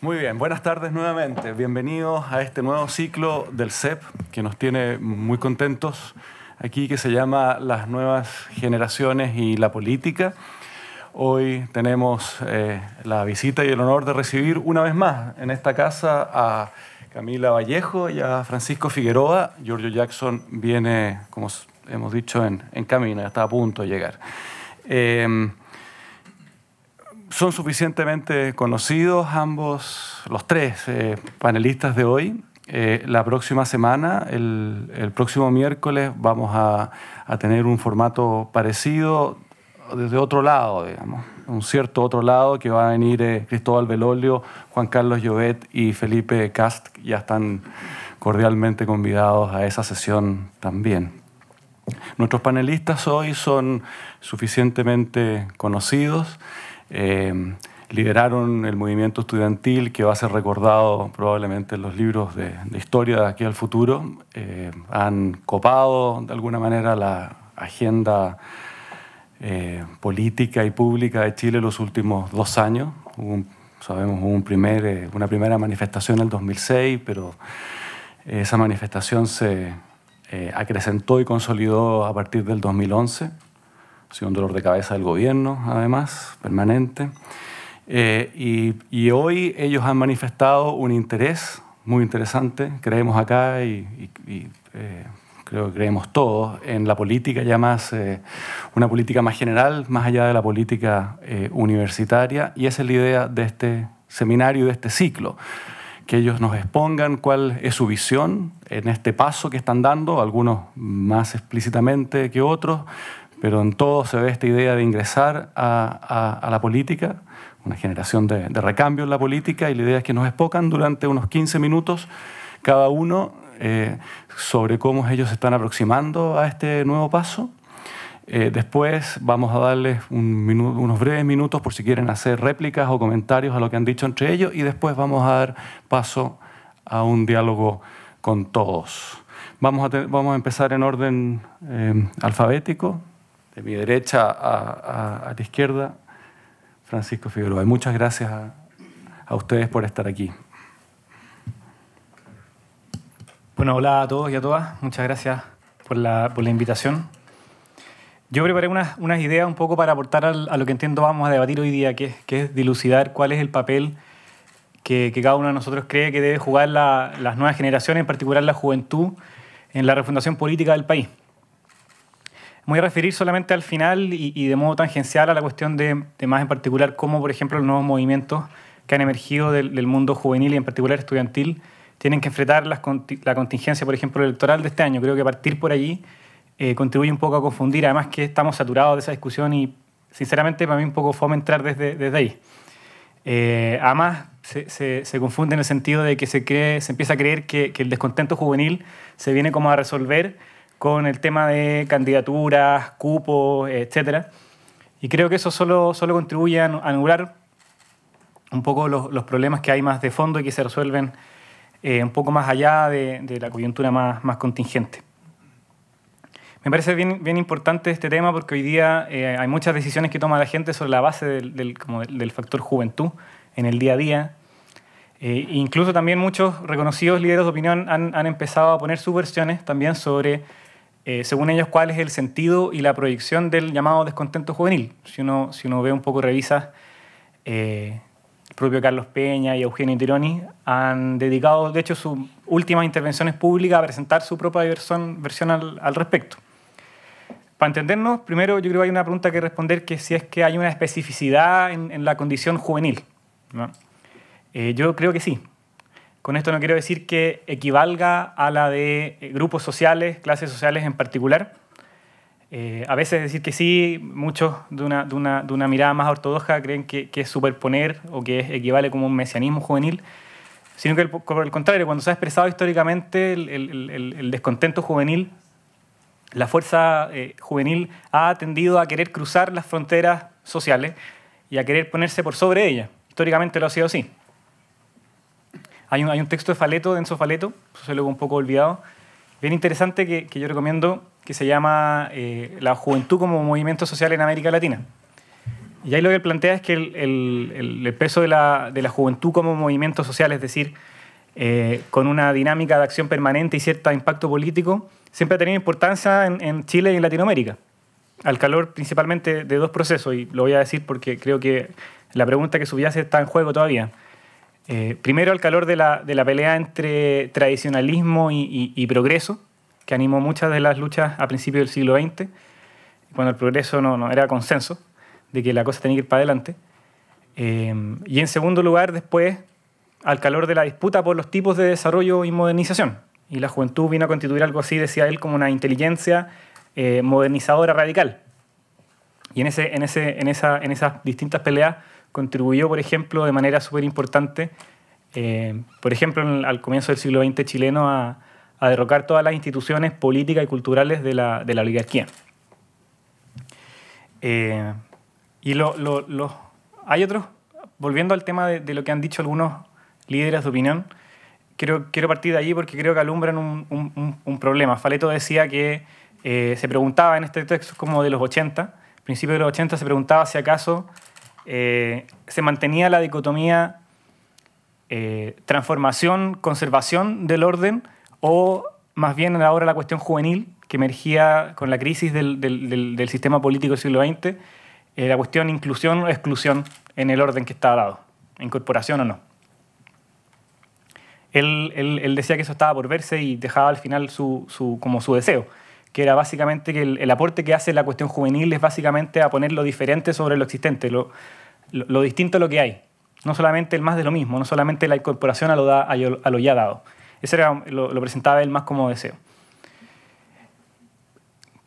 Muy bien, buenas tardes nuevamente. Bienvenidos a este nuevo ciclo del CEP, que nos tiene muy contentos aquí, que se llama Las Nuevas Generaciones y la Política. Hoy tenemos la visita y el honor de recibir una vez más en esta casa a Camila Vallejo y a Francisco Figueroa. Giorgio Jackson viene, como hemos dicho, en camino, ya está a punto de llegar. Son suficientemente conocidos ambos, los tres panelistas de hoy. La próxima semana, el próximo miércoles, vamos a tener un formato parecido desde otro lado, digamos, un cierto otro lado, que va a venir Cristóbal Bellolio, Juan Carlos Llobet y Felipe Kast, que ya están cordialmente convidados a esa sesión también. Nuestros panelistas hoy son suficientemente conocidos. Lideraron el movimiento estudiantil, que va a ser recordado probablemente en los libros de historia de aquí al futuro. Han copado de alguna manera la agenda política y pública de Chile los últimos 2 años. Hubo una primera manifestación en el 2006, pero esa manifestación se acrecentó y consolidó a partir del 2011. Ha sido un dolor de cabeza del gobierno, además, permanente. Y hoy ellos han manifestado un interés muy interesante, creemos acá y creo que creemos todos, en la política ya más, una política más general, más allá de la política universitaria. Y esa es la idea de este seminario, de este ciclo, que ellos nos expongan cuál es su visión en este paso que están dando, algunos más explícitamente que otros, pero en todo se ve esta idea de ingresar a la política, una generación de recambio en la política, y la idea es que nos expongan durante unos 15 minutos cada uno sobre cómo ellos se están aproximando a este nuevo paso. Después vamos a darles unos breves minutos por si quieren hacer réplicas o comentarios a lo que han dicho entre ellos, y después vamos a dar paso a un diálogo con todos. Vamos a empezar en orden alfabético. De mi derecha a la izquierda, Francisco Figueroa. Y muchas gracias a ustedes por estar aquí. Bueno, hola a todos y a todas. Muchas gracias por la invitación. Yo preparé unas ideas un poco para aportar a lo que entiendo vamos a debatir hoy día, que es dilucidar cuál es el papel que cada uno de nosotros cree que debe jugar las nuevas generaciones, en particular la juventud, en la refundación política del país. Me voy a referir solamente al final y de modo tangencial a la cuestión de más en particular cómo, por ejemplo, los nuevos movimientos que han emergido del mundo juvenil y en particular estudiantil tienen que enfrentar la contingencia, por ejemplo, electoral de este año. Creo que partir por allí contribuye un poco a confundir, además que estamos saturados de esa discusión y, sinceramente, para mí un poco fome entrar desde ahí. Además, se confunde en el sentido de que se empieza a creer que el descontento juvenil se viene como a resolver con el tema de candidaturas, cupos, etc. Y creo que eso solo contribuye a anular un poco los problemas que hay más de fondo y que se resuelven un poco más allá de la coyuntura más contingente. Me parece bien importante este tema porque hoy día hay muchas decisiones que toma la gente sobre la base del factor juventud en el día a día. Incluso también muchos reconocidos líderes de opinión han empezado a poner sus versiones también sobre según ellos, cuál es el sentido y la proyección del llamado descontento juvenil. Si uno ve un poco, revisa, el propio Carlos Peña y Eugenio Tironi han dedicado, de hecho, sus últimas intervenciones públicas a presentar su propia versión al respecto. Para entendernos, primero yo creo que hay una pregunta que responder, que si es que hay una especificidad en la condición juvenil, ¿no? Yo creo que sí. Con esto no quiero decir que equivalga a la de grupos sociales, clases sociales en particular. A veces decir que sí, muchos de una mirada más ortodoxa creen que es superponer o que equivale como un mesianismo juvenil, sino que por el contrario, cuando se ha expresado históricamente el descontento juvenil, la fuerza juvenil ha tendido a querer cruzar las fronteras sociales y a querer ponerse por sobre ellas. Históricamente lo ha sido así. Hay un texto de Faletto, de Enzo Faletto, sociólogo un poco olvidado, bien interesante que yo recomiendo, que se llama La juventud como movimiento social en América Latina. Y ahí lo que él plantea es que el peso de la juventud como movimiento social, es decir, con una dinámica de acción permanente y cierto impacto político, siempre ha tenido importancia en Chile y en Latinoamérica, al calor principalmente de dos procesos, y lo voy a decir porque creo que la pregunta que subyace está en juego todavía. Primero, al calor de la pelea entre tradicionalismo y progreso, que animó muchas de las luchas a principios del siglo XX, cuando el progreso no era consenso de que la cosa tenía que ir para adelante. Y en segundo lugar, después, al calor de la disputa por los tipos de desarrollo y modernización. Y la juventud vino a constituir algo así, decía él, como una inteligencia modernizadora radical. Y en esas distintas peleas contribuyó, por ejemplo, de manera súper importante, por ejemplo, al comienzo del siglo XX chileno, a derrocar todas las instituciones políticas y culturales de la oligarquía. Y hay otros, volviendo al tema de lo que han dicho algunos líderes de opinión, quiero partir de allí porque creo que alumbran un problema. Faletto decía que se preguntaba en este texto como de los 80, principios de los 80, se preguntaba si acaso se mantenía la dicotomía transformación-conservación del orden, o más bien ahora la cuestión juvenil que emergía con la crisis del sistema político del siglo XX, la cuestión inclusión o exclusión en el orden que estaba dado, incorporación o no. Él decía que eso estaba por verse y dejaba al final como su deseo, que era básicamente que el aporte que hace la cuestión juvenil es básicamente a poner lo diferente sobre lo existente, lo distinto a lo que hay, no solamente el más de lo mismo, no solamente la incorporación a lo ya dado. Eso era, lo presentaba él más como deseo.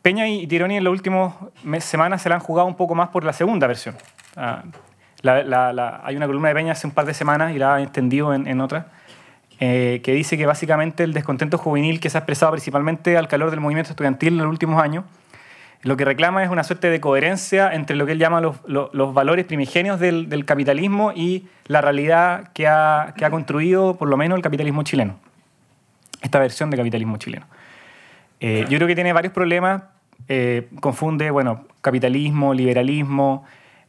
Peña y Tironi en las últimas semanas se la han jugado un poco más por la segunda versión. Hay una columna de Peña hace un par de semanas y la ha extendido en otra, que dice que básicamente el descontento juvenil que se ha expresado principalmente al calor del movimiento estudiantil en los últimos años, lo que reclama es una suerte de coherencia entre lo que él llama los valores primigenios del capitalismo y la realidad que ha construido por lo menos el capitalismo chileno, esta versión de capitalismo chileno. Yo creo que tiene varios problemas, confunde, bueno, capitalismo, liberalismo,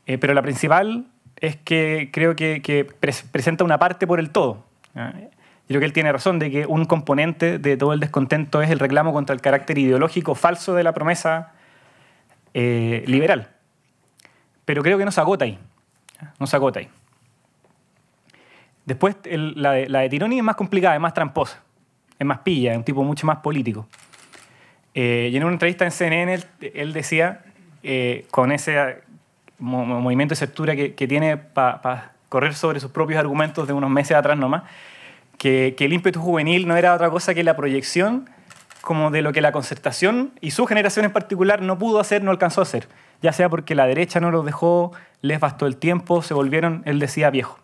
pero la principal es que creo que presenta una parte por el todo. Yo creo que él tiene razón de que un componente de todo el descontento es el reclamo contra el carácter ideológico falso de la promesa liberal. Pero creo que no se agota ahí. No se agota ahí. Después, la de Tironi es más complicada, es más tramposa, es más pilla, es un tipo mucho más político. Y en una entrevista en CNN él decía, con ese movimiento de certura que tiene para correr sobre sus propios argumentos de unos meses atrás nomás, que el ímpetu juvenil no era otra cosa que la proyección como de lo que la Concertación y su generación en particular no pudo hacer, no alcanzó a hacer, ya sea porque la derecha no los dejó, les bastó el tiempo, se volvieron, él decía, viejos.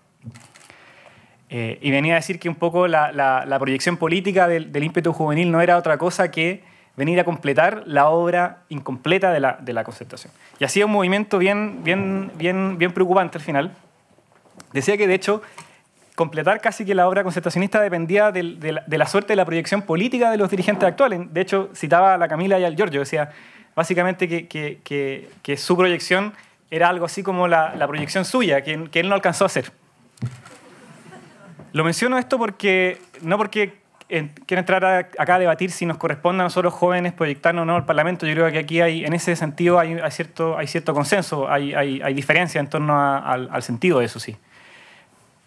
Y venía a decir que un poco la proyección política del ímpetu juvenil no era otra cosa que venir a completar la obra incompleta de la Concertación. Y hacía un movimiento bien preocupante al final. Decía que, de hecho, completar casi que la obra concertacionista dependía de la suerte de la proyección política de los dirigentes actuales. De hecho, citaba a la Camila y al Giorgio, decía básicamente que su proyección era algo así como la proyección suya, que él no alcanzó a hacer. Lo menciono esto porque, no porque quiero entrar acá a debatir si nos corresponde a nosotros jóvenes proyectarnos o no al Parlamento. Yo creo que aquí hay, en ese sentido hay cierto consenso, hay diferencia en torno al sentido de eso, sí.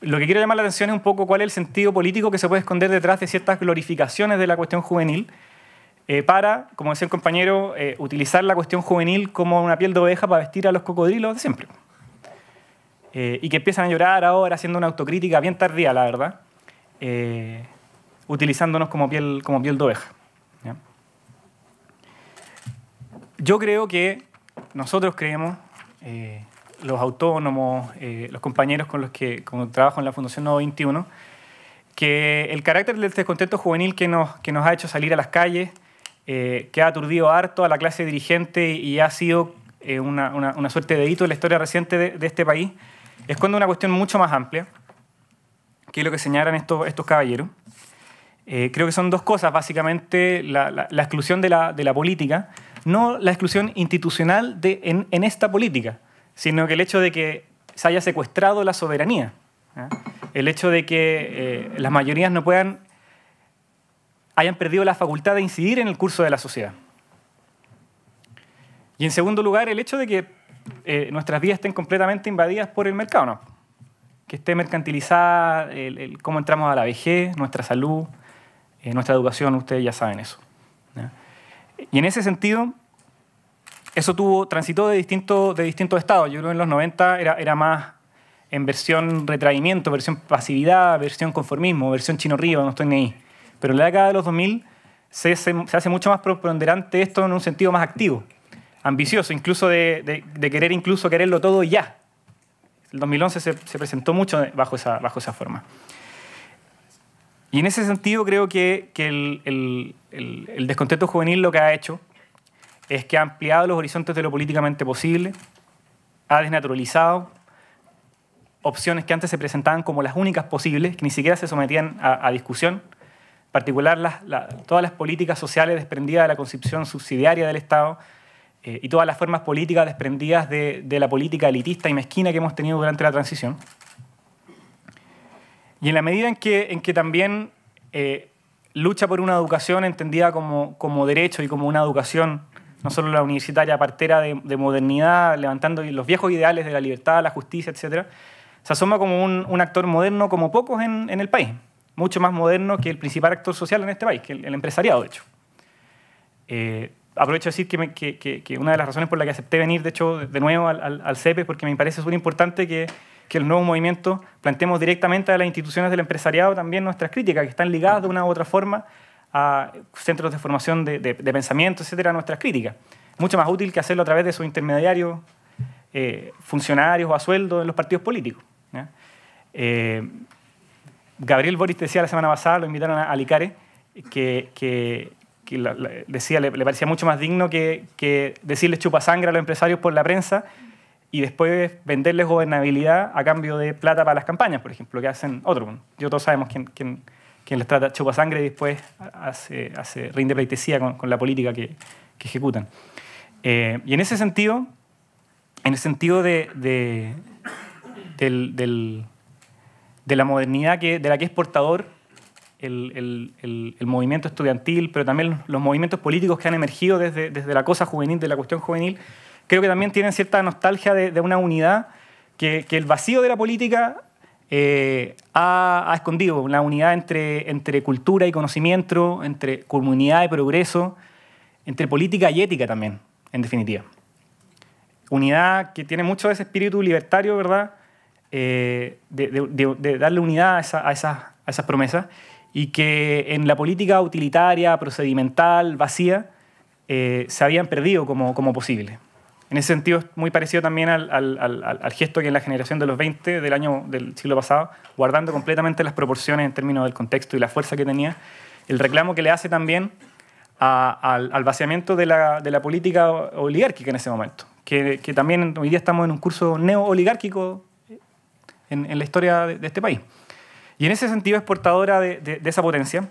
Lo que quiero llamar la atención es un poco cuál es el sentido político que se puede esconder detrás de ciertas glorificaciones de la cuestión juvenil para, como decía el compañero, utilizar la cuestión juvenil como una piel de oveja para vestir a los cocodrilos de siempre. Y que empiezan a llorar ahora haciendo una autocrítica bien tardía, la verdad. Utilizándonos como piel de oveja. ¿Ya? Yo creo que nosotros creemos, los autónomos, los compañeros con los que trabajo en la Fundación no 21, que el carácter del descontento juvenil que nos ha hecho salir a las calles, que ha aturdido harto a la clase dirigente y ha sido una suerte de hito en la historia reciente de este país, esconde una cuestión mucho más amplia que es lo que señalan estos caballeros. Creo que son dos cosas, básicamente, la exclusión de la política, no la exclusión institucional en esta política, sino que el hecho de que se haya secuestrado la soberanía, el hecho de que las mayorías no puedan, hayan perdido la facultad de incidir en el curso de la sociedad. Y en segundo lugar, el hecho de que nuestras vidas estén completamente invadidas por el mercado, ¿no? Que esté mercantilizada cómo entramos a la vejez, nuestra salud, nuestra educación, ustedes ya saben eso, ¿no? Y en ese sentido, eso transitó de distintos estados. Yo creo que en los 90 era más en versión retraimiento, versión pasividad, versión conformismo, versión chino arriba, no estoy ni ahí. Pero en la década de los 2000 se hace mucho más preponderante esto en un sentido más activo, ambicioso, incluso de querer incluso quererlo todo ya. El 2011 se presentó mucho bajo esa forma. Y en ese sentido creo que el descontento juvenil lo que ha hecho es que ha ampliado los horizontes de lo políticamente posible, ha desnaturalizado opciones que antes se presentaban como las únicas posibles, que ni siquiera se sometían a discusión, en particular todas las políticas sociales desprendidas de la concepción subsidiaria del Estado y todas las formas políticas desprendidas de la política elitista y mezquina que hemos tenido durante la transición. Y en la medida en que también lucha por una educación entendida como derecho y como una educación no solo la universitaria partera de modernidad, levantando los viejos ideales de la libertad, la justicia, etc., se asoma como un actor moderno como pocos en el país, mucho más moderno que el principal actor social en este país, que el empresariado, de hecho. Aprovecho de decir que una de las razones por la que acepté venir, de hecho, de nuevo al CEP es porque me parece súper importante que los nuevos movimientos planteemos directamente a las instituciones del empresariado también nuestras críticas, que están ligadas de una u otra forma a centros de formación de pensamiento, etcétera, nuestras críticas. Mucho más útil que hacerlo a través de sus intermediarios, funcionarios o a sueldo en los partidos políticos, ¿no? Gabriel Boric decía la semana pasada, lo invitaron a Icare, que decía, le parecía mucho más digno que decirles chupa sangre a los empresarios por la prensa y después venderles gobernabilidad a cambio de plata para las campañas, por ejemplo, que hacen otro. Yo todos sabemos quién les trata chupa sangre y después rinde pleitesía con la política que ejecutan. Y en ese sentido, en el sentido de la modernidad de la que es portador el movimiento estudiantil, pero también los movimientos políticos que han emergido desde la cosa juvenil, de la cuestión juvenil, creo que también tienen cierta nostalgia de una unidad que el vacío de la política ha escondido, una unidad entre cultura y conocimiento, entre comunidad y progreso, entre política y ética también, en definitiva. Unidad que tiene mucho de ese espíritu libertario, ¿verdad? De darle unidad a esas promesas, y que en la política utilitaria, procedimental, vacía, se habían perdido como posible. En ese sentido es muy parecido también al gesto que en la generación de los 20 del siglo pasado, guardando completamente las proporciones en términos del contexto y la fuerza que tenía, el reclamo que le hace también al vaciamiento de la política oligárquica en ese momento, que también hoy día estamos en un curso neo-oligárquico en la historia de este país. Y en ese sentido es portadora de esa potencia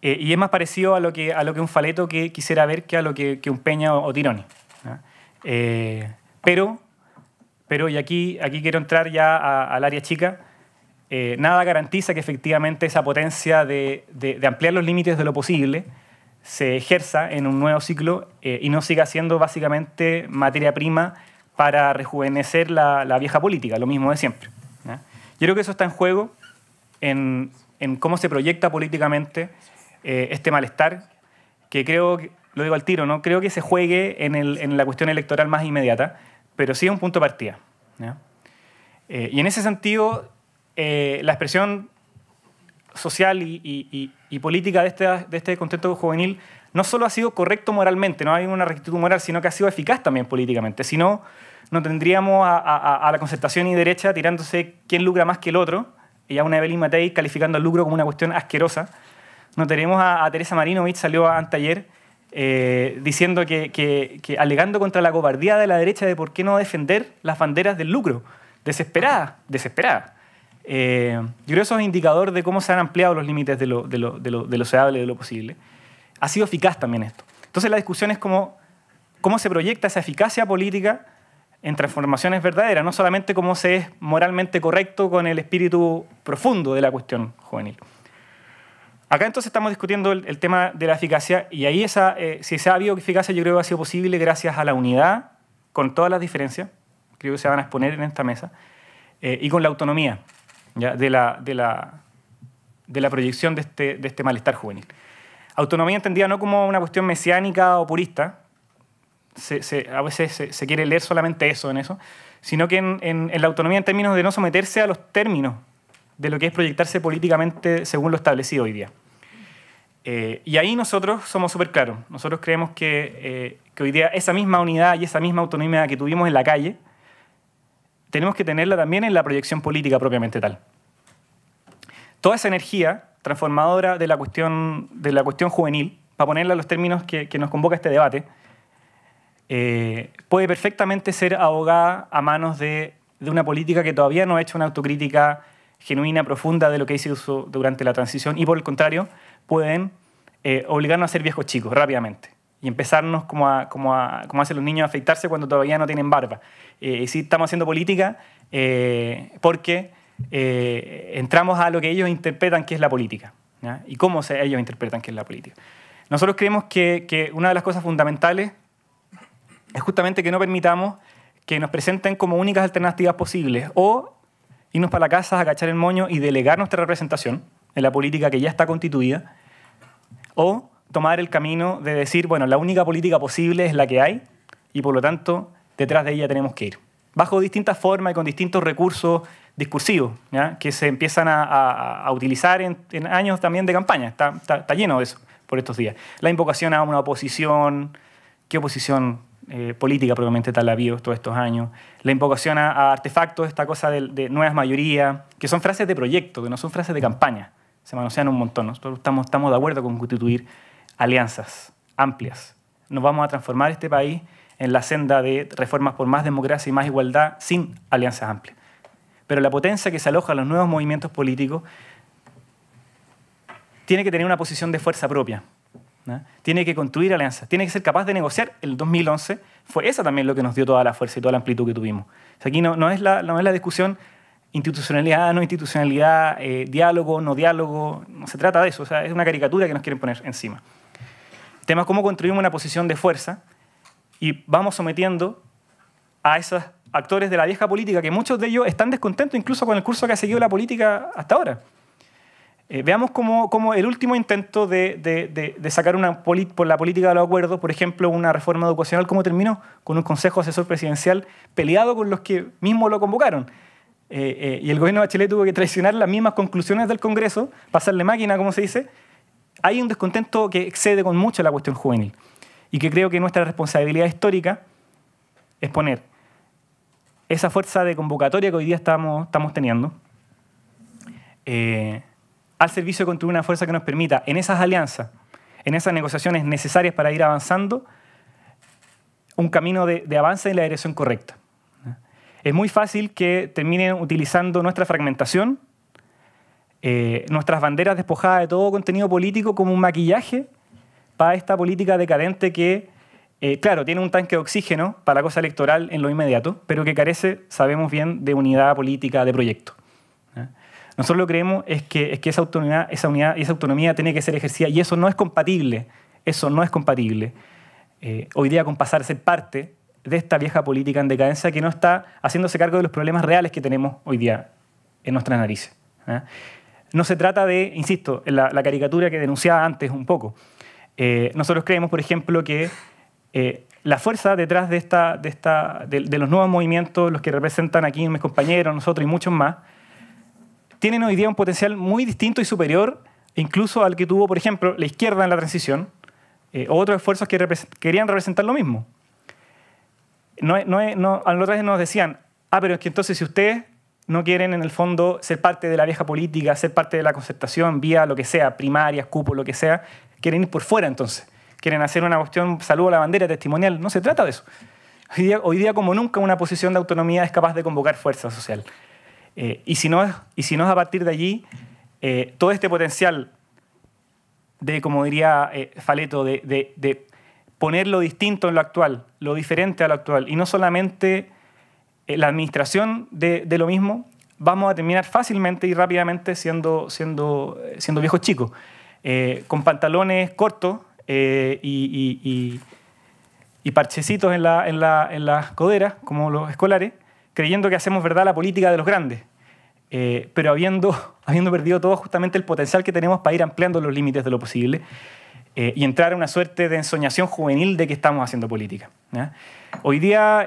y es más parecido a lo que un Faletto que quisiera ver que a lo que un Peña o Tironi, ¿no? Pero y aquí quiero entrar ya al área chica, nada garantiza que efectivamente esa potencia de ampliar los límites de lo posible se ejerza en un nuevo ciclo y no siga siendo básicamente materia prima para rejuvenecer la vieja política, lo mismo de siempre, ¿no? Yo creo que eso está en juego en cómo se proyecta políticamente este malestar, que creo, lo digo al tiro, no creo que se juegue en la cuestión electoral más inmediata, pero sí es un punto de partida, ¿ya? Y en ese sentido, la expresión social y política de este contexto juvenil no solo ha sido correcto moralmente, no hay una rectitud moral, sino que ha sido eficaz también políticamente. Si no, no tendríamos a la Concertación y derecha tirándose quién lucra más que el otro, y a una Evelyn Matei calificando el lucro como una cuestión asquerosa. No tenemos a Teresa Marinovic, salió anteayer diciendo que alegando contra la cobardía de la derecha de por qué no defender las banderas del lucro. Desesperada, desesperada. Yo creo que eso es indicador de cómo se han ampliado los límites de lo deseable, de lo posible. Ha sido eficaz también esto. Entonces la discusión es cómo se proyecta esa eficacia política en transformaciones verdaderas, no solamente como se es moralmente correcto con el espíritu profundo de la cuestión juvenil. Acá entonces estamos discutiendo el tema de la eficacia, y ahí si se ha habido eficacia, yo creo que ha sido posible gracias a la unidad, con todas las diferencias, creo que se van a exponer en esta mesa, y con la autonomía, ¿ya? de la proyección de este malestar juvenil. Autonomía entendida no como una cuestión mesiánica o purista, a veces se quiere leer solamente eso en eso, sino que en la autonomía en términos de no someterse a los términos de lo que es proyectarse políticamente según lo establecido hoy día. Y ahí nosotros somos súper claros. Nosotros creemos que hoy día esa misma unidad y esa misma autonomía que tuvimos en la calle, tenemos que tenerla también en la proyección política propiamente tal. Toda esa energía transformadora de la cuestión juvenil, para ponerla en los términos que nos convoca este debate, puede perfectamente ser ahogada a manos de una política que todavía no ha hecho una autocrítica genuina, profunda de lo que hizo durante la transición, y por el contrario pueden obligarnos a ser viejos chicos rápidamente y empezarnos como hacen los niños a afeitarse cuando todavía no tienen barba. Y si estamos haciendo política porque entramos a lo que ellos interpretan que es la política, ¿ya? Y cómo ellos interpretan que es la política. Nosotros creemos que una de las cosas fundamentales es justamente que no permitamos que nos presenten como únicas alternativas posibles o irnos para la casa, agachar el moño y delegar nuestra representación en la política que ya está constituida, o tomar el camino de decir, bueno, la única política posible es la que hay y por lo tanto detrás de ella tenemos que ir. Bajo distintas formas y con distintos recursos discursivos, ¿ya? Que se empiezan a utilizar en años también de campaña. Está lleno de eso por estos días. La invocación a una oposición, ¿qué oposición? Política probablemente tal ha habido todos estos años, la invocación a artefactos, esta cosa de nuevas mayorías, que son frases de proyecto, que no son frases de campaña, se manosean un montón. Nosotros estamos de acuerdo con constituir alianzas amplias. Nos vamos a transformar este país en la senda de reformas por más democracia y más igualdad sin alianzas amplias. Pero la potencia que se aloja en los nuevos movimientos políticos tiene que tener una posición de fuerza propia, ¿no? Tiene que construir alianzas, tiene que ser capaz de negociar. El 2011 fue esa también lo que nos dio toda la fuerza y toda la amplitud que tuvimos. O sea, aquí no es la discusión institucionalidad, no institucionalidad, diálogo, no diálogo, no se trata de eso. O sea, es una caricatura que nos quieren poner encima. El tema es cómo construimos una posición de fuerza y vamos sometiendo a esos actores de la vieja política, que muchos de ellos están descontentos incluso con el curso que ha seguido la política hasta ahora. Veamos cómo el último intento de sacar por la política de los acuerdos, por ejemplo, una reforma educacional, cómo terminó con un consejo asesor presidencial peleado con los que mismos lo convocaron. Y el gobierno de Bachelet tuvo que traicionar las mismas conclusiones del Congreso, pasarle máquina, como se dice. Hay un descontento que excede con mucho la cuestión juvenil y que creo que nuestra responsabilidad histórica es poner esa fuerza de convocatoria que hoy día estamos teniendo al servicio de construir una fuerza que nos permita, en esas alianzas, en esas negociaciones necesarias para ir avanzando, un camino de avance en la dirección correcta. Es muy fácil que terminen utilizando nuestra fragmentación, nuestras banderas despojadas de todo contenido político como un maquillaje para esta política decadente que, claro, tiene un tanque de oxígeno para la cosa electoral en lo inmediato, pero que carece, sabemos bien, de unidad política, de proyecto. Nosotros lo que creemos es que esa autonomía tiene que ser ejercida, y eso no es compatible, hoy día, con pasar a ser parte de esta vieja política en decadencia que no está haciéndose cargo de los problemas reales que tenemos hoy día en nuestras narices. No se trata de, insisto, la caricatura que denunciaba antes un poco. Nosotros creemos, por ejemplo, que la fuerza detrás de los nuevos movimientos, los que representan aquí mis compañeros, nosotros y muchos más, tienen hoy día un potencial muy distinto y superior incluso al que tuvo, por ejemplo, la izquierda en la transición o otros esfuerzos que querían representar lo mismo. A los otros nos decían, pero es que entonces si ustedes no quieren en el fondo ser parte de la vieja política, ser parte de la concertación vía lo que sea, primarias, cupo, lo que sea, quieren ir por fuera entonces. Quieren hacer una cuestión, saludo a la bandera, testimonial. No se trata de eso. Hoy día como nunca, una posición de autonomía es capaz de convocar fuerza social. Y si no es a partir de allí, todo este potencial de, como diría Faletto, de poner lo distinto en lo actual, lo diferente a lo actual, y no solamente la administración de lo mismo, vamos a terminar fácilmente y rápidamente siendo viejos chicos, con pantalones cortos y parchecitos en las coderas, como los escolares, creyendo que hacemos verdad la política de los grandes, pero habiendo perdido todo justamente el potencial que tenemos para ir ampliando los límites de lo posible y entrar en una suerte de ensoñación juvenil de que estamos haciendo política, ¿ya? Hoy día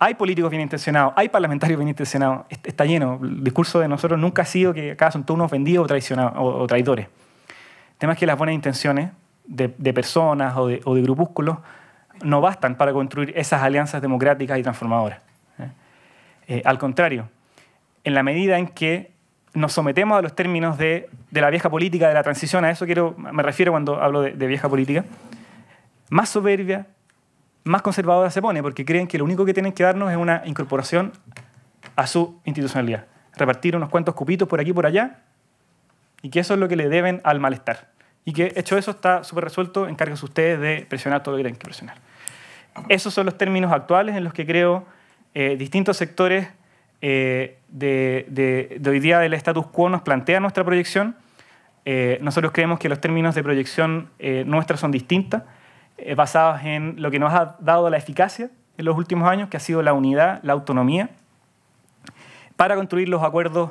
hay políticos bien intencionados, hay parlamentarios bien intencionados, está lleno. El discurso de nosotros nunca ha sido que acá son todos unos vendidos o traicionados o traidores. El tema es que las buenas intenciones de personas o de grupúsculos no bastan para construir esas alianzas democráticas y transformadoras. Al contrario, en la medida en que nos sometemos a los términos de la vieja política, de la transición, a eso me refiero cuando hablo de vieja política, más soberbia, más conservadora se pone, porque creen que lo único que tienen que darnos es una incorporación a su institucionalidad. Repartir unos cuantos cupitos por aquí y por allá, y que eso es lo que le deben al malestar. Y que, hecho eso, está súper resuelto, encárguense ustedes de presionar todo lo que tienen que presionar. Esos son los términos actuales en los que creo distintos sectores de hoy día del status quo nos plantean nuestra proyección. Nosotros creemos que los términos de proyección nuestra son distintas, basadas en lo que nos ha dado la eficacia en los últimos años, que ha sido la unidad, la autonomía, para construir los acuerdos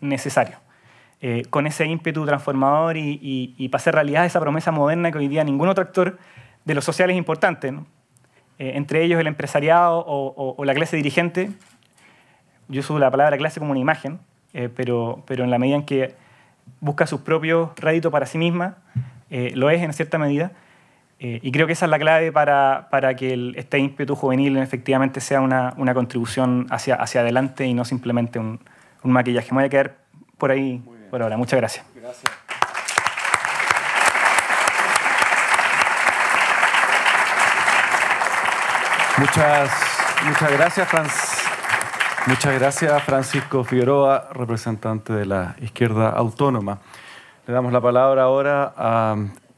necesarios, con ese ímpetu transformador y para hacer realidad esa promesa moderna que hoy día ningún otro actor de los sociales importantes, ¿no? Entre ellos el empresariado o la clase dirigente. Yo uso la palabra clase como una imagen, pero en la medida en que busca sus propios réditos para sí misma, lo es en cierta medida. Y creo que esa es la clave para que este ímpetu juvenil efectivamente sea una contribución hacia adelante y no simplemente un maquillaje. Me voy a quedar por ahí por ahora. Muchas gracias. Gracias. Muchas gracias, Francisco Figueroa, representante de la izquierda autónoma. Le damos la palabra ahora a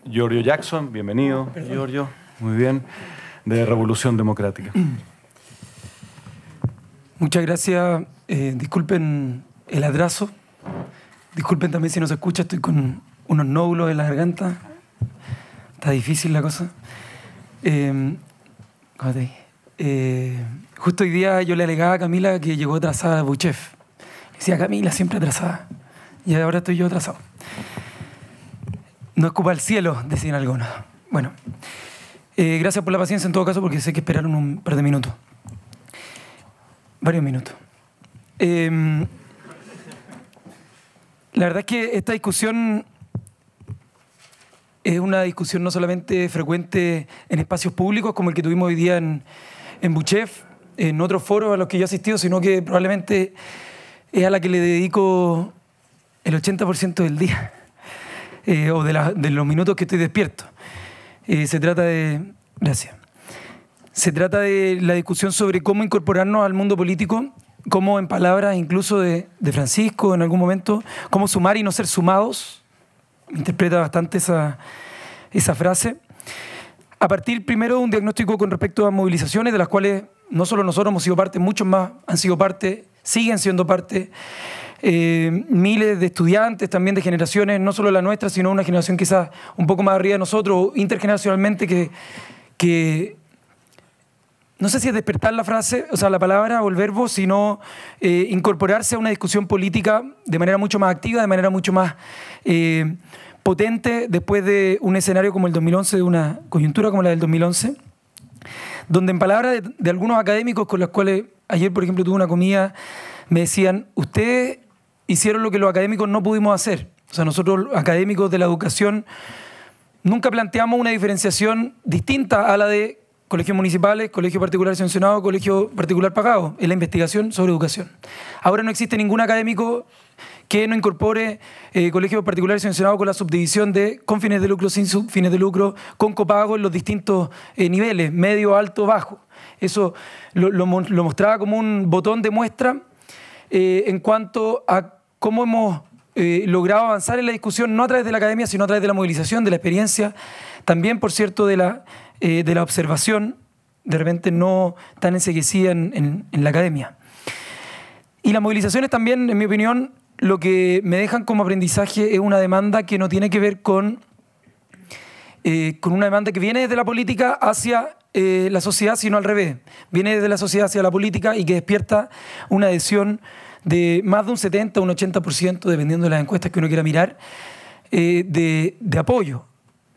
Giorgio Jackson, bienvenido. Perdón. Giorgio, muy bien, de Revolución Democrática. Muchas gracias, disculpen el atraso, disculpen también si no se escucha, estoy con unos nódulos en la garganta, está difícil la cosa. Justo hoy día yo le alegaba a Camila que llegó atrasada a Buchev, decía Camila siempre atrasada, y ahora estoy yo atrasado. No escupa el cielo, decían algunos. Bueno, gracias por la paciencia en todo caso, porque sé que esperaron un par de minutos. Varios minutos. La verdad es que esta discusión es una discusión no solamente frecuente en espacios públicos, como el que tuvimos hoy día en Buchev, en otros foros a los que yo he asistido, sino que probablemente es a la que le dedico el 80% del día. O de los minutos que estoy despierto. Se trata de la discusión sobre cómo incorporarnos al mundo político, cómo, en palabras incluso de Francisco en algún momento, cómo sumar y no ser sumados. Me interpreta bastante esa frase. A partir primero de un diagnóstico con respecto a movilizaciones, de las cuales no solo nosotros hemos sido parte, muchos más han sido parte, siguen siendo parte. Miles de estudiantes también de generaciones, no solo la nuestra, sino una generación quizás un poco más arriba de nosotros, intergeneracionalmente, que no sé si es despertar la frase, o sea, la palabra o el verbo, sino incorporarse a una discusión política de manera mucho más activa, de manera mucho más potente, después de un escenario como el 2011, de una coyuntura como la del 2011, donde en palabras de algunos académicos con los cuales ayer, por ejemplo, tuve una comida, me decían, ustedes hicieron lo que los académicos no pudimos hacer. O sea, nosotros, académicos de la educación, nunca planteamos una diferenciación distinta a la de colegios municipales, colegio particular sancionado, colegio particular pagado, en la investigación sobre educación. Ahora no existe ningún académico que no incorpore colegios particulares sancionados con la subdivisión de con fines de lucro, sin fines de lucro, con copago en los distintos niveles, medio, alto, bajo. Eso lo mostraba como un botón de muestra en cuanto a cómo hemos logrado avanzar en la discusión, no a través de la academia, sino a través de la movilización, de la experiencia, también, por cierto, de la observación de repente no tan enseguecida en la academia. Y las movilizaciones también, en mi opinión, lo que me dejan como aprendizaje es una demanda que no tiene que ver con una demanda que viene desde la política hacia la sociedad, sino al revés. Viene desde la sociedad hacia la política y que despierta una adhesión de más de un 70 o un 80%, dependiendo de las encuestas que uno quiera mirar, de apoyo.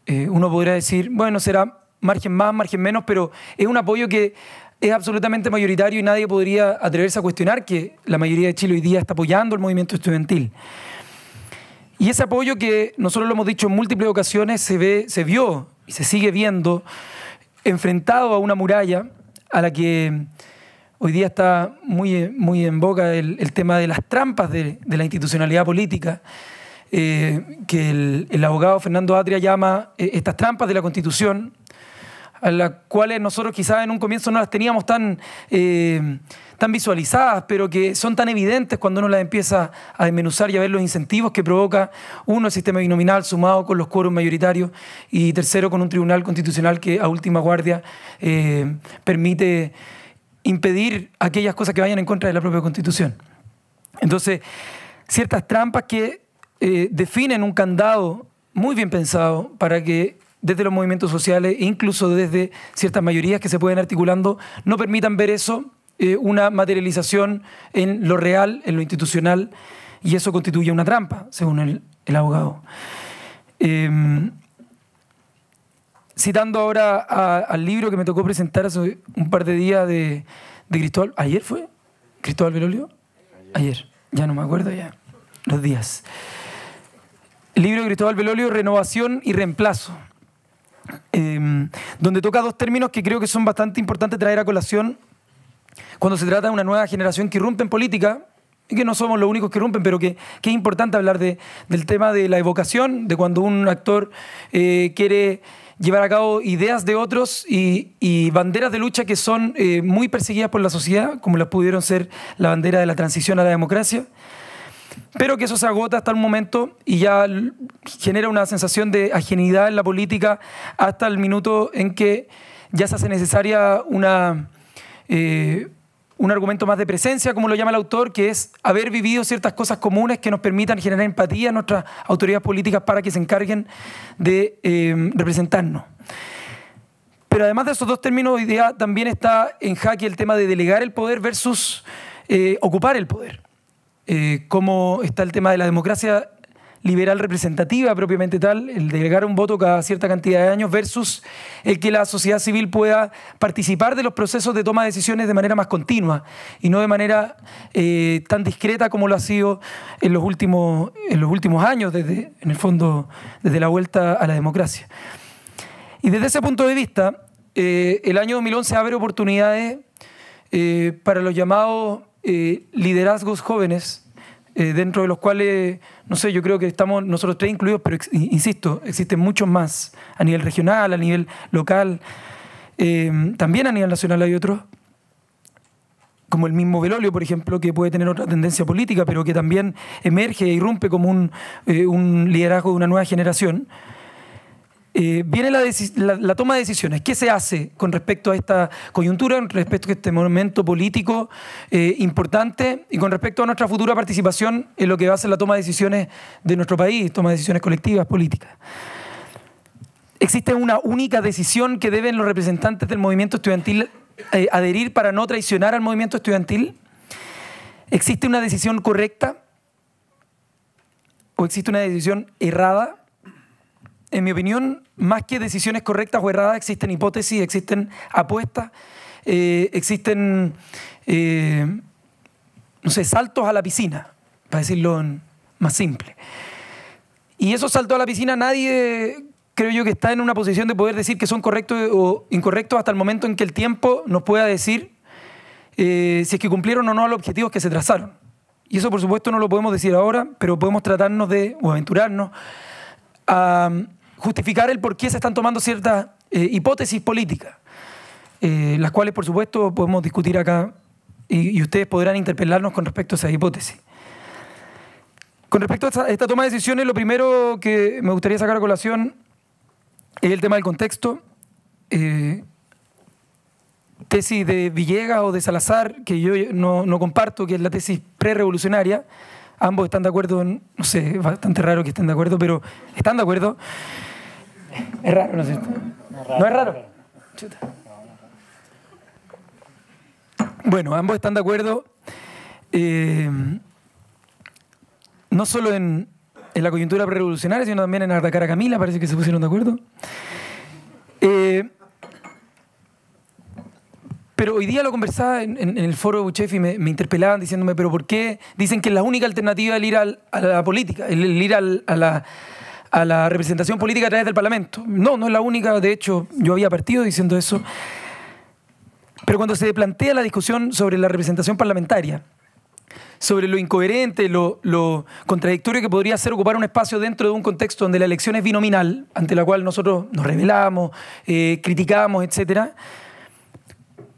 Uno podrá decir, bueno, será margen más, margen menos, pero es un apoyo que es absolutamente mayoritario y nadie podría atreverse a cuestionar que la mayoría de Chile hoy día está apoyando el movimiento estudiantil. Y ese apoyo que nosotros lo hemos dicho en múltiples ocasiones se vio y se sigue viendo enfrentado a una muralla a la que hoy día está muy en boca el tema de las trampas de la institucionalidad política, que el abogado Fernando Atria llama estas trampas de la Constitución, a las cuales nosotros quizás en un comienzo no las teníamos tan visualizadas, pero que son tan evidentes cuando uno las empieza a desmenuzar y a ver los incentivos que provoca, uno, el sistema binominal sumado con los quórums mayoritarios y tercero, con un tribunal constitucional que a última guardia permite impedir aquellas cosas que vayan en contra de la propia Constitución. Entonces, ciertas trampas que definen un candado muy bien pensado para que desde los movimientos sociales e incluso desde ciertas mayorías que se pueden articulando, no permitan ver eso, una materialización en lo real, en lo institucional, y eso constituye una trampa, según el abogado. Citando ahora al libro que me tocó presentar hace un par de días de Cristóbal, ¿ayer fue? ¿Cristóbal Bellolio? Ayer, ya no me acuerdo ya, los días. El libro de Cristóbal Bellolio, Renovación y Reemplazo. Donde toca dos términos que creo que son bastante importantes traer a colación cuando se trata de una nueva generación que irrumpe en política, y que no somos los únicos que irrumpen, pero que es importante hablar del tema de la evocación, de cuando un actor quiere llevar a cabo ideas de otros y banderas de lucha que son muy perseguidas por la sociedad, como las pudieron ser la bandera de la transición a la democracia, pero que eso se agota hasta un momento y ya genera una sensación de ajenidad en la política hasta el minuto en que ya se hace necesaria un argumento más de presencia, como lo llama el autor, que es haber vivido ciertas cosas comunes que nos permitan generar empatía en nuestras autoridades políticas para que se encarguen de representarnos. Pero además de esos dos términos, hoy día también está en jaque el tema de delegar el poder versus ocupar el poder. Cómo está el tema de la democracia liberal representativa propiamente tal, el delegar un voto cada cierta cantidad de años versus el que la sociedad civil pueda participar de los procesos de toma de decisiones de manera más continua y no de manera tan discreta como lo ha sido en los últimos años, en el fondo, desde la vuelta a la democracia. Y desde ese punto de vista, el año 2011 abre oportunidades para los llamados liderazgos jóvenes, dentro de los cuales, no sé, yo creo que estamos nosotros tres incluidos, pero insisto, existen muchos más a nivel regional, a nivel local, también a nivel nacional hay otros, como el mismo Bellolio, por ejemplo, que puede tener otra tendencia política, pero que también emerge e irrumpe como un liderazgo de una nueva generación. Viene la toma de decisiones. ¿Qué se hace con respecto a esta coyuntura, con respecto a este momento político importante y con respecto a nuestra futura participación en lo que va a ser la toma de decisiones de nuestro país, toma de decisiones colectivas, políticas? Existe una única decisión que deben los representantes del movimiento estudiantil adherir para no traicionar al movimiento estudiantil. ¿Existe una decisión correcta o existe una decisión errada? En mi opinión, más que decisiones correctas o erradas, existen hipótesis, existen apuestas, existen, no sé, saltos a la piscina, para decirlo más simple. Y esos saltos a la piscina nadie, creo yo, que está en una posición de poder decir que son correctos o incorrectos hasta el momento en que el tiempo nos pueda decir si es que cumplieron o no los objetivos que se trazaron. Y eso, por supuesto, no lo podemos decir ahora, pero podemos tratarnos de, o aventurarnos, a justificar el por qué se están tomando ciertas hipótesis políticas, las cuales por supuesto podemos discutir acá y ustedes podrán interpelarnos con respecto a esas hipótesis. Con respecto a esta toma de decisiones, lo primero que me gustaría sacar a colación es el tema del contexto. tesis de Villegas o de Salazar, que yo no comparto, que es la tesis prerevolucionaria. Ambos están de acuerdo, no sé, es bastante raro que estén de acuerdo, pero están de acuerdo. Es raro, ¿no es cierto? ¿No es raro? Chuta. Bueno, ambos están de acuerdo no solo en la coyuntura prerevolucionaria, sino también en atacar a Camila, parece que se pusieron de acuerdo. Pero hoy día lo conversaba en el foro de Buchefi y me interpelaban diciéndome, pero ¿por qué dicen que es la única alternativa el ir a la política, el ir a la representación política a través del Parlamento? No, no es la única, de hecho yo había partido diciendo eso. Pero cuando se plantea la discusión sobre la representación parlamentaria, sobre lo incoherente, lo contradictorio que podría ser ocupar un espacio dentro de un contexto donde la elección es binominal, ante la cual nosotros nos rebelamos, criticamos, etc.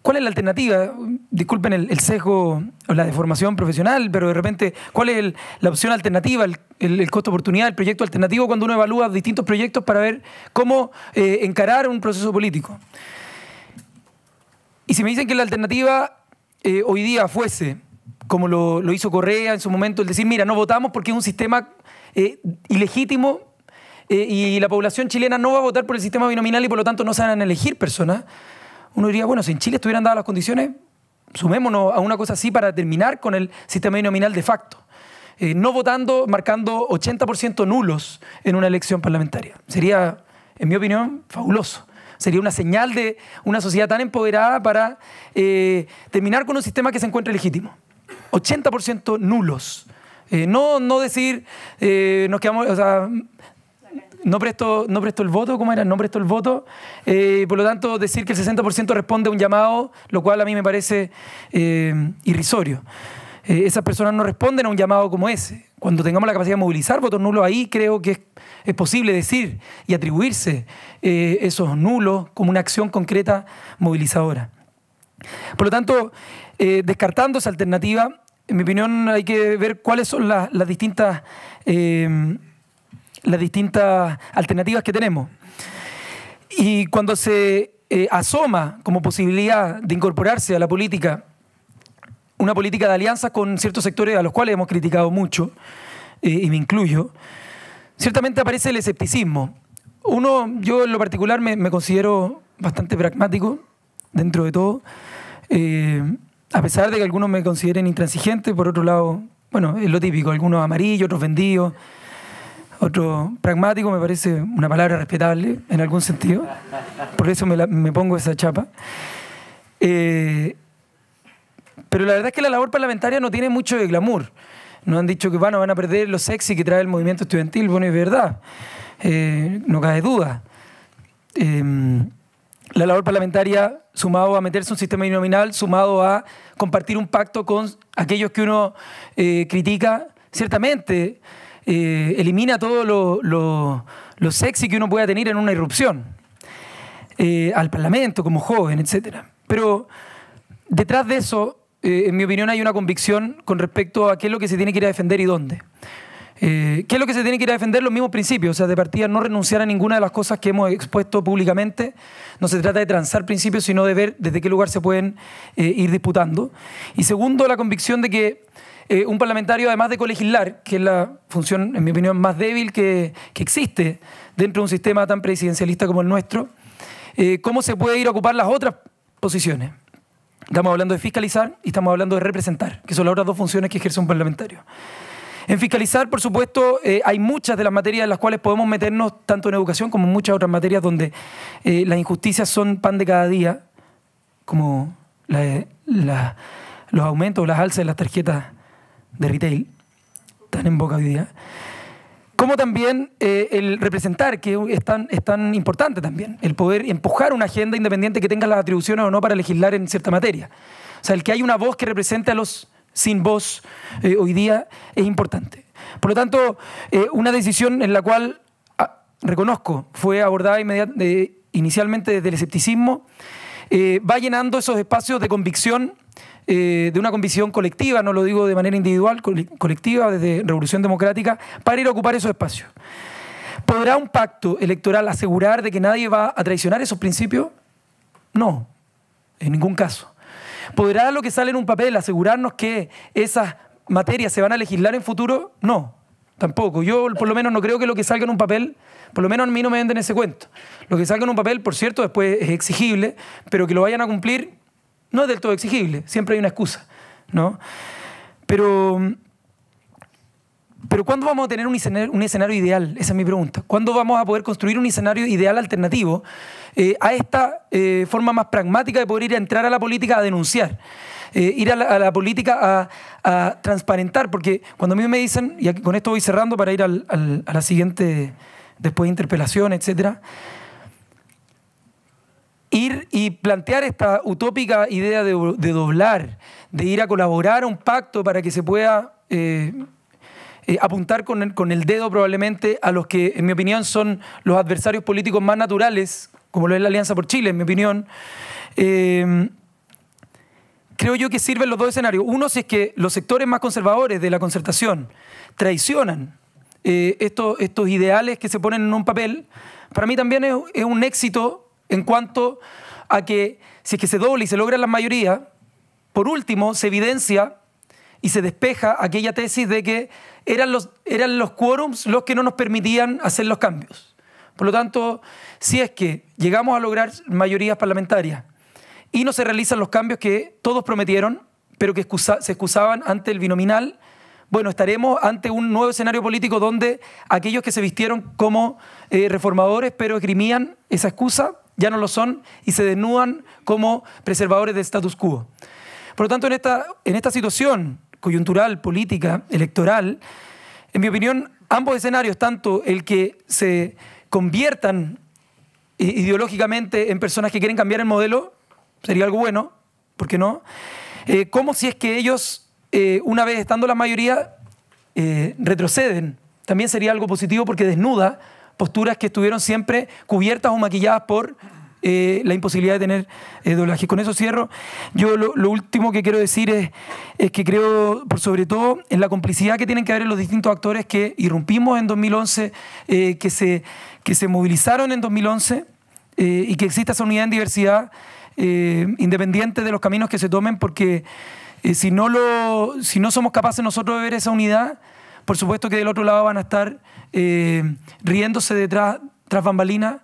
¿Cuál es la alternativa? Disculpen el sesgo o la deformación profesional, pero de repente, ¿cuál es la opción alternativa, el costo-oportunidad, el proyecto alternativo cuando uno evalúa distintos proyectos para ver cómo encarar un proceso político? Y si me dicen que la alternativa hoy día fuese, como lo hizo Correa en su momento, el decir, mira, no votamos porque es un sistema ilegítimo y la población chilena no va a votar por el sistema binominal y por lo tanto no se van a elegir personas, uno diría, bueno, si en Chile estuvieran dadas las condiciones, sumémonos a una cosa así para terminar con el sistema binominal de facto. No votando, marcando 80% nulos en una elección parlamentaria. Sería, en mi opinión, fabuloso. Sería una señal de una sociedad tan empoderada para terminar con un sistema que se encuentra legítimo. 80% nulos. No decir, nos quedamos, o sea, no presto el voto, ¿cómo era? No presto el voto. Por lo tanto, decir que el 60% responde a un llamado, lo cual a mí me parece irrisorio. Esas personas no responden a un llamado como ese. Cuando tengamos la capacidad de movilizar votos nulos, ahí creo que es posible decir y atribuirse esos nulos como una acción concreta movilizadora. Por lo tanto, descartando esa alternativa, en mi opinión hay que ver cuáles son las distintas alternativas que tenemos. Y cuando se asoma como posibilidad de incorporarse a la política una política de alianzas con ciertos sectores a los cuales hemos criticado mucho, y me incluyo, ciertamente aparece el escepticismo. Yo en lo particular me considero bastante pragmático dentro de todo, a pesar de que algunos me consideren intransigente, por otro lado, bueno, es lo típico, algunos amarillos, otros vendidos, otros pragmático me parece una palabra respetable en algún sentido, por eso me pongo esa chapa. Pero la verdad es que la labor parlamentaria no tiene mucho de glamour. Nos han dicho que van a perder lo sexy que trae el movimiento estudiantil. Bueno, es verdad. No cabe duda. La labor parlamentaria, sumado a meterse un sistema binominal, sumado a compartir un pacto con aquellos que uno critica, ciertamente elimina todo lo sexy que uno pueda tener en una irrupción al Parlamento como joven, etc. Pero detrás de eso, en mi opinión, hay una convicción con respecto a qué es lo que se tiene que ir a defender y dónde. ¿Qué es lo que se tiene que ir a defender? Los mismos principios, o sea, de partida no renunciar a ninguna de las cosas que hemos expuesto públicamente. No se trata de transar principios, sino de ver desde qué lugar se pueden ir disputando. Y segundo, la convicción de que un parlamentario, además de colegislar, que es la función, en mi opinión, más débil que existe dentro de un sistema tan presidencialista como el nuestro, cómo se puede ir a ocupar las otras posiciones. Estamos hablando de fiscalizar y estamos hablando de representar, que son las otras dos funciones que ejerce un parlamentario. En fiscalizar, por supuesto, hay muchas de las materias en las cuales podemos meternos, tanto en educación como en muchas otras materias donde las injusticias son pan de cada día, como los aumentos o las alzas de las tarjetas de retail, tan en boca hoy día. Como también el representar, que es tan importante también, el poder empujar una agenda independiente que tenga las atribuciones o no para legislar en cierta materia. O sea, el que haya una voz que represente a los sin voz hoy día es importante. Por lo tanto, una decisión en la cual, reconozco, fue abordada inicialmente desde el escepticismo, va llenando esos espacios de convicción, de una convicción colectiva, no lo digo de manera individual, colectiva desde Revolución Democrática, para ir a ocupar esos espacios. ¿Podrá un pacto electoral asegurar de que nadie va a traicionar esos principios? No, en ningún caso. ¿Podrá lo que sale en un papel asegurarnos que esas materias se van a legislar en futuro? No, tampoco. Yo por lo menos no creo que lo que salga en un papel, por lo menos a mí no me venden ese cuento. Lo que salga en un papel, por cierto, después es exigible, pero que lo vayan a cumplir no es del todo exigible, siempre hay una excusa, ¿no? Pero ¿cuándo vamos a tener un escenario ideal? Esa es mi pregunta. ¿Cuándo vamos a poder construir un escenario ideal alternativo a esta forma más pragmática de poder ir a entrar a la política a denunciar? Ir a la política a transparentar. Porque cuando a mí me dicen, y con esto voy cerrando para ir a la siguiente, después de interpelación, etc. Ir y plantear esta utópica idea de doblar, de ir a colaborar a un pacto para que se pueda... apuntar con el dedo probablemente a los que, en mi opinión, son los adversarios políticos más naturales, como lo es la Alianza por Chile, en mi opinión, creo yo que sirven los dos escenarios. Uno, si es que los sectores más conservadores de la concertación traicionan estos ideales que se ponen en un papel, para mí también es un éxito en cuanto a que, si es que se dobla y se logran las mayorías, por último, se evidencia y se despeja aquella tesis de que eran los quórums los que no nos permitían hacer los cambios. Por lo tanto, si es que llegamos a lograr mayorías parlamentarias y no se realizan los cambios que todos prometieron, pero que se excusaban ante el binominal, bueno, estaremos ante un nuevo escenario político donde aquellos que se vistieron como reformadores pero esgrimían esa excusa ya no lo son y se desnudan como preservadores del status quo. Por lo tanto, en esta situación coyuntural, política, electoral, en mi opinión, ambos escenarios, tanto el que se conviertan ideológicamente en personas que quieren cambiar el modelo, sería algo bueno, ¿por qué no? Como si es que ellos, una vez estando la mayoría, retroceden, también sería algo positivo porque desnuda posturas que estuvieron siempre cubiertas o maquilladas por... la imposibilidad de tener doblaje. Con eso cierro. Yo lo último que quiero decir es que creo, por sobre todo, en la complicidad que tienen que haber en los distintos actores que irrumpimos en 2011, que se movilizaron en 2011 y que exista esa unidad en diversidad independiente de los caminos que se tomen, porque si no somos capaces nosotros de ver esa unidad, por supuesto que del otro lado van a estar riéndose detrás, tras bambalinas,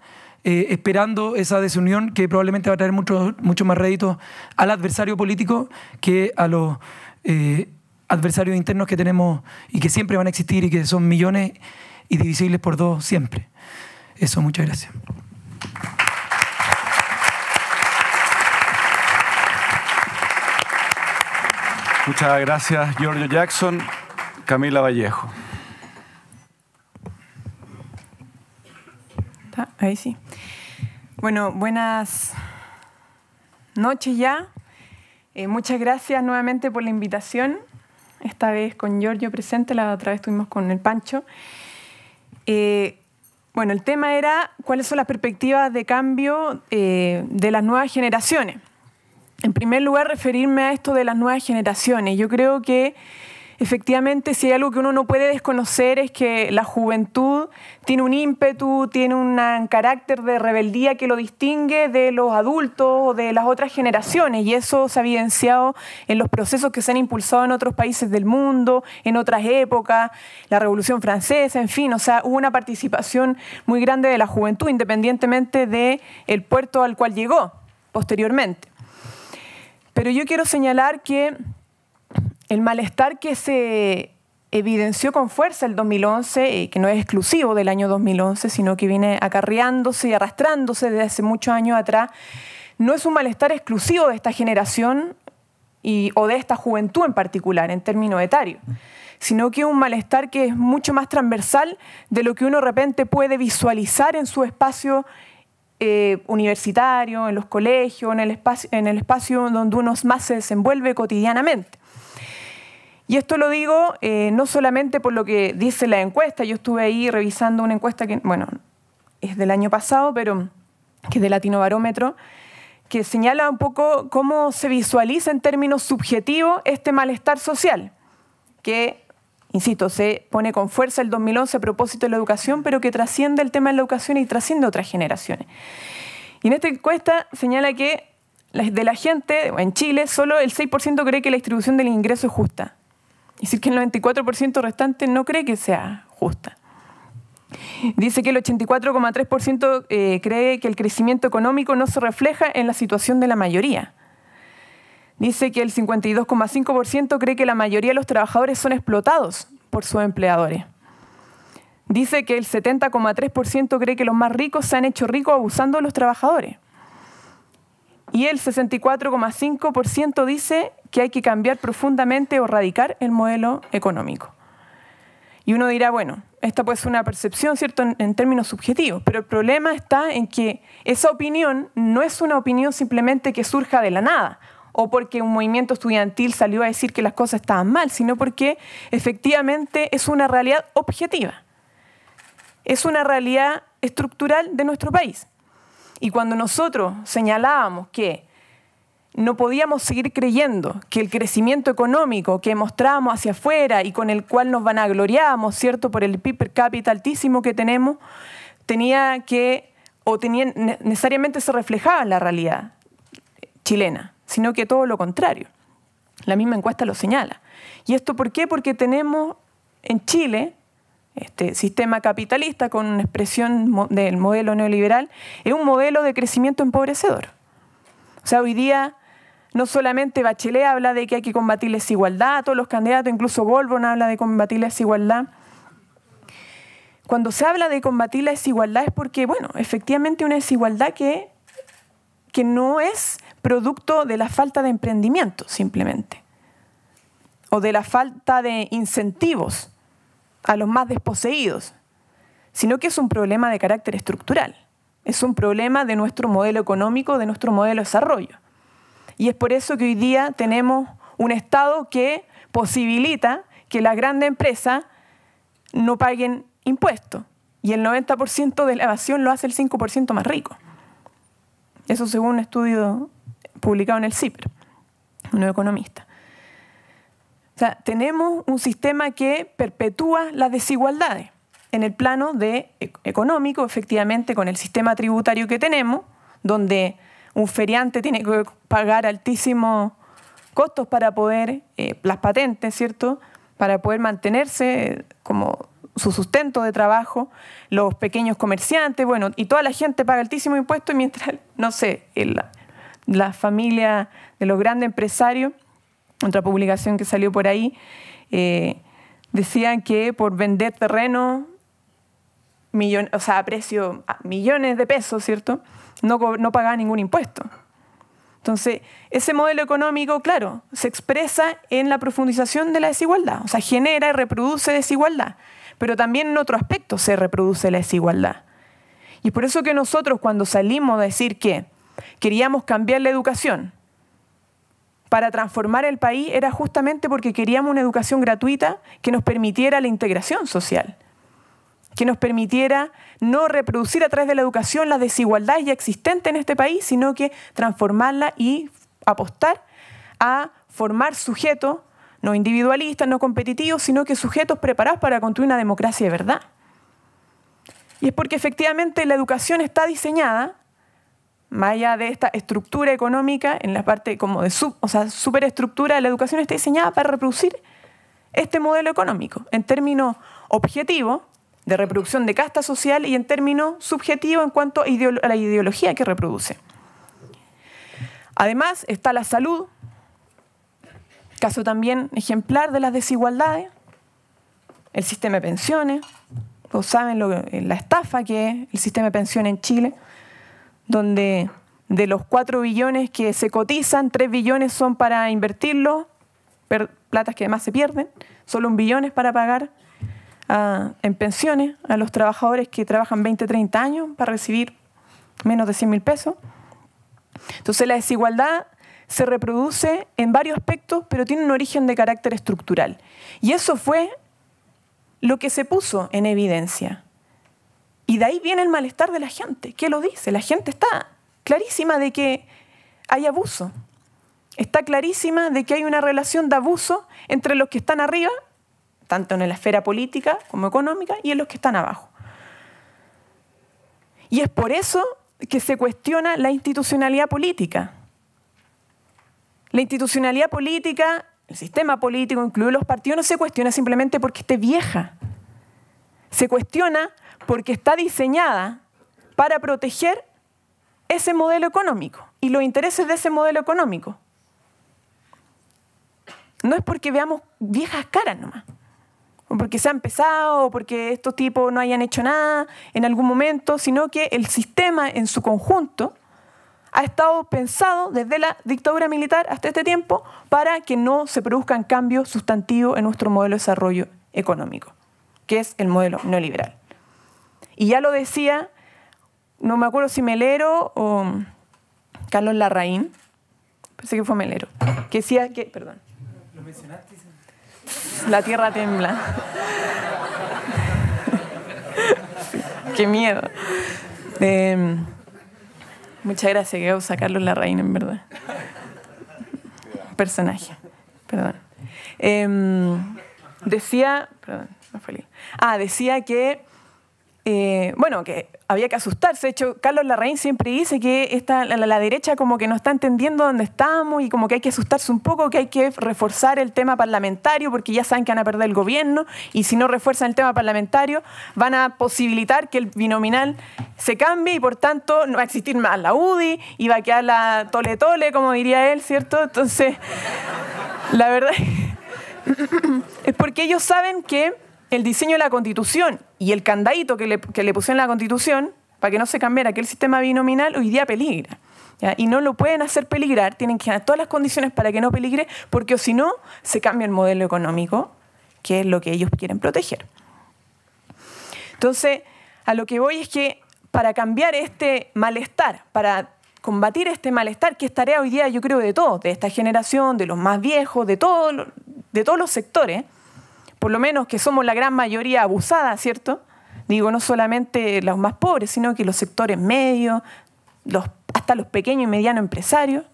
esperando esa desunión que probablemente va a traer mucho más réditos al adversario político que a los adversarios internos que tenemos y que siempre van a existir y que son millones y divisibles por dos siempre. Eso, muchas gracias. Muchas gracias, Giorgio Jackson. Camila Vallejo. Ahí sí. Bueno, buenas noches ya. Muchas gracias nuevamente por la invitación. Esta vez con Giorgio presente, la otra vez estuvimos con el Pancho. Bueno, el tema era cuáles son las perspectivas de cambio de las nuevas generaciones. En primer lugar, referirme a esto de las nuevas generaciones. Yo creo que efectivamente, si hay algo que uno no puede desconocer es que la juventud tiene un ímpetu, tiene un carácter de rebeldía que lo distingue de los adultos o de las otras generaciones, y eso se ha evidenciado en los procesos que se han impulsado en otros países del mundo, en otras épocas, la Revolución Francesa, en fin, o sea, hubo una participación muy grande de la juventud, independientemente del puerto al cual llegó posteriormente. Pero yo quiero señalar que el malestar que se evidenció con fuerza el 2011, que no es exclusivo del año 2011, sino que viene acarreándose y arrastrándose desde hace muchos años atrás, no es un malestar exclusivo de esta generación o de esta juventud en particular, en términos etarios, sino que es un malestar que es mucho más transversal de lo que uno de repente puede visualizar en su espacio universitario, en los colegios, en el espacio donde uno más se desenvuelve cotidianamente. Y esto lo digo no solamente por lo que dice la encuesta. Yo estuve ahí revisando una encuesta que, bueno, es del año pasado, pero que es de Latinobarómetro, que señala un poco cómo se visualiza en términos subjetivos este malestar social, que, insisto, se pone con fuerza el 2011 a propósito de la educación, pero que trasciende el tema de la educación y trasciende otras generaciones. Y en esta encuesta señala que de la gente en Chile, solo el 6% cree que la distribución del ingreso es justa. Es decir, que el 94% restante no cree que sea justa. Dice que el 84,3% cree que el crecimiento económico no se refleja en la situación de la mayoría. Dice que el 52,5% cree que la mayoría de los trabajadores son explotados por sus empleadores. Dice que el 70,3% cree que los más ricos se han hecho ricos abusando de los trabajadores. Y el 64,5% dice que hay que cambiar profundamente o erradicar el modelo económico. Y uno dirá, bueno, esta puede ser una percepción, ¿cierto?, en términos subjetivos, pero el problema está en que esa opinión no es una opinión simplemente que surja de la nada, o porque un movimiento estudiantil salió a decir que las cosas estaban mal, sino porque efectivamente es una realidad objetiva. Es una realidad estructural de nuestro país. Y cuando nosotros señalábamos que no podíamos seguir creyendo que el crecimiento económico que mostrábamos hacia afuera y con el cual nos vanagloriábamos, ¿cierto?, por el PIB per cápita altísimo que tenemos, tenía que, o tenía, necesariamente se reflejaba en la realidad chilena, sino que todo lo contrario. La misma encuesta lo señala. ¿Y esto por qué? Porque tenemos en Chile este sistema capitalista, con una expresión del modelo neoliberal, es un modelo de crecimiento empobrecedor. O sea, hoy día no solamente Bachelet habla de que hay que combatir la desigualdad, todos los candidatos, incluso Bolbón habla de combatir la desigualdad. Cuando se habla de combatir la desigualdad es porque, bueno, efectivamente una desigualdad que no es producto de la falta de emprendimiento simplemente, o de la falta de incentivos a los más desposeídos, sino que es un problema de carácter estructural. Es un problema de nuestro modelo económico, de nuestro modelo de desarrollo. Y es por eso que hoy día tenemos un Estado que posibilita que las grandes empresas no paguen impuestos. Y el 90% de la evasión lo hace el 5% más rico. Eso según un estudio publicado en el CIPER, un economista. O sea, tenemos un sistema que perpetúa las desigualdades. En el plano económico, efectivamente, con el sistema tributario que tenemos, donde un feriante tiene que pagar altísimos costos para poder, las patentes, ¿cierto?, para poder mantenerse como su sustento de trabajo, los pequeños comerciantes, bueno, y toda la gente paga altísimo impuesto, mientras, no sé, la familia de los grandes empresarios, otra publicación que salió por ahí, decían que por vender terreno, o sea, a precio a millones de pesos, ¿cierto?, no pagaba ningún impuesto. Entonces, ese modelo económico, claro, se expresa en la profundización de la desigualdad. O sea, genera y reproduce desigualdad. Pero también en otro aspecto se reproduce la desigualdad. Y es por eso que nosotros, cuando salimos a decir que queríamos cambiar la educación para transformar el país, era justamente porque queríamos una educación gratuita que nos permitiera la integración social, que nos permitiera no reproducir a través de la educación las desigualdades ya existentes en este país, sino que transformarla y apostar a formar sujetos no individualistas, no competitivos, sino que sujetos preparados para construir una democracia de verdad. Y es porque efectivamente la educación está diseñada, más allá de esta estructura económica, en la parte como de superestructura, la educación está diseñada para reproducir este modelo económico en términos objetivos, de reproducción de casta social, y en términos subjetivos en cuanto a la ideología que reproduce. Además está la salud, caso también ejemplar de las desigualdades, el sistema de pensiones, todos saben la estafa que es el sistema de pensiones en Chile, donde de los 4 billones que se cotizan, 3 billones son para invertirlos, platas que además se pierden, solo 1 billón es para pagar en pensiones a los trabajadores que trabajan 20, 30 años para recibir menos de 100.000 pesos. Entonces la desigualdad se reproduce en varios aspectos, pero tiene un origen de carácter estructural. Y eso fue lo que se puso en evidencia. Y de ahí viene el malestar de la gente. ¿Qué lo dice? La gente está clarísima de que hay abuso. Está clarísima de que hay una relación de abuso entre los que están arriba, tanto en la esfera política como económica, y en los que están abajo. Y es por eso que se cuestiona la institucionalidad política. La institucionalidad política, el sistema político, incluidos los partidos, no se cuestiona simplemente porque esté vieja. Se cuestiona porque está diseñada para proteger ese modelo económico y los intereses de ese modelo económico. No es porque veamos viejas caras nomás, o porque se ha empezado, o porque estos tipos no hayan hecho nada en algún momento, sino que el sistema en su conjunto ha estado pensado desde la dictadura militar hasta este tiempo para que no se produzcan cambios sustantivos en nuestro modelo de desarrollo económico, que es el modelo neoliberal. Y ya lo decía, no me acuerdo si Melero o Carlos Larraín, pensé que fue Melero, que decía que, perdón, ¿lo mencionaste? La tierra tembla. Qué miedo. Muchas gracias, que causa Carlos Larraín, en verdad. Personaje. Perdón. Decía... Perdón, no fue libre. Ah, decía que... bueno, que había que asustarse. De hecho, Carlos Larraín siempre dice que la derecha como que no está entendiendo dónde estamos y como que hay que asustarse un poco, que hay que reforzar el tema parlamentario porque ya saben que van a perder el gobierno y si no refuerzan el tema parlamentario van a posibilitar que el binominal se cambie y por tanto no va a existir más la UDI y va a quedar la tole tole, como diría él, ¿cierto? Entonces, la verdad es porque ellos saben que el diseño de la Constitución y el candadito que le pusieron a la Constitución para que no se cambiara aquel sistema binominal hoy día peligra. ¿Ya? Y no lo pueden hacer peligrar, tienen que dar todas las condiciones para que no peligre, porque si no, se cambia el modelo económico, que es lo que ellos quieren proteger. Entonces, a lo que voy es que para cambiar este malestar, para combatir este malestar, que es tarea hoy día, yo creo, de todos, de esta generación, de los más viejos, de todos los sectores, por lo menos que somos la gran mayoría abusada, ¿cierto? Digo, no solamente los más pobres, sino que los sectores medios, hasta los pequeños y medianos empresarios.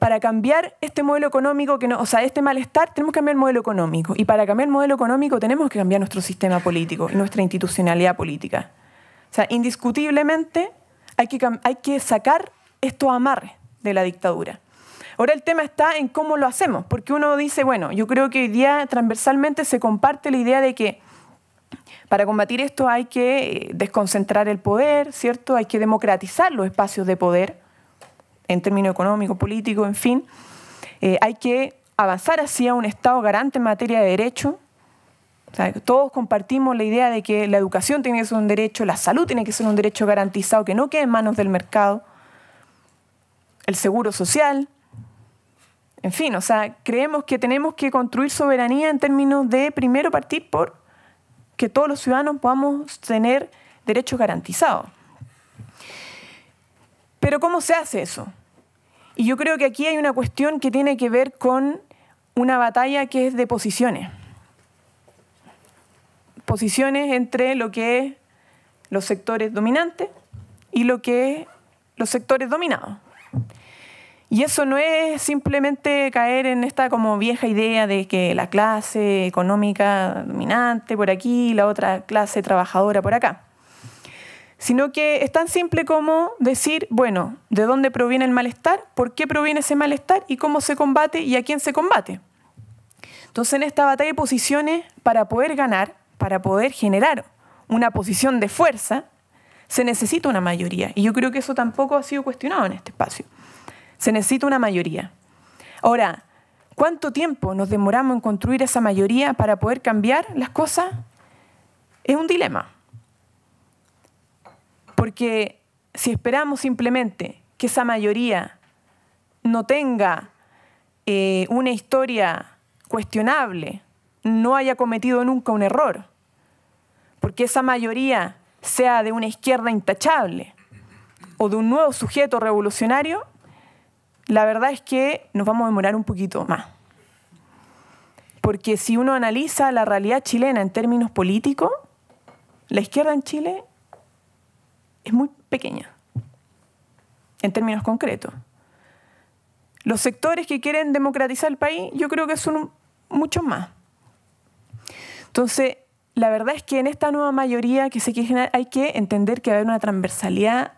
Para cambiar este modelo económico, este malestar, tenemos que cambiar el modelo económico. Y para cambiar el modelo económico tenemos que cambiar nuestro sistema político, nuestra institucionalidad política. O sea, indiscutiblemente hay que sacar estos amarres de la dictadura. Ahora el tema está en cómo lo hacemos, porque uno dice, bueno, yo creo que hoy día transversalmente se comparte la idea de que para combatir esto hay que desconcentrar el poder, ¿cierto? Hay que democratizar los espacios de poder, en términos económicos, políticos, en fin. Hay que avanzar hacia un Estado garante en materia de derecho. O sea, todos compartimos la idea de que la educación tiene que ser un derecho, la salud tiene que ser un derecho garantizado, que no quede en manos del mercado, el seguro social. En fin, o sea, creemos que tenemos que construir soberanía en términos de, primero, partir por que todos los ciudadanos podamos tener derechos garantizados. Pero ¿cómo se hace eso? Y yo creo que aquí hay una cuestión que tiene que ver con una batalla que es de posiciones. Posiciones entre lo que es los sectores dominantes y lo que es los sectores dominados. Y eso no es simplemente caer en esta como vieja idea de que la clase económica dominante por aquí, la otra clase trabajadora por acá. Sino que es tan simple como decir, bueno, ¿de dónde proviene el malestar? ¿Por qué proviene ese malestar? ¿Y cómo se combate? ¿Y a quién se combate? Entonces, en esta batalla de posiciones, para poder ganar, para poder generar una posición de fuerza, se necesita una mayoría. Y yo creo que eso tampoco ha sido cuestionado en este espacio. Se necesita una mayoría. Ahora, ¿cuánto tiempo nos demoramos en construir esa mayoría para poder cambiar las cosas? Es un dilema. Porque si esperamos simplemente que esa mayoría no tenga una historia cuestionable, no haya cometido nunca un error, porque esa mayoría sea de una izquierda intachable o de un nuevo sujeto revolucionario, la verdad es que nos vamos a demorar un poquito más. Porque si uno analiza la realidad chilena en términos políticos, la izquierda en Chile es muy pequeña, en términos concretos. Los sectores que quieren democratizar el país, yo creo que son muchos más. Entonces, la verdad es que en esta nueva mayoría que se quiere generar, hay que entender que va a haber una transversalidad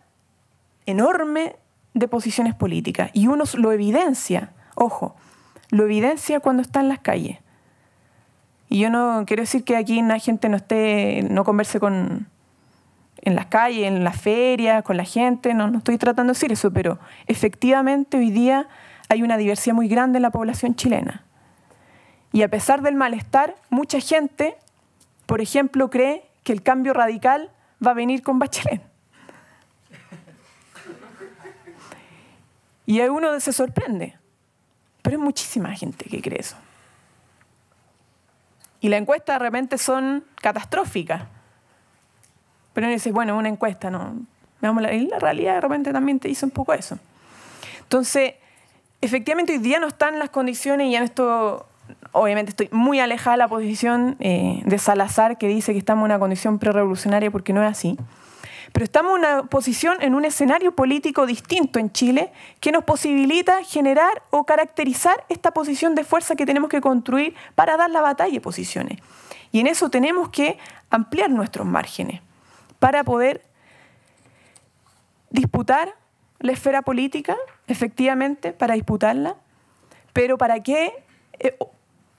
enorme de posiciones políticas. Y uno lo evidencia, ojo, lo evidencia cuando está en las calles. Y yo no quiero decir que aquí la gente no esté, no converse con, en las calles, en las ferias, con la gente, no estoy tratando de decir eso, pero efectivamente hoy día hay una diversidad muy grande en la población chilena. Y a pesar del malestar, mucha gente, por ejemplo, cree que el cambio radical va a venir con Bachelet. Y a uno se sorprende, pero es muchísima gente que cree eso. Y la encuesta de repente son catastróficas. Pero uno dice, bueno, una encuesta, no. Y la realidad de repente también te dice un poco eso. Entonces, efectivamente hoy día no están las condiciones, y en esto obviamente estoy muy alejada de la posición de Salazar, que dice que estamos en una condición prerevolucionaria, porque no es así. Pero estamos en una posición, en un escenario político distinto en Chile, que nos posibilita generar o caracterizar esta posición de fuerza que tenemos que construir para dar la batalla de posiciones. Y en eso tenemos que ampliar nuestros márgenes para poder disputar la esfera política, efectivamente, para disputarla, pero para que,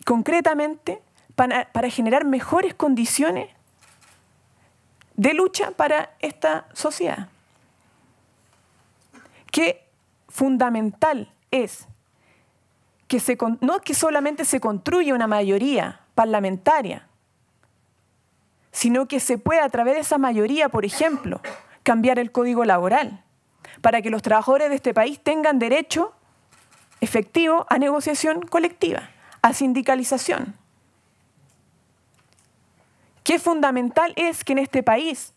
concretamente, para generar mejores condiciones de lucha para esta sociedad. Qué fundamental es que no que solamente se construya una mayoría parlamentaria, sino que se pueda a través de esa mayoría, por ejemplo, cambiar el código laboral para que los trabajadores de este país tengan derecho efectivo a negociación colectiva, a sindicalización. Qué fundamental es que en este país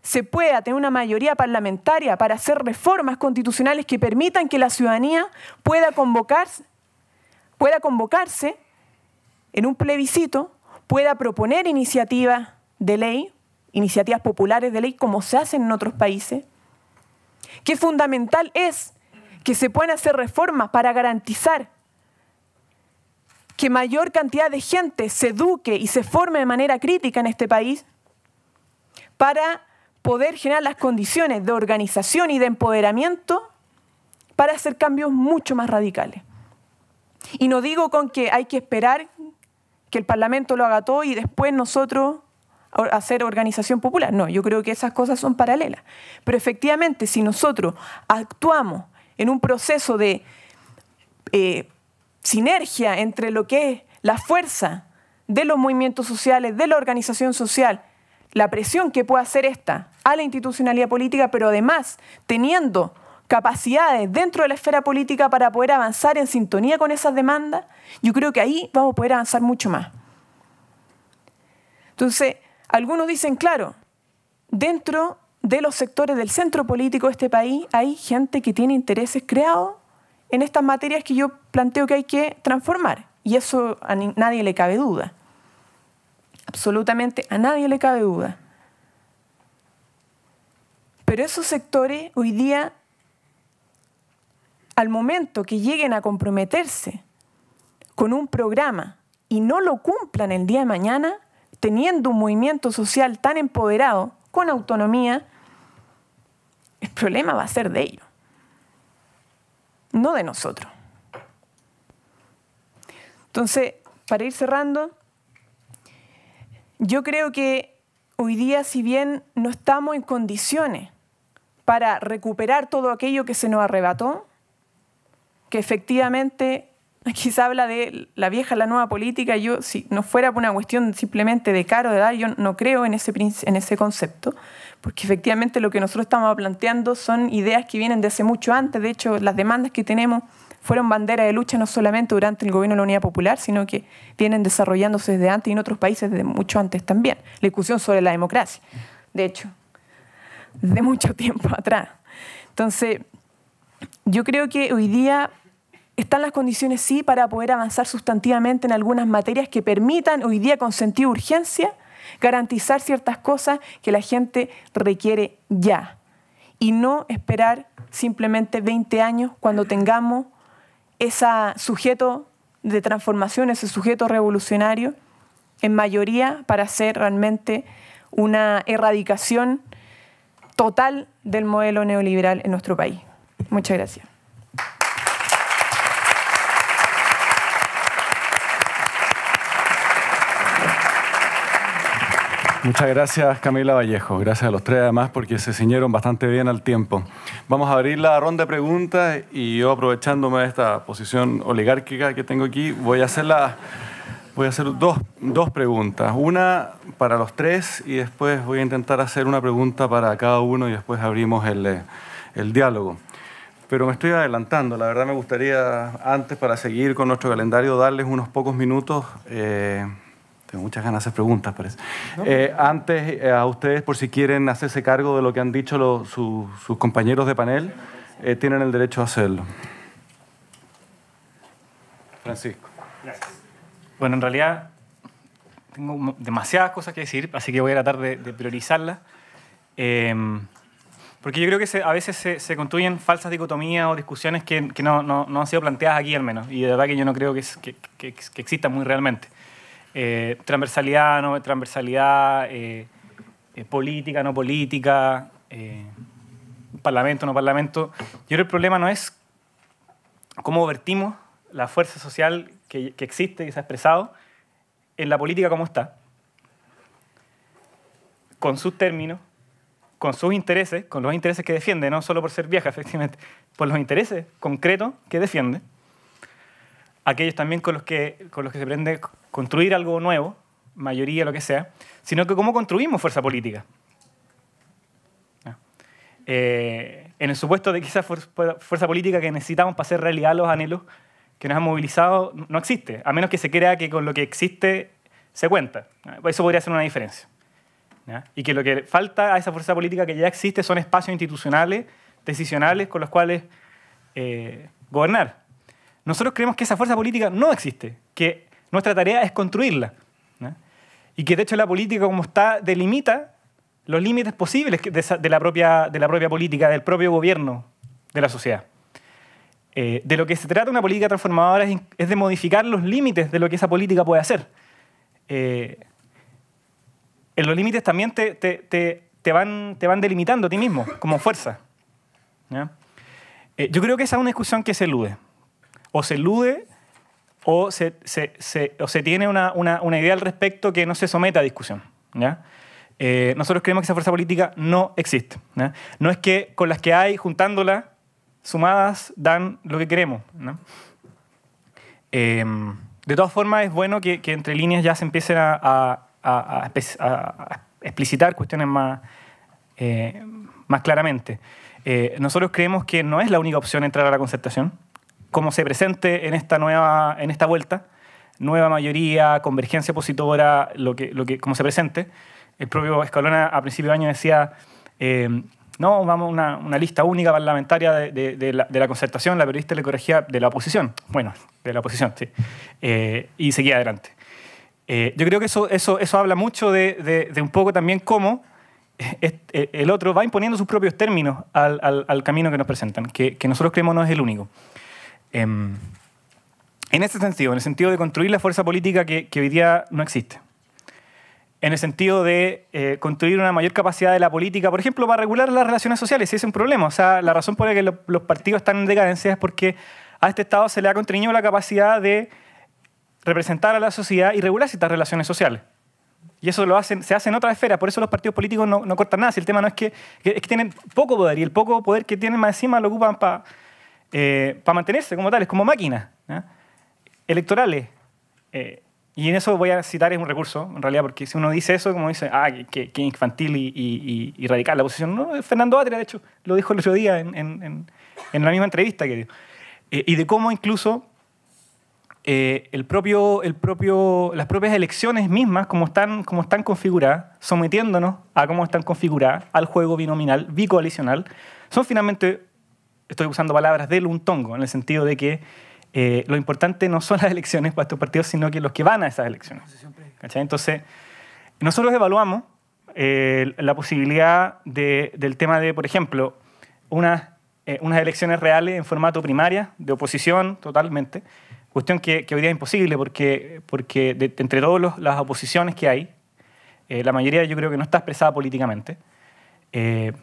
se pueda tener una mayoría parlamentaria para hacer reformas constitucionales que permitan que la ciudadanía pueda convocarse en un plebiscito, pueda proponer iniciativas de ley, iniciativas populares de ley, como se hacen en otros países. Qué fundamental es que se puedan hacer reformas para garantizar que mayor cantidad de gente se eduque y se forme de manera crítica en este país para poder generar las condiciones de organización y de empoderamiento para hacer cambios mucho más radicales. Y no digo con que hay que esperar que el Parlamento lo haga todo y después nosotros hacer organización popular. No, yo creo que esas cosas son paralelas. Pero efectivamente, si nosotros actuamos en un proceso de sinergia entre lo que es la fuerza de los movimientos sociales, de la organización social, la presión que puede hacer esta a la institucionalidad política, pero además teniendo capacidades dentro de la esfera política para poder avanzar en sintonía con esas demandas, yo creo que ahí vamos a poder avanzar mucho más. Entonces, algunos dicen, claro, dentro de los sectores del centro político de este país hay gente que tiene intereses creados en estas materias que yo planteo que hay que transformar. Y eso a nadie le cabe duda. Absolutamente a nadie le cabe duda. Pero esos sectores hoy día, al momento que lleguen a comprometerse con un programa y no lo cumplan el día de mañana, teniendo un movimiento social tan empoderado, con autonomía, el problema va a ser de ellos, no de nosotros. Entonces, para ir cerrando, yo creo que hoy día, si bien no estamos en condiciones para recuperar todo aquello que se nos arrebató, que efectivamente aquí se habla de la vieja, la nueva política, yo si no fuera por una cuestión simplemente de cara o de dar, yo no creo en ese concepto, porque efectivamente lo que nosotros estamos planteando son ideas que vienen desde mucho antes. De hecho, las demandas que tenemos fueron bandera de lucha no solamente durante el gobierno de la Unidad Popular, sino que vienen desarrollándose desde antes y en otros países desde mucho antes también. La discusión sobre la democracia, de hecho, de mucho tiempo atrás. Entonces, yo creo que hoy día están las condiciones, sí, para poder avanzar sustantivamente en algunas materias que permitan hoy día, con sentido de urgencia, garantizar ciertas cosas que la gente requiere ya, y no esperar simplemente 20 años cuando tengamos ese sujeto de transformación, ese sujeto revolucionario en mayoría para hacer realmente una erradicación total del modelo neoliberal en nuestro país. Muchas gracias. Muchas gracias, Camila Vallejo. Gracias a los tres, además, porque se ciñeron bastante bien al tiempo. Vamos a abrir la ronda de preguntas y yo, aprovechándome de esta posición oligárquica que tengo aquí, voy a hacer dos preguntas. Una para los tres y después voy a intentar hacer una pregunta para cada uno y después abrimos el diálogo. Pero me estoy adelantando. La verdad me gustaría, antes, para seguir con nuestro calendario, darles unos pocos minutos... Tengo muchas ganas de hacer preguntas, parece. ¿No? Antes, a ustedes, por si quieren hacerse cargo de lo que han dicho sus compañeros de panel, tienen el derecho a hacerlo. Francisco. Gracias. Bueno, en realidad tengo demasiadas cosas que decir, así que voy a tratar de priorizarlas. Porque yo creo que a veces se construyen falsas dicotomías o discusiones que no han sido planteadas aquí, al menos. Y de verdad que yo no creo que existan muy realmente. Transversalidad, no transversalidad, política, no política, parlamento, no parlamento. Yo creo que el problema no es cómo vertimos la fuerza social que existe, que se ha expresado, en la política como está, con sus términos, con sus intereses, con los intereses que defiende, no solo por ser vieja, efectivamente, por los intereses concretos que defiende, aquellos también con los que se pretende construir algo nuevo, mayoría, lo que sea, sino que cómo construimos fuerza política. En el supuesto de que esa fuerza política que necesitamos para hacer realidad los anhelos que nos han movilizado no existe, a menos que se crea que con lo que existe se cuenta. Eso podría ser una diferencia. Y que lo que falta a esa fuerza política que ya existe son espacios institucionales, decisionales, con los cuales gobernar. Nosotros creemos que esa fuerza política no existe, que nuestra tarea es construirla, ¿no? Y que de hecho la política como está delimita los límites posibles de la propia política, del propio gobierno de la sociedad. De lo que se trata una política transformadora es de modificar los límites de lo que esa política puede hacer. En los límites también te van delimitando a ti mismo como fuerza, ¿no? Yo creo que esa es una discusión que se elude. O se elude o se tiene una idea al respecto que no se someta a discusión, ¿ya? Nosotros creemos que esa fuerza política no existe, ¿ya? No es que con las que hay, juntándolas, sumadas, dan lo que queremos, ¿no? De todas formas, es bueno que entre líneas ya se empiecen a explicitar cuestiones más claramente. Nosotros creemos que no es la única opción entrar a la concertación. Como se presente en esta vuelta, nueva mayoría, convergencia opositora, como se presente. El propio Escalona a principio de año decía, no, vamos a una lista única parlamentaria de la concertación, la periodista le corregía de la oposición. Bueno, de la oposición, sí. Y seguía adelante. Yo creo que eso habla mucho de un poco también cómo el otro va imponiendo sus propios términos al camino que nos presentan, que nosotros creemos no es el único. En ese sentido, en el sentido de construir la fuerza política que hoy día no existe, en el sentido de construir una mayor capacidad de la política, por ejemplo, para regular las relaciones sociales, si es un problema. O sea, la razón por la que los partidos están en decadencia es porque a este Estado se le ha contraído la capacidad de representar a la sociedad y regular ciertas relaciones sociales. Y eso se hace en otras esferas, por eso los partidos políticos no cortan nada. Si el tema no es que tienen poco poder, y el poco poder que tienen más encima lo ocupan para mantenerse como tales, como máquinas, ¿eh? Electorales. Y en eso voy a citar un recurso, en realidad, porque si uno dice eso, como dice, que infantil y radical la posición. No, Fernando Atria, de hecho, lo dijo el otro día en la misma entrevista que dio. Y de cómo incluso las propias elecciones mismas, como están configuradas, sometiéndonos a cómo están configuradas al juego binominal, bicoalicional, son finalmente... Estoy usando palabras del untongo, en el sentido de que lo importante no son las elecciones para estos partidos, sino que los que van a esas elecciones, ¿cachai? Entonces, nosotros evaluamos la posibilidad del tema de, por ejemplo, unas elecciones reales en formato primaria, de oposición totalmente, cuestión que hoy día es imposible porque entre todas las oposiciones que hay, la mayoría yo creo que no está expresada políticamente.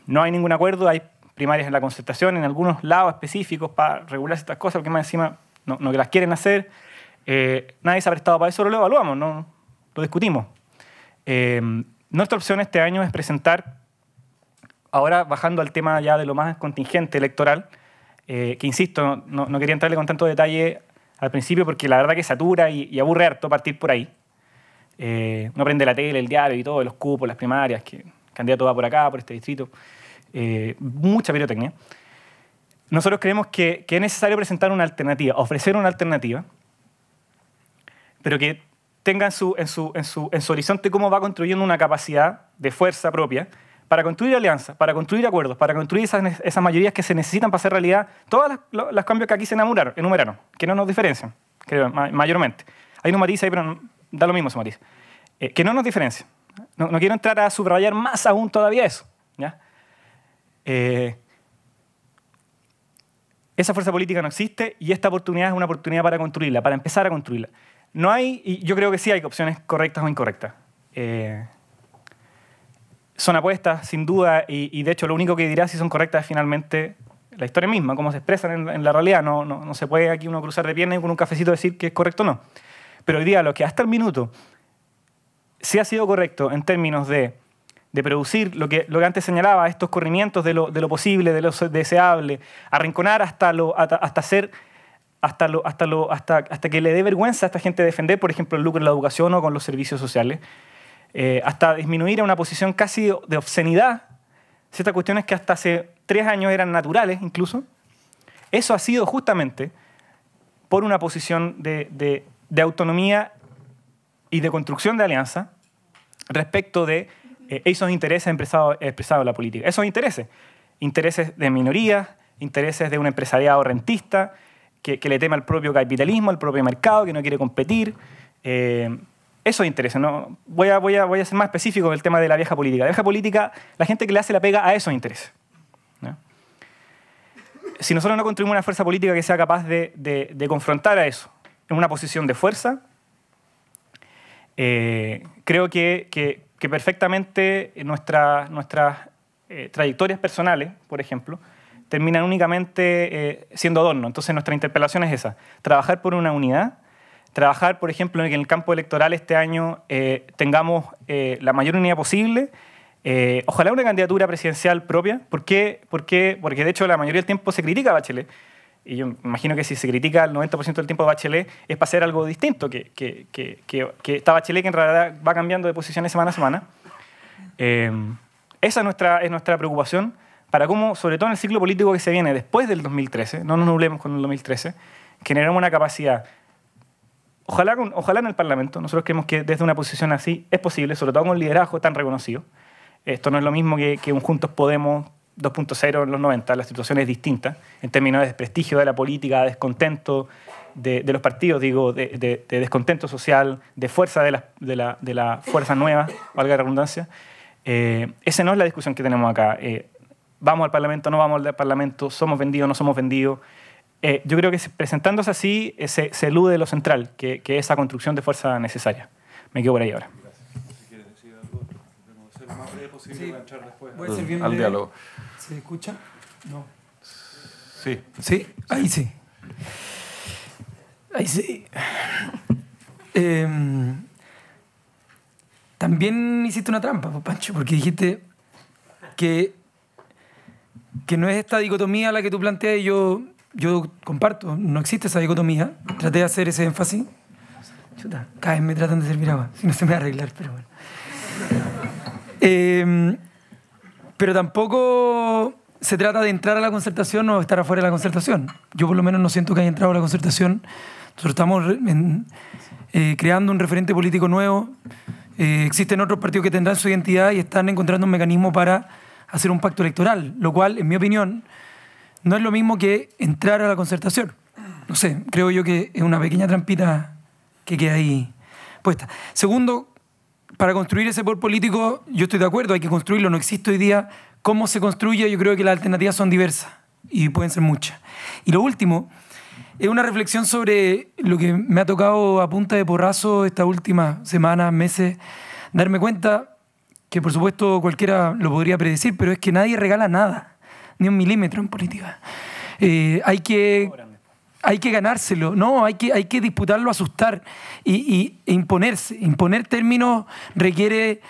No hay ningún acuerdo, hay primarias en la Concertación, en algunos lados específicos para regular estas cosas, porque más encima no que las quieren hacer. Nadie se ha prestado para eso, lo evaluamos, no lo discutimos. Nuestra opción este año es presentar, ahora bajando al tema ya de lo más contingente electoral, que insisto, no quería entrarle con tanto detalle al principio porque la verdad que satura y aburre harto partir por ahí. Uno prende la tele, el diario y todo, los cupos, las primarias, que el candidato va por acá, por este distrito. Mucha pirotecnia. Nosotros creemos que es necesario presentar una alternativa, ofrecer una alternativa, pero que tenga en su horizonte cómo va construyendo una capacidad de fuerza propia para construir alianzas, para construir acuerdos, para construir esas mayorías que se necesitan para hacer realidad todos los cambios que aquí se enumeraron, que no nos diferencian, creo, mayormente. Hay unos matices ahí, pero da lo mismo ese matiz. Que no nos diferencian. No quiero entrar a subrayar más aún todavía eso, ¿ya? Esa fuerza política no existe y esta oportunidad es una oportunidad para construirla, para empezar a construirla. No hay, y yo creo que sí hay opciones correctas o incorrectas. Son apuestas, sin duda, y de hecho lo único que dirá si son correctas es finalmente la historia misma, cómo se expresan en la realidad. No se puede aquí uno cruzar de piernas y con un cafecito decir que es correcto o no. Pero hoy día lo que hasta el minuto sí ha sido correcto en términos de producir lo que antes señalaba, estos corrimientos de lo posible, de lo deseable, arrinconar hasta que le dé vergüenza a esta gente defender, por ejemplo, el lucro en la educación o con los servicios sociales, hasta disminuir a una posición casi de obscenidad ciertas cuestiones que hasta hace 3 años eran naturales incluso. Eso ha sido justamente por una posición de autonomía y de construcción de alianza respecto de esos intereses expresados en la política. Esos intereses de minorías, intereses de un empresariado rentista que le teme al propio capitalismo, al propio mercado, que no quiere competir. Esos intereses. ¿No? Voy a ser más específico del tema de la vieja política. La vieja política, la gente que le hace la pega a esos intereses. ¿No? Si nosotros no construimos una fuerza política que sea capaz de confrontar a eso en una posición de fuerza, creo que perfectamente nuestras trayectorias personales, por ejemplo, terminan únicamente siendo adorno. Entonces nuestra interpelación es esa, trabajar por una unidad, trabajar, por ejemplo, en que en el campo electoral este año tengamos la mayor unidad posible, ojalá una candidatura presidencial propia. ¿Por qué? Porque de hecho la mayoría del tiempo se critica a Bachelet, y yo imagino que si se critica el 90% del tiempo a Bachelet es para hacer algo distinto, que esta Bachelet que en realidad va cambiando de posiciones semana a semana. Esa es nuestra preocupación para cómo, sobre todo en el ciclo político que se viene después del 2013, no nos nublemos con el 2013, generamos una capacidad, ojalá en el Parlamento. Nosotros creemos que desde una posición así es posible, sobre todo con un liderazgo tan reconocido. Esto no es lo mismo que un Juntos Podemos 2.0 en los 90, la situación es distinta en términos de desprestigio de la política, descontento de los partidos, digo, de descontento social, de fuerza de la fuerza nueva, valga la redundancia. Esa no es la discusión que tenemos acá. Vamos al Parlamento, no vamos al Parlamento, somos vendidos, no somos vendidos. Yo creo que presentándose así se elude lo central, que es esa construcción de fuerza necesaria. Me quedo por ahí ahora. Si quieres decir algo, podemos ser lo más breve posible, sí, para entrar después voy a ser bien al diálogo. ¿Se escucha? No. Sí. Sí, ahí sí. Ahí sí. También hiciste una trampa, Pancho, porque dijiste que no es esta dicotomía la que tú planteas y yo comparto. No existe esa dicotomía. Traté de hacer ese énfasis. Chuta, cada vez me tratan de servir agua. Si no se me va a arreglar, pero bueno. Pero tampoco se trata de entrar a la Concertación o estar afuera de la Concertación. Yo por lo menos no siento que haya entrado a la Concertación. Nosotros estamos creando un referente político nuevo. Existen otros partidos que tendrán su identidad y están encontrando un mecanismo para hacer un pacto electoral, lo cual, en mi opinión, no es lo mismo que entrar a la Concertación. No sé, creo yo que es una pequeña trampita que queda ahí puesta. Segundo, para construir ese poder político, yo estoy de acuerdo, hay que construirlo, no existe hoy día. ¿Cómo se construye? Yo creo que las alternativas son diversas y pueden ser muchas. Y lo último, es una reflexión sobre lo que me ha tocado a punta de porrazo estas últimas semanas, meses, darme cuenta que por supuesto cualquiera lo podría predecir, pero es que nadie regala nada. ni un milímetro en política. Hay que ganárselo, no, hay que disputarlo, asustar e imponerse. Imponer términos requiere,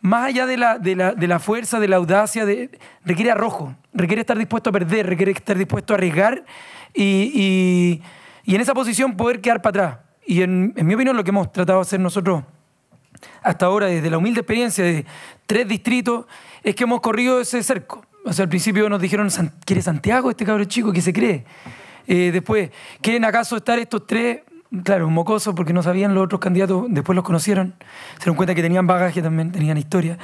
más allá de la fuerza, de la audacia, requiere arrojo, requiere estar dispuesto a perder, requiere estar dispuesto a arriesgar y en esa posición poder quedar para atrás. Y en mi opinión lo que hemos tratado de hacer nosotros hasta ahora, desde la humilde experiencia de 3 distritos, es que hemos corrido ese cerco. O sea, al principio nos dijeron, ¿quiere Santiago este cabro chico? ¿Qué se cree? Después, ¿quieren acaso estar estos 3? Claro, mocosos, porque no sabían los otros candidatos, después los conocieron, se dieron cuenta que tenían bagaje también, tenían historia.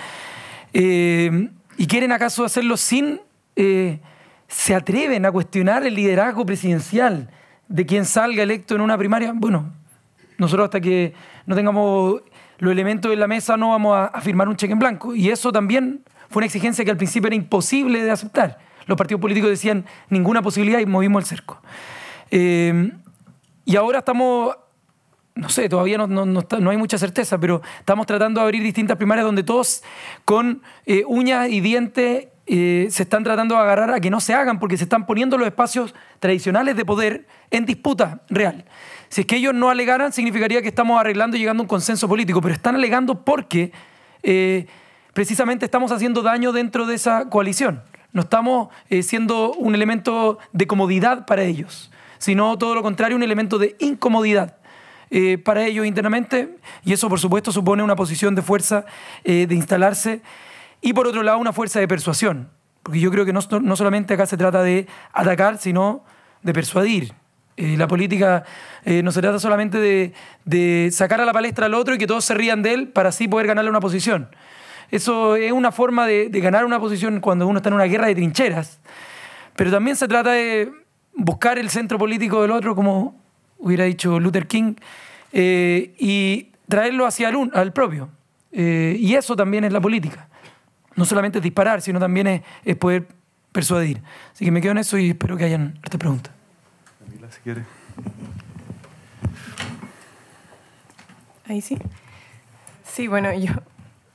¿Y quieren acaso hacerlo sin...? ¿Se atreven a cuestionar el liderazgo presidencial de quien salga electo en una primaria? Bueno, nosotros hasta que no tengamos los elementos en la mesa no vamos a firmar un cheque en blanco. Y eso también... fue una exigencia que al principio era imposible de aceptar. Los partidos políticos decían ninguna posibilidad y movimos el cerco. Y ahora estamos, no sé, todavía no hay mucha certeza, pero estamos tratando de abrir distintas primarias donde todos con uñas y dientes se están tratando de agarrar a que no se hagan, porque se están poniendo los espacios tradicionales de poder en disputa real. Si es que ellos no alegaran, significaría que estamos arreglando y llegando a un consenso político, pero están alegando porque... precisamente estamos haciendo daño dentro de esa coalición. No estamos siendo un elemento de comodidad para ellos, sino todo lo contrario, un elemento de incomodidad para ellos internamente, y eso por supuesto supone una posición de fuerza de instalarse y por otro lado una fuerza de persuasión, porque yo creo que no solamente acá se trata de atacar, sino de persuadir. La política no se trata solamente de sacar a la palestra al otro y que todos se rían de él para así poder ganarle una posición. Eso es una forma de ganar una posición cuando uno está en una guerra de trincheras. Pero también se trata de buscar el centro político del otro, como hubiera dicho Luther King, y traerlo hacia al propio. Y eso también es la política. No solamente es disparar, sino también es poder persuadir. Así que me quedo en eso y espero que hayan estas preguntas. Camila, si quieres. Ahí sí. Sí, bueno, yo...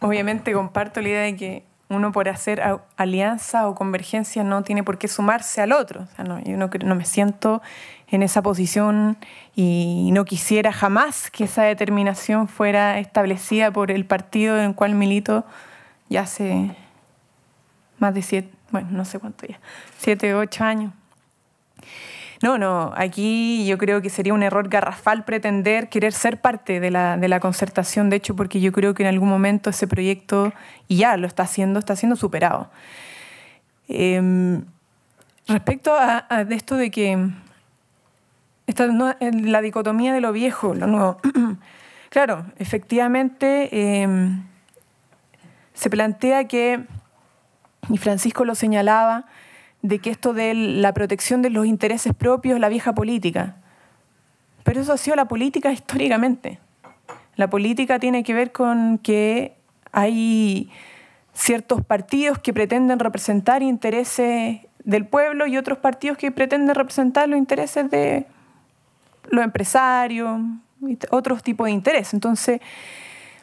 obviamente comparto la idea de que uno por hacer alianza o convergencia no tiene por qué sumarse al otro. O sea, yo no me siento en esa posición y no quisiera jamás que esa determinación fuera establecida por el partido en el cual milito ya hace más de 7, bueno, no sé cuánto ya, 7 u 8 años. No, aquí yo creo que sería un error garrafal pretender querer ser parte de la concertación, de hecho, porque yo creo que en algún momento ese proyecto, y ya lo está siendo superado. Respecto a esto de que la dicotomía de lo viejo, lo nuevo, claro, efectivamente se plantea que, y Francisco lo señalaba, de que esto de la protección de los intereses propios, la vieja política. Pero eso ha sido la política históricamente. La política tiene que ver con que hay ciertos partidos que pretenden representar intereses del pueblo y otros partidos que pretenden representar los intereses de los empresarios, otros tipos de intereses. Entonces,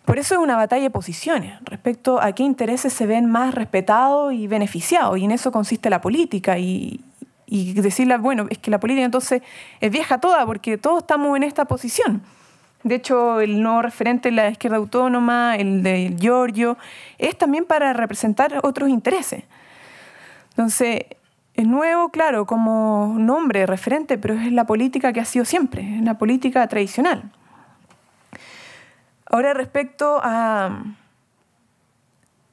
por eso es una batalla de posiciones respecto a qué intereses se ven más respetados y beneficiados, y en eso consiste la política. Y decirle, bueno, es que la política entonces es vieja toda porque todos estamos en esta posición. De hecho, el nuevo referente de la izquierda autónoma, el de Giorgio, es también para representar otros intereses. Entonces, es nuevo, claro, como nombre, referente, pero es la política que ha sido siempre, es la política tradicional. Ahora, respecto a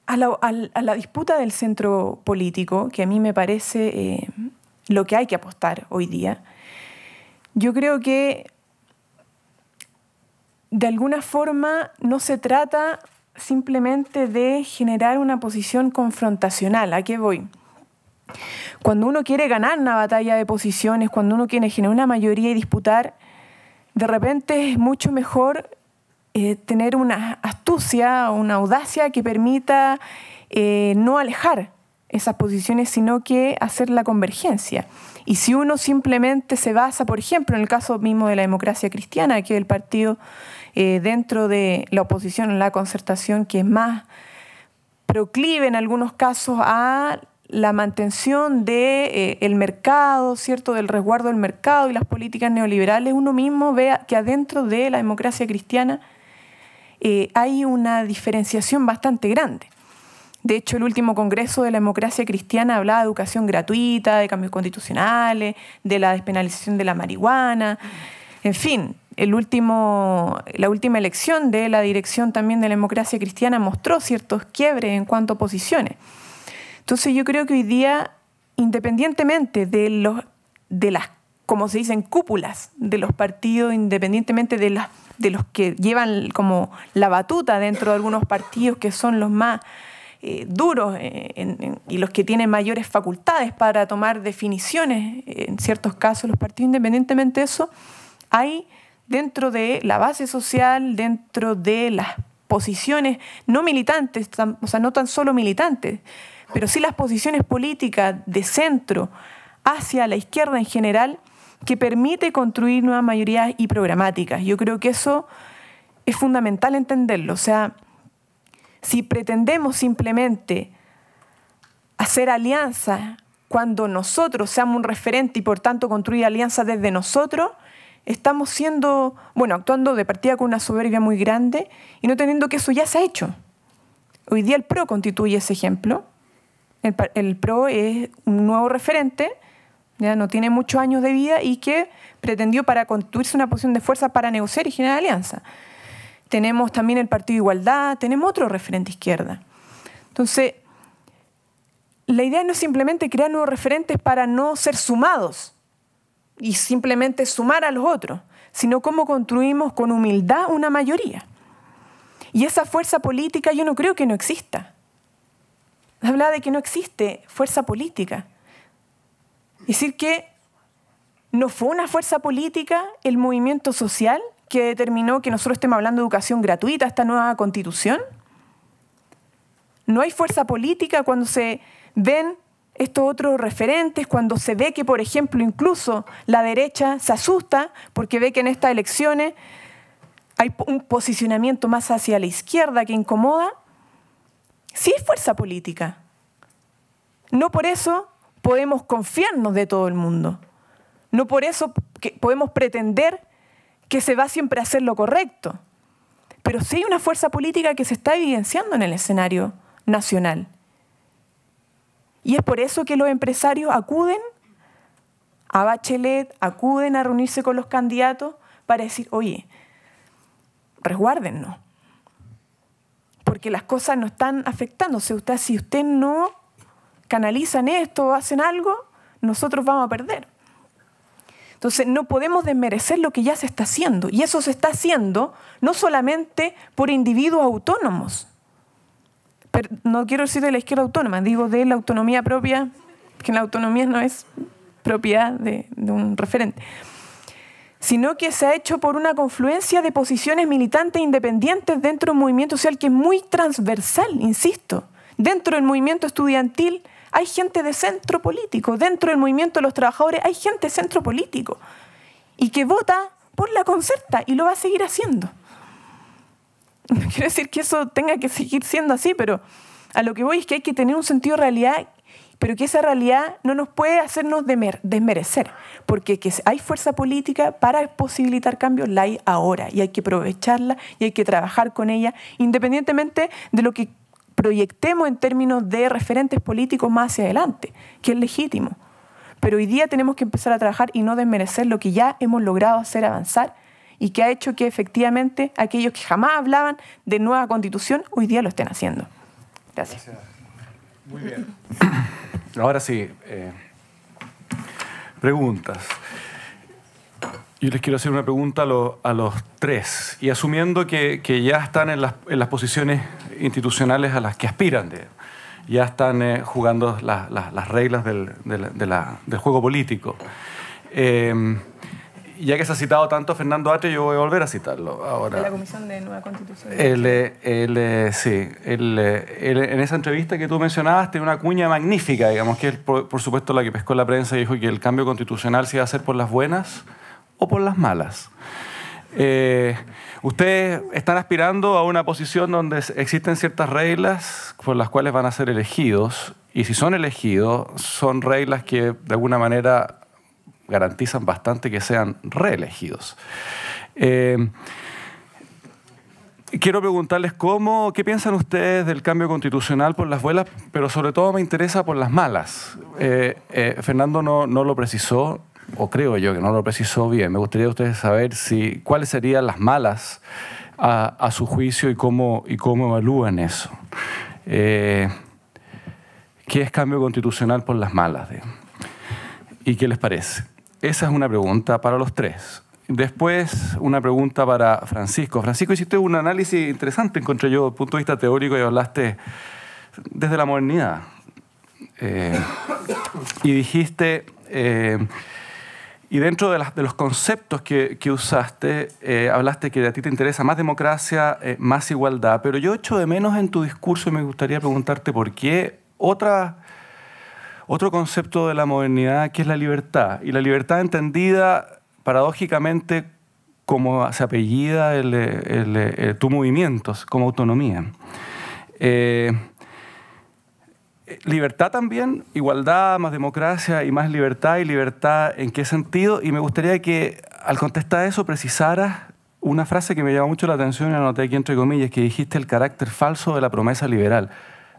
la disputa del centro político, que a mí me parece lo que hay que apostar hoy día, yo creo que de alguna forma no se trata simplemente de generar una posición confrontacional. ¿A qué voy? Cuando uno quiere ganar una batalla de posiciones, cuando uno quiere generar una mayoría y disputar, de repente es mucho mejor... tener una astucia o una audacia que permita no alejar esas posiciones, sino que hacer la convergencia. Y si uno simplemente se basa, por ejemplo, en el caso mismo de la Democracia Cristiana, que es el partido dentro de la oposición, la concertación, que es más proclive en algunos casos a la mantención del mercado, ¿cierto?, del resguardo del mercado y las políticas neoliberales, uno mismo ve que adentro de la democracia cristiana hay una diferenciación bastante grande. De hecho, el último Congreso de la Democracia Cristiana hablaba de educación gratuita, de cambios constitucionales, de la despenalización de la marihuana, en fin. La última elección de la dirección también de la democracia cristiana mostró ciertos quiebres en cuanto a posiciones. Entonces yo creo que hoy día, independientemente de las, como se dicen, cúpulas de los partidos, independientemente de los que llevan como la batuta dentro de algunos partidos que son los más duros y los que tienen mayores facultades para tomar definiciones, en ciertos casos los partidos, independientemente de eso, hay dentro de la base social, dentro de las posiciones no militantes, o sea, no tan solo militantes, pero sí las posiciones políticas de centro hacia la izquierda en general, que permite construir nuevas mayorías y programáticas. Yo creo que eso es fundamental entenderlo. O sea, si pretendemos simplemente hacer alianzas cuando nosotros seamos un referente y por tanto construir alianzas desde nosotros, estamos siendo, bueno, actuando de partida con una soberbia muy grande y no teniendo que eso ya se ha hecho. Hoy día el PRO constituye ese ejemplo. El PRO es un nuevo referente, ya no tiene muchos años de vida y que pretendió para constituirse una posición de fuerza para negociar y generar alianza. Tenemos también el Partido de Igualdad, tenemos otro referente izquierda. Entonces, la idea no es simplemente crear nuevos referentes para no ser sumados y simplemente sumar a los otros, sino cómo construimos con humildad una mayoría. Y esa fuerza política yo no creo que no exista. Habla de que no existe fuerza política. Es decir, que no fue una fuerza política el movimiento social que determinó que nosotros estemos hablando de educación gratuita, esta nueva constitución. No hay fuerza política cuando se ven estos otros referentes, cuando se ve que, por ejemplo, incluso la derecha se asusta porque ve que en estas elecciones hay un posicionamiento más hacia la izquierda que incomoda, sí es fuerza política. No por eso podemos confiarnos de todo el mundo. No por eso podemos pretender que se va siempre a hacer lo correcto. Pero sí hay una fuerza política que se está evidenciando en el escenario nacional. Y es por eso que los empresarios acuden a Bachelet, acuden a reunirse con los candidatos para decir, oye, resguárdennos, porque las cosas no están afectándose. Si ustedes no canalizan esto o hacen algo, nosotros vamos a perder. Entonces no podemos desmerecer lo que ya se está haciendo. Y eso se está haciendo no solamente por individuos autónomos. Pero no quiero decir de la izquierda autónoma, digo de la autonomía propia, que la autonomía no es propiedad de un referente, sino que se ha hecho por una confluencia de posiciones militantes independientes dentro de un movimiento social que es muy transversal, insisto. Dentro del movimiento estudiantil hay gente de centro político, dentro del movimiento de los trabajadores hay gente de centro político y que vota por la Concerta y lo va a seguir haciendo. No quiero decir que eso tenga que seguir siendo así, pero a lo que voy es que hay que tener un sentido de realidad, pero que esa realidad no nos puede hacernos desmerecer, porque que hay fuerza política para posibilitar cambios, la hay ahora, y hay que aprovecharla, y hay que trabajar con ella, independientemente de lo que proyectemos en términos de referentes políticos más hacia adelante, que es legítimo. Pero hoy día tenemos que empezar a trabajar y no desmerecer lo que ya hemos logrado hacer avanzar, y que ha hecho que efectivamente aquellos que jamás hablaban de nueva constitución hoy día lo estén haciendo. Gracias. Gracias. Muy bien. Ahora sí, preguntas. Yo les quiero hacer una pregunta a los tres, y asumiendo que ya están en las posiciones institucionales a las que aspiran, ya están jugando las reglas del juego político. Ya que se ha citado tanto a Fernando Atria, yo voy a volver a citarlo ahora. De la Comisión de Nueva Constitución. Él, en esa entrevista que tú mencionabas, tenía una cuña magnífica, digamos, que es, por supuesto, la que pescó la prensa y dijo que el cambio constitucional se iba a hacer por las buenas o por las malas. Ustedes están aspirando a una posición donde existen ciertas reglas por las cuales van a ser elegidos, y si son elegidos, son reglas que de alguna manera garantizan bastante que sean reelegidos. Quiero preguntarles qué piensan ustedes del cambio constitucional por las buenas, pero sobre todo me interesa por las malas. Fernando no lo precisó, o creo yo que no lo precisó bien. Me gustaría ustedes saber cuáles serían las malas a su juicio y cómo evalúan eso. ¿Qué es cambio constitucional por las malas? ¿Y qué les parece? Esa es una pregunta para los tres. Después, una pregunta para Francisco. Francisco, hiciste un análisis interesante, encontré yo, desde el punto de vista teórico, y hablaste desde la modernidad. Y dijiste, y dentro de los conceptos que usaste, hablaste que a ti te interesa más democracia, más igualdad, pero yo echo de menos en tu discurso, y me gustaría preguntarte por qué otro concepto de la modernidad, que es la libertad, y la libertad entendida paradójicamente como se apellida tu movimiento, como autonomía. Libertad también, igualdad, más democracia y más libertad, y libertad ¿en qué sentido? Y me gustaría que al contestar eso precisaras una frase que me llamó mucho la atención y la anoté aquí entre comillas, que dijiste: el carácter falso de la promesa liberal.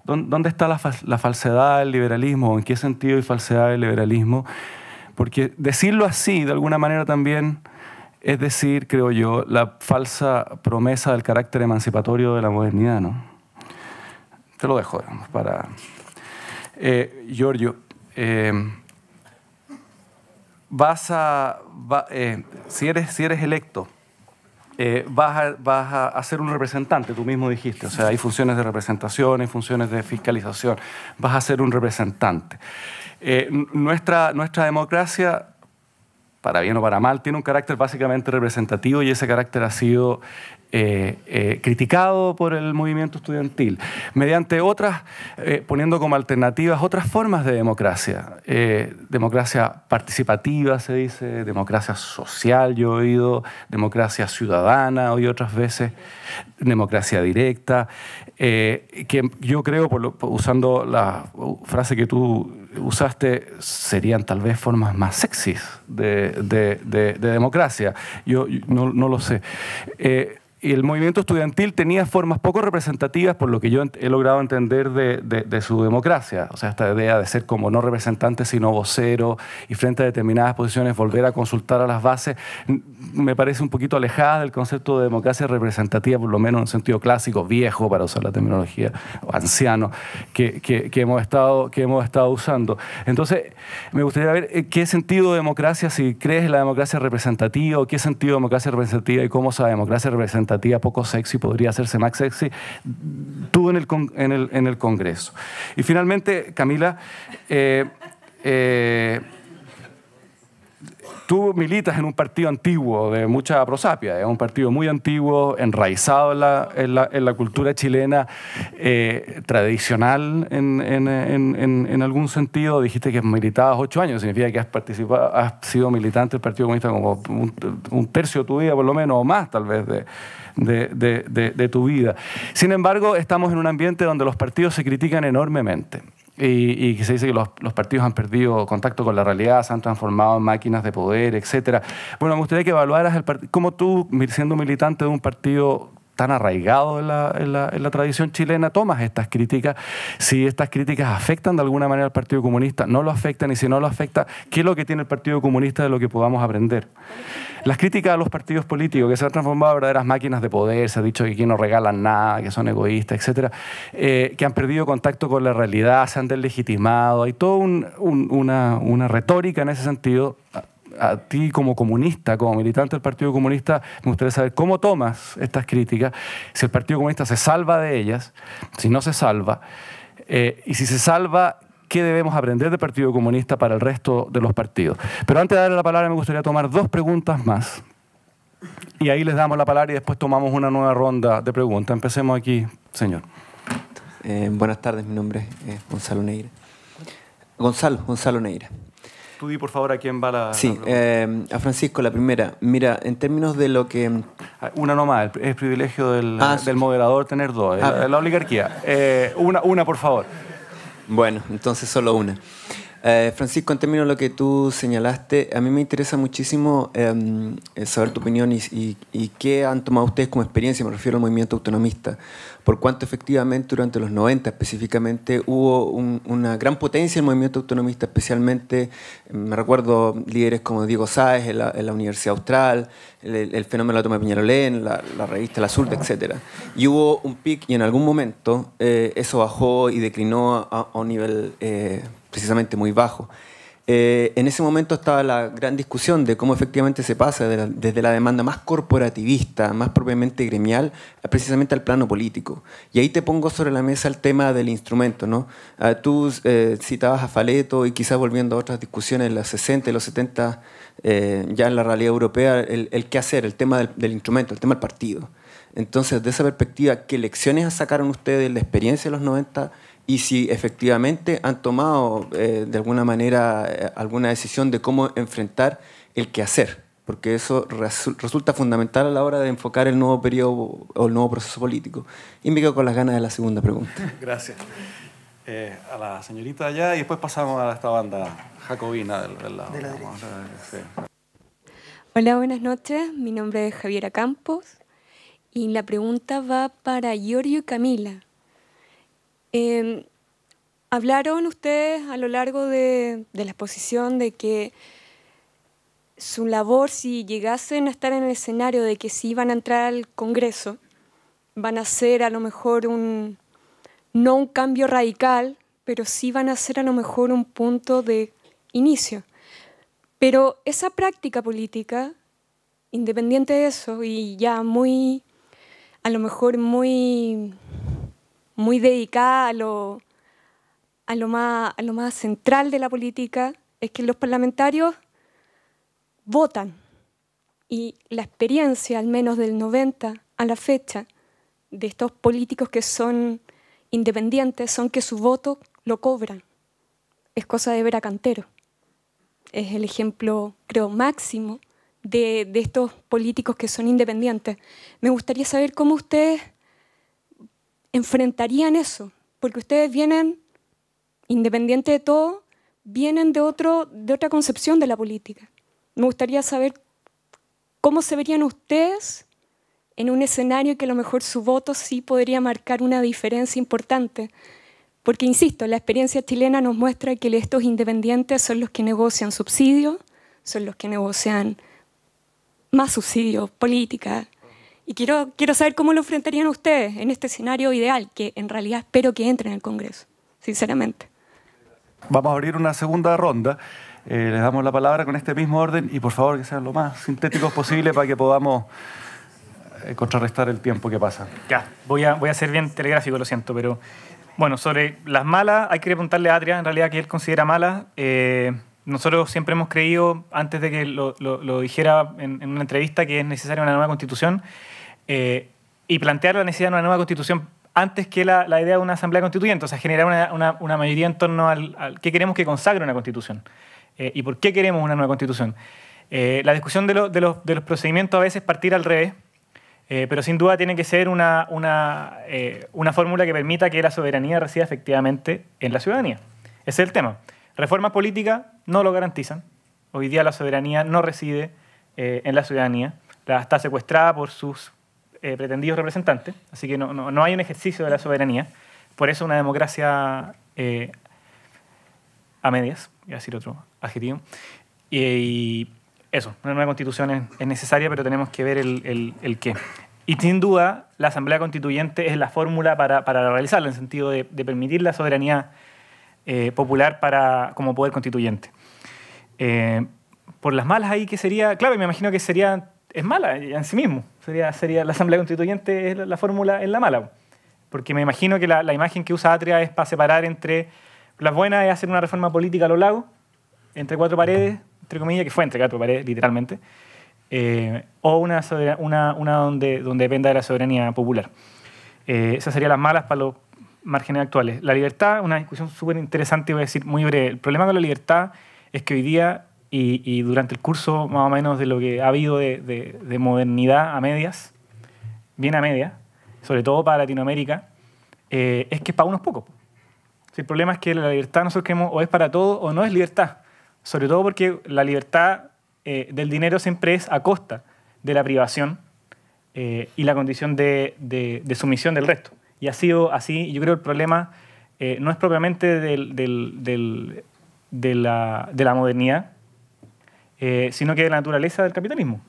¿Dónde está la falsedad del liberalismo? ¿En qué sentido hay falsedad del liberalismo? Porque decirlo así, de alguna manera también, es decir, creo yo, la falsa promesa del carácter emancipatorio de la modernidad, ¿no? Te lo dejo, digamos, para... Giorgio, si eres electo, vas a ser un representante, tú mismo dijiste, o sea, hay funciones de representación, hay funciones de fiscalización, vas a ser un representante. Nuestra democracia, para bien o para mal, tiene un carácter básicamente representativo, y ese carácter ha sido criticado por el movimiento estudiantil, mediante otras, poniendo como alternativas otras formas de democracia. Democracia participativa, se dice, democracia social, yo he oído, democracia ciudadana, oí otras veces, democracia directa, que yo creo, usando la frase que tú usaste, serían tal vez formas más sexys de democracia. Yo no lo sé. Y el movimiento estudiantil tenía formas poco representativas, por lo que yo he logrado entender de su democracia. O sea, esta idea de ser como no representante, sino vocero, y frente a determinadas posiciones volver a consultar a las bases, me parece un poquito alejada del concepto de democracia representativa, por lo menos en un sentido clásico, viejo, para usar la terminología, o anciano, que hemos estado usando. Entonces, me gustaría ver qué sentido de democracia, si crees en la democracia representativa, o qué sentido de democracia representativa, y cómo esa democracia representativa poco sexy podría hacerse más sexy, tuvo en el Congreso. Y finalmente, Camila, tú militas en un partido antiguo, de mucha prosapia, un partido muy antiguo, enraizado en la cultura chilena, tradicional en algún sentido. Dijiste que militabas 8 años, significa que has sido militante del Partido Comunista como un tercio de tu vida, por lo menos, o más tal vez de tu vida. Sin embargo, estamos en un ambiente donde los partidos se critican enormemente. Y que se dice que los partidos han perdido contacto con la realidad, se han transformado en máquinas de poder, etc. Bueno, me gustaría que evaluaras cómo tú, siendo militante de un partido tan arraigado en la tradición chilena, tomas estas críticas, si estas críticas afectan de alguna manera al Partido Comunista, no lo afectan, y si no lo afecta, ¿qué es lo que tiene el Partido Comunista de lo que podamos aprender? Las críticas a los partidos políticos, que se han transformado en verdaderas máquinas de poder, se ha dicho que aquí no regalan nada, que son egoístas, etcétera, que han perdido contacto con la realidad, se han deslegitimado, hay toda una retórica en ese sentido. A ti como comunista, como militante del Partido Comunista, me gustaría saber cómo tomas estas críticas, si el Partido Comunista se salva de ellas, si no se salva, y si se salva, ¿qué debemos aprender del Partido Comunista para el resto de los partidos? Pero antes de darle la palabra, me gustaría tomar 2 preguntas más, y ahí les damos la palabra y después tomamos una nueva ronda de preguntas. Empecemos aquí, señor. Buenas tardes, mi nombre es Gonzalo Neira. Gonzalo Neira. Tú di, por favor, a quién va la... Sí, la a Francisco, la primera. Mira, en términos de lo que... Una nomás, es privilegio del, del moderador tener dos, la oligarquía. Una, por favor. Bueno, entonces solo una. Francisco, en términos de lo que tú señalaste, a mí me interesa muchísimo saber tu opinión y qué han tomado ustedes como experiencia, me refiero al movimiento autonomista, por cuánto efectivamente durante los 90 específicamente hubo una gran potencia en el movimiento autonomista, especialmente, me recuerdo líderes como Diego Sáez en la Universidad Austral, el fenómeno de la toma de Peñalolén, la revista La Surda, etc. Y hubo un pic y en algún momento eso bajó y declinó a un nivel... precisamente muy bajo. En ese momento estaba la gran discusión de cómo efectivamente se pasa desde la demanda más corporativista, más propiamente gremial, precisamente al plano político. Y ahí te pongo sobre la mesa el tema del instrumento, ¿no? Tú citabas a Faletto y quizás volviendo a otras discusiones en los 60 y los 70, ya en la realidad europea, el qué hacer, el tema del instrumento, el tema del partido. Entonces, de esa perspectiva, ¿qué lecciones sacaron ustedes de la experiencia de los 90 y si efectivamente han tomado de alguna manera alguna decisión de cómo enfrentar el quehacer? Porque eso resulta fundamental a la hora de enfocar el nuevo periodo o el nuevo proceso político. Y me quedo con las ganas de la segunda pregunta. Gracias. A la señorita allá y después pasamos a esta banda jacobina de la derecha. Sí. Hola, buenas noches. Mi nombre es Javiera Campos y la pregunta va para Giorgio y Camila. Hablaron ustedes a lo largo de la exposición de que su labor, si llegasen a estar en el escenario de que si iban a entrar al Congreso, van a ser a lo mejor no un cambio radical, pero sí van a ser a lo mejor un punto de inicio. Pero esa práctica política, independiente de eso, y ya muy, a lo mejor muy dedicada a lo más central de la política, es que los parlamentarios votan. Y la experiencia, al menos del 90 a la fecha, de estos políticos que son independientes, son que su voto lo cobran. Es cosa de ver a Cantero. Es el ejemplo, creo, máximo de estos políticos que son independientes. Me gustaría saber cómo ustedes enfrentarían eso, porque ustedes vienen, independiente de todo, vienen de otra concepción de la política. Me gustaría saber cómo se verían ustedes en un escenario que a lo mejor su voto sí podría marcar una diferencia importante, porque, insisto, la experiencia chilena nos muestra que estos independientes son los que negocian subsidios, son los que negocian más subsidios, política. Y quiero saber cómo lo enfrentarían ustedes en este escenario ideal, que en realidad espero que entren al Congreso, sinceramente. Vamos a abrir una segunda ronda. Les damos la palabra con este mismo orden y por favor que sean lo más sintéticos posible para que podamos contrarrestar el tiempo que pasa. Ya, voy a ser bien telegráfico, lo siento, pero bueno, sobre las malas hay que preguntarle a Atria, en realidad, que él considera malas. Nosotros siempre hemos creído, antes de que lo dijera en una entrevista, que es necesaria una nueva constitución. Y plantear la necesidad de una nueva constitución antes que la idea de una asamblea constituyente, o sea, generar una mayoría en torno al qué queremos que consagre una constitución y por qué queremos una nueva constitución. La discusión de los procedimientos a veces partir al revés, pero sin duda tiene que ser una fórmula que permita que la soberanía resida efectivamente en la ciudadanía. Ese es el tema. Reformas políticas no lo garantizan. Hoy día la soberanía no reside en la ciudadanía. Está secuestrada por sus pretendidos representantes, así que no hay un ejercicio de la soberanía, por eso una democracia a medias, voy a decir otro adjetivo, y eso, una nueva constitución es necesaria, pero tenemos que ver el qué. Y sin duda, la Asamblea Constituyente es la fórmula para realizarla, en el sentido de permitir la soberanía popular como poder constituyente. Por las malas ahí, que sería, claro, me imagino que sería... Es mala en sí mismo. Sería la Asamblea Constituyente, es la fórmula en la mala. Porque me imagino que la imagen que usa Atria es para separar entre las buenas es hacer una reforma política a lo largo, entre cuatro paredes, entre comillas, que fue entre cuatro paredes, literalmente, o una donde dependa de la soberanía popular. Esas serían las malas para los márgenes actuales. La libertad, una discusión súper interesante, voy a decir muy breve. El problema con la libertad es que hoy día, y durante el curso más o menos de lo que ha habido de modernidad a medias, bien a medias, sobre todo para Latinoamérica, es que es para unos pocos. El problema es que la libertad nosotros creemos o es para todos o no es libertad, sobre todo porque la libertad del dinero siempre es a costa de la privación y la condición de sumisión del resto. Y ha sido así. Yo creo que el problema no es propiamente de la modernidad, sino que de la naturaleza del capitalismo,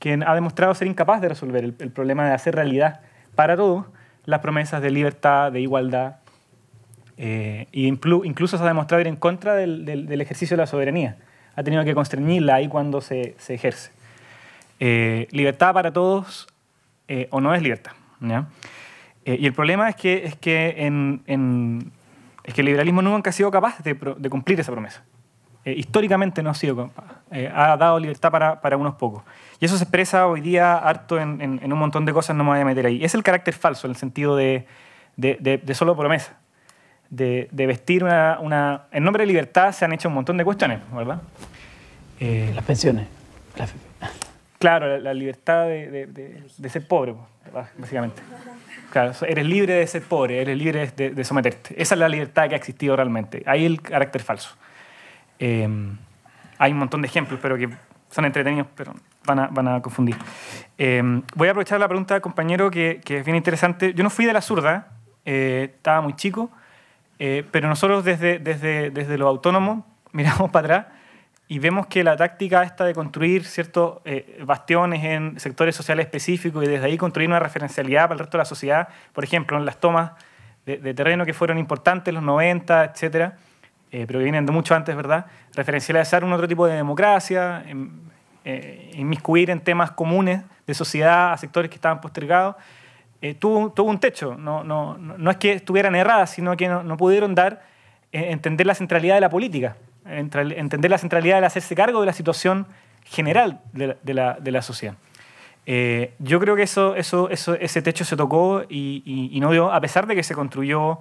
quien ha demostrado ser incapaz de resolver el problema de hacer realidad para todos las promesas de libertad, de igualdad, y incluso se ha demostrado ir en contra del ejercicio de la soberanía. Ha tenido que constreñirla ahí cuando se ejerce. Libertad para todos o no es libertad, ¿ya? Y el problema es que el liberalismo nunca ha sido capaz de cumplir esa promesa. Históricamente no ha sido capaz. Ha dado libertad para unos pocos. Y eso se expresa hoy día harto en un montón de cosas, no me voy a meter ahí. Es el carácter falso en el sentido de solo promesa. De vestir en nombre de libertad se han hecho un montón de cuestiones, ¿verdad? Las pensiones. Claro, la libertad de ser pobre, ¿verdad? Básicamente. Claro, eres libre de ser pobre, eres libre de someterte. Esa es la libertad que ha existido realmente. Ahí el carácter falso. Hay un montón de ejemplos, pero que son entretenidos, pero van a confundir. Voy a aprovechar la pregunta, compañero, que es bien interesante. Yo no fui de la zurda, estaba muy chico. Pero nosotros desde los autónomos miramos para atrás y vemos que la táctica esta de construir ciertos bastiones en sectores sociales específicos y desde ahí construir una referencialidad para el resto de la sociedad, por ejemplo, en las tomas de terreno que fueron importantes en los 90, etc., pero que vienen de mucho antes, ¿verdad? Referencializar un otro tipo de democracia, inmiscuir en temas comunes de sociedad a sectores que estaban postergados. Tuvo un techo, no es que estuvieran erradas, sino que no pudieron entender la centralidad de la política, entender la centralidad del hacerse cargo de la situación general de la sociedad. Yo creo que ese techo se tocó y no dio, a pesar de que se construyó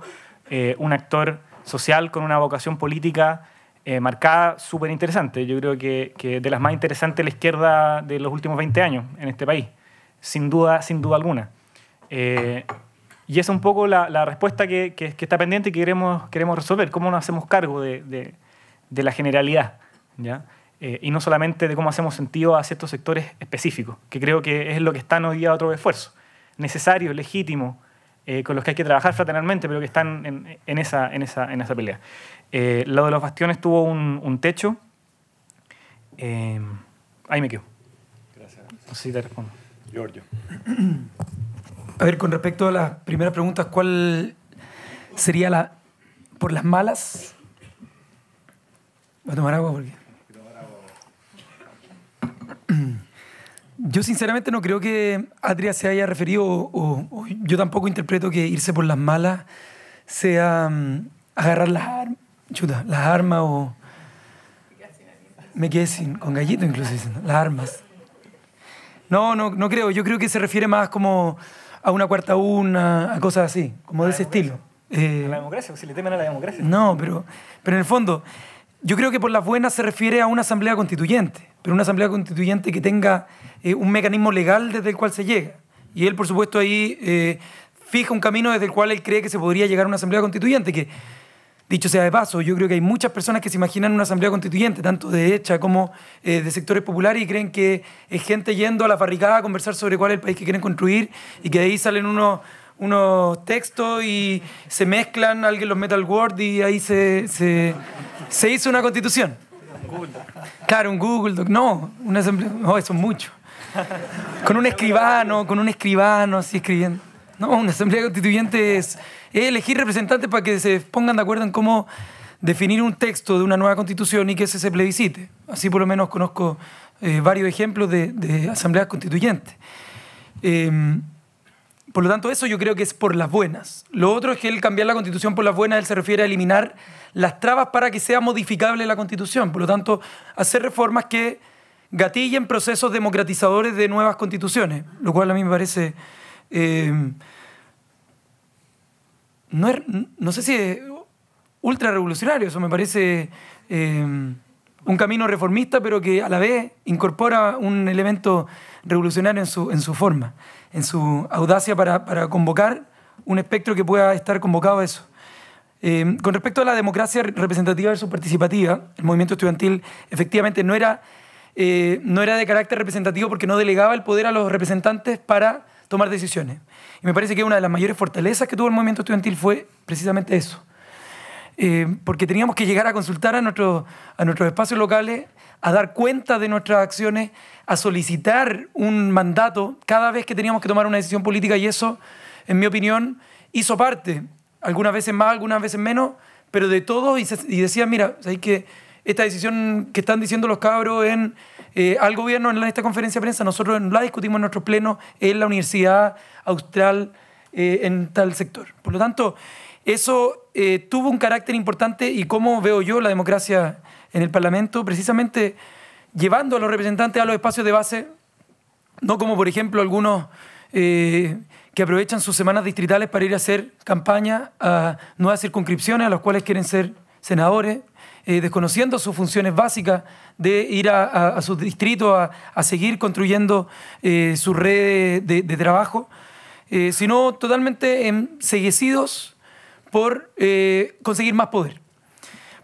un actor social con una vocación política marcada súper interesante. Yo creo que de las más interesantes de la izquierda de los últimos 20 años en este país, sin duda alguna. Y esa es un poco la respuesta que está pendiente y que queremos resolver. ¿Cómo nos hacemos cargo de la generalidad? ¿Ya? Y no solamente de cómo hacemos sentido a ciertos sectores específicos, que creo que es lo que están hoy día otro esfuerzo necesario, legítimo, con los que hay que trabajar fraternalmente, pero que están en esa pelea. Lo de los bastiones tuvo un techo. Ahí me quedo. Gracias. No sé si te respondo. Giorgio. A ver, con respecto a las primeras preguntas, ¿cuál sería por las malas? ¿Voy a tomar agua? Porque yo sinceramente no creo que Atria se haya referido, o yo tampoco interpreto que irse por las malas sea agarrar las armas o... Me quedé con gallito incluso, diciendo, las armas. No creo. Yo creo que se refiere más como... a una cuarta urna, a cosas así, como de ese estilo. ¿A la democracia? ¿O si le temen a la democracia? No, pero en el fondo, yo creo que por las buenas se refiere a una asamblea constituyente, pero una asamblea constituyente que tenga un mecanismo legal desde el cual se llega. Y él, por supuesto, ahí fija un camino desde el cual él cree que se podría llegar a una asamblea constituyente, que, dicho sea de paso, yo creo que hay muchas personas que se imaginan una asamblea constituyente, tanto de derecha como de sectores populares, y creen que es gente yendo a la barricada a conversar sobre cuál es el país que quieren construir y que de ahí salen unos textos y se mezclan, alguien los mete al Word y ahí se hizo una constitución. Google. Claro, un Google Doc. No, una asamblea... No, eso es mucho. Con un escribano así escribiendo. No, una asamblea constituyente es elegir representantes para que se pongan de acuerdo en cómo definir un texto de una nueva constitución y que ese se plebiscite. Así por lo menos conozco varios ejemplos de asambleas constituyentes. Por lo tanto, eso yo creo que es por las buenas. Lo otro es que el cambiar la constitución por las buenas, él se refiere a eliminar las trabas para que sea modificable la constitución. Por lo tanto, hacer reformas que gatillen procesos democratizadores de nuevas constituciones, lo cual a mí me parece... no sé si es ultra revolucionario, eso me parece un camino reformista, pero que a la vez incorpora un elemento revolucionario en su forma, en su audacia para convocar un espectro que pueda estar convocado a eso. Con respecto a la democracia representativa versus participativa, el movimiento estudiantil efectivamente no era de carácter representativo porque no delegaba el poder a los representantes para tomar decisiones. Y me parece que una de las mayores fortalezas que tuvo el movimiento estudiantil fue precisamente eso. Porque teníamos que llegar a consultar a nuestros espacios locales, a dar cuenta de nuestras acciones, a solicitar un mandato cada vez que teníamos que tomar una decisión política, y eso, en mi opinión, hizo parte, algunas veces más, algunas veces menos, pero de todo, y decían, mira, hay que esta decisión que están diciendo los cabros en al gobierno en esta conferencia de prensa, nosotros la discutimos en nuestros plenos en la Universidad Austral, en tal sector. Por lo tanto, eso tuvo un carácter importante, y cómo veo yo la democracia en el Parlamento, precisamente llevando a los representantes a los espacios de base, no como por ejemplo algunos que aprovechan sus semanas distritales para ir a hacer campaña a nuevas circunscripciones a las cuales quieren ser senadores, desconociendo sus funciones básicas de ir a sus distritos a seguir construyendo su red de trabajo, sino totalmente enceguecidos por conseguir más poder.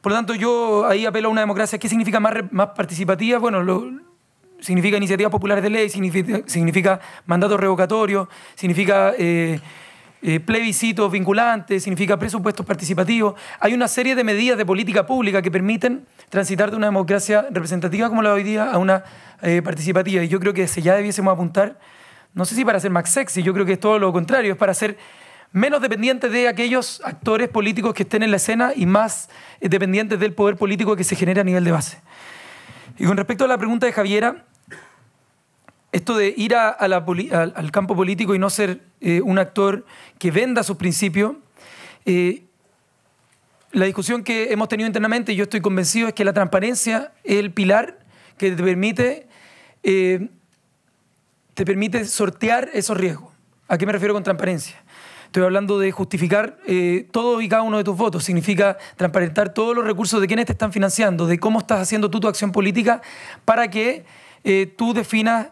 Por lo tanto, yo ahí apelo a una democracia. ¿Qué significa más participativa? Bueno, significa iniciativas populares de ley, significa mandatos revocatorios, significa plebiscitos vinculantes, significa presupuestos participativos. Hay una serie de medidas de política pública que permiten transitar de una democracia representativa como la de hoy día a una participativa. Y yo creo que ya debiésemos apuntar, no sé si para ser más sexy, yo creo que es todo lo contrario, es para ser menos dependientes de aquellos actores políticos que estén en la escena y más dependientes del poder político que se genera a nivel de base. Y con respecto a la pregunta de Javiera, esto de ir al campo político y no ser un actor que venda sus principios, la discusión que hemos tenido internamente, y yo estoy convencido, es que la transparencia es el pilar que te permite sortear esos riesgos. ¿A qué me refiero con transparencia? Estoy hablando de justificar todo y cada uno de tus votos. Significa transparentar todos los recursos de quienes te están financiando, de cómo estás haciendo tú tu acción política, para que tú definas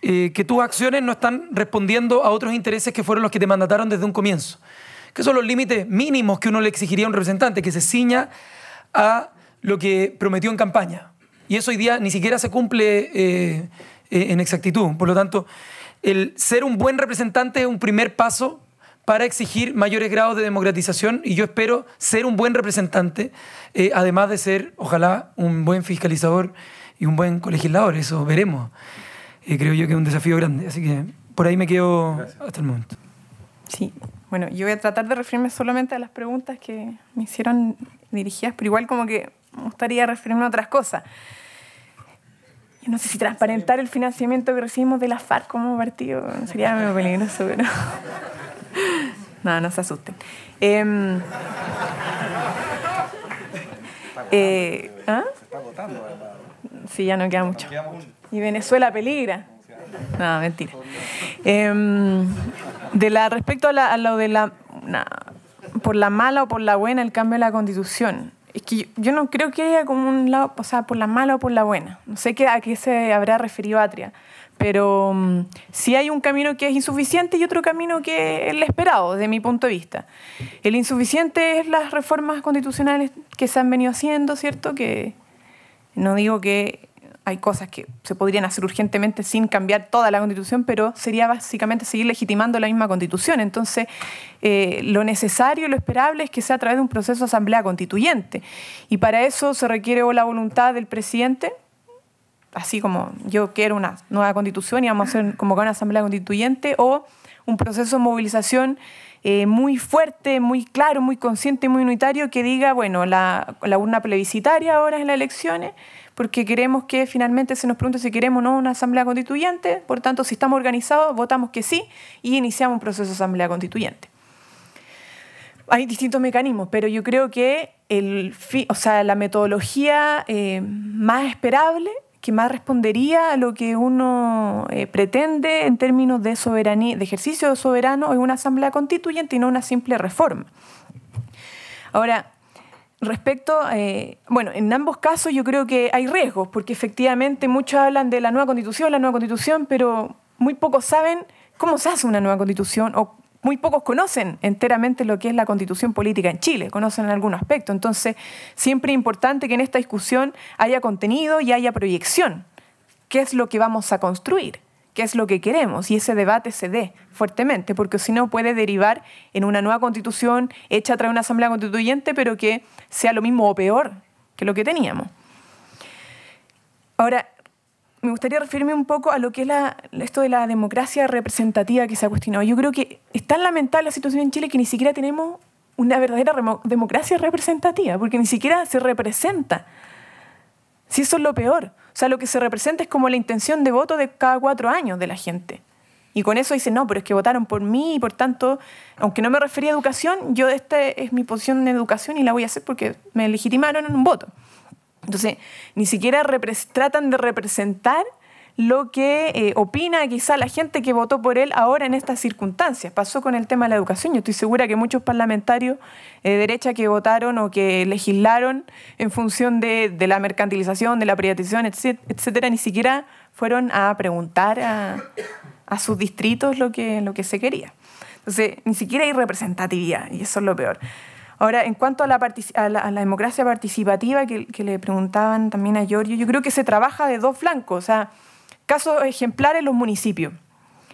que tus acciones no están respondiendo a otros intereses que fueron los que te mandataron desde un comienzo. Que son los límites mínimos que uno le exigiría a un representante, que se ciña a lo que prometió en campaña. Y eso hoy día ni siquiera se cumple en exactitud. Por lo tanto, el ser un buen representante es un primer paso para exigir mayores grados de democratización, y yo espero ser un buen representante, además de ser, ojalá, un buen fiscalizador y un buen colegislador. Eso veremos. Creo yo que es un desafío grande. Así que por ahí me quedo. Gracias. Hasta el momento. Sí. Bueno, yo voy a tratar de referirme solamente a las preguntas que me hicieron dirigidas, pero igual como que me gustaría referirme a otras cosas. Yo no sé si transparentar el financiamiento que recibimos de la FARC como partido sería medio peligroso, pero... No, no se asusten. ¿Ah? Se está agotando, ¿verdad? Sí, ya no queda mucho. Y Venezuela peligra. No, mentira. Respecto a lo de la... por la mala o por la buena, el cambio de la Constitución. Es que yo no creo que haya como un lado... O sea, por la mala o por la buena. No sé a qué se habrá referido Atria. Pero sí hay un camino que es insuficiente y otro camino que es el esperado, desde mi punto de vista. El insuficiente es las reformas constitucionales que se han venido haciendo, ¿cierto? Que no digo que hay cosas que se podrían hacer urgentemente sin cambiar toda la Constitución, pero sería básicamente seguir legitimando la misma Constitución. Entonces, lo necesario, lo esperable es que sea a través de un proceso de asamblea constituyente. Y para eso se requiere o la voluntad del presidente, así como yo quiero una nueva constitución y vamos a hacer convocar una asamblea constituyente, o un proceso de movilización muy fuerte, muy claro, muy consciente, muy unitario, que diga, bueno, la urna plebiscitaria ahora en las elecciones, porque queremos que finalmente se nos pregunte si queremos o no una asamblea constituyente, por tanto, si estamos organizados, votamos que sí y iniciamos un proceso de asamblea constituyente. Hay distintos mecanismos, pero yo creo que la metodología más esperable, que más respondería a lo que uno pretende en términos de soberanía, de ejercicio soberano, es una asamblea constituyente y no una simple reforma. Ahora, Respecto, bueno, en ambos casos yo creo que hay riesgos, porque efectivamente muchos hablan de la nueva constitución, pero muy pocos saben cómo se hace una nueva constitución o muy pocos conocen enteramente lo que es la constitución política en Chile, conocen en algún aspecto. Entonces, siempre es importante que en esta discusión haya contenido y haya proyección. ¿Qué es lo que vamos a construir? ¿Qué es lo que queremos? Y ese debate se dé fuertemente, porque si no puede derivar en una nueva constitución hecha tras una asamblea constituyente, pero que sea lo mismo o peor que lo que teníamos. Ahora, me gustaría referirme un poco a lo que es esto de la democracia representativa que se ha cuestionado. Yo creo que es tan lamentable la situación en Chile que ni siquiera tenemos una verdadera democracia representativa, porque ni siquiera se representa. Si eso es lo peor. O sea, lo que se representa es como la intención de voto de cada 4 años de la gente. Y con eso dicen, no, pero es que votaron por mí y por tanto, aunque no me refería a educación, yo esta es mi posición en educación y la voy a hacer porque me legitimaron en un voto. Entonces, ni siquiera tratan de representar lo que opina quizá la gente que votó por él ahora en estas circunstancias. Pasó con el tema de la educación. Yo estoy segura que muchos parlamentarios de derecha que votaron o que legislaron en función de la mercantilización, de la privatización, etcétera, ni siquiera fueron a preguntar a sus distritos lo que se quería. Entonces, ni siquiera hay representatividad y eso es lo peor. Ahora, en cuanto a la democracia participativa que le preguntaban también a Giorgio, yo creo que se trabaja de dos flancos, o sea, casos ejemplares en los municipios.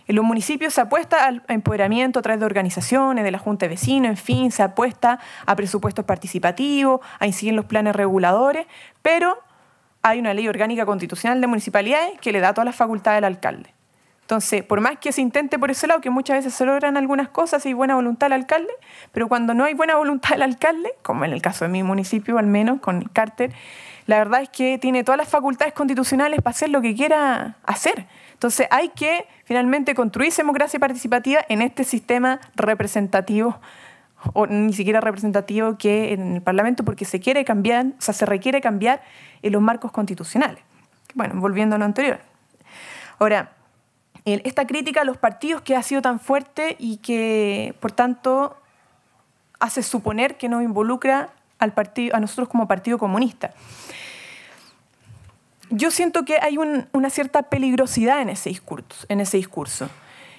En los municipios se apuesta al empoderamiento a través de organizaciones, de la Junta de Vecinos, en fin, se apuesta a presupuestos participativos, a incidir en los planes reguladores, pero hay una ley orgánica constitucional de municipalidades que le da todas las facultades al alcalde. Entonces, por más que se intente por ese lado, que muchas veces se logran algunas cosas y hay buena voluntad del alcalde, pero cuando no hay buena voluntad del alcalde, como en el caso de mi municipio, al menos con el Carter, la verdad es que tiene todas las facultades constitucionales para hacer lo que quiera hacer. Entonces hay que finalmente construir democracia participativa en este sistema representativo, o ni siquiera representativo que en el Parlamento, porque se quiere cambiar, o sea, se requiere cambiar en los marcos constitucionales. Bueno, volviendo a lo anterior. Ahora, esta crítica a los partidos que ha sido tan fuerte y que, por tanto, hace suponer que nos involucra a nosotros como Partido Comunista. Yo siento que hay una cierta peligrosidad en ese discurso.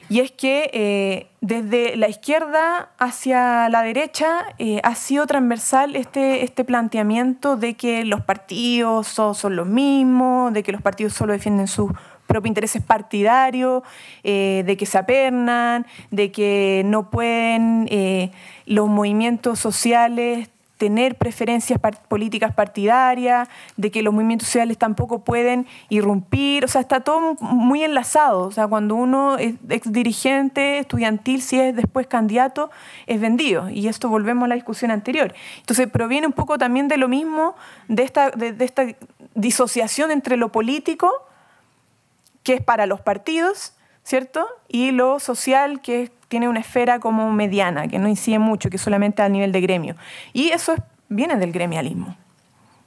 Y es que desde la izquierda hacia la derecha ha sido transversal este planteamiento de que los partidos son los mismos, de que los partidos solo defienden sus propios intereses partidarios, de que se apernan, de que no pueden los movimientos sociales tener preferencias políticas partidarias, de que los movimientos sociales tampoco pueden irrumpir, o sea, está todo muy enlazado, o sea, cuando uno es ex dirigente estudiantil, si es después candidato, es vendido, y esto volvemos a la discusión anterior. Entonces, proviene un poco también de lo mismo, de esta disociación entre lo político, que es para los partidos, ¿cierto?, y lo social, que tiene una esfera como mediana, que no incide mucho, que solamente a nivel de gremio. Y eso viene del gremialismo,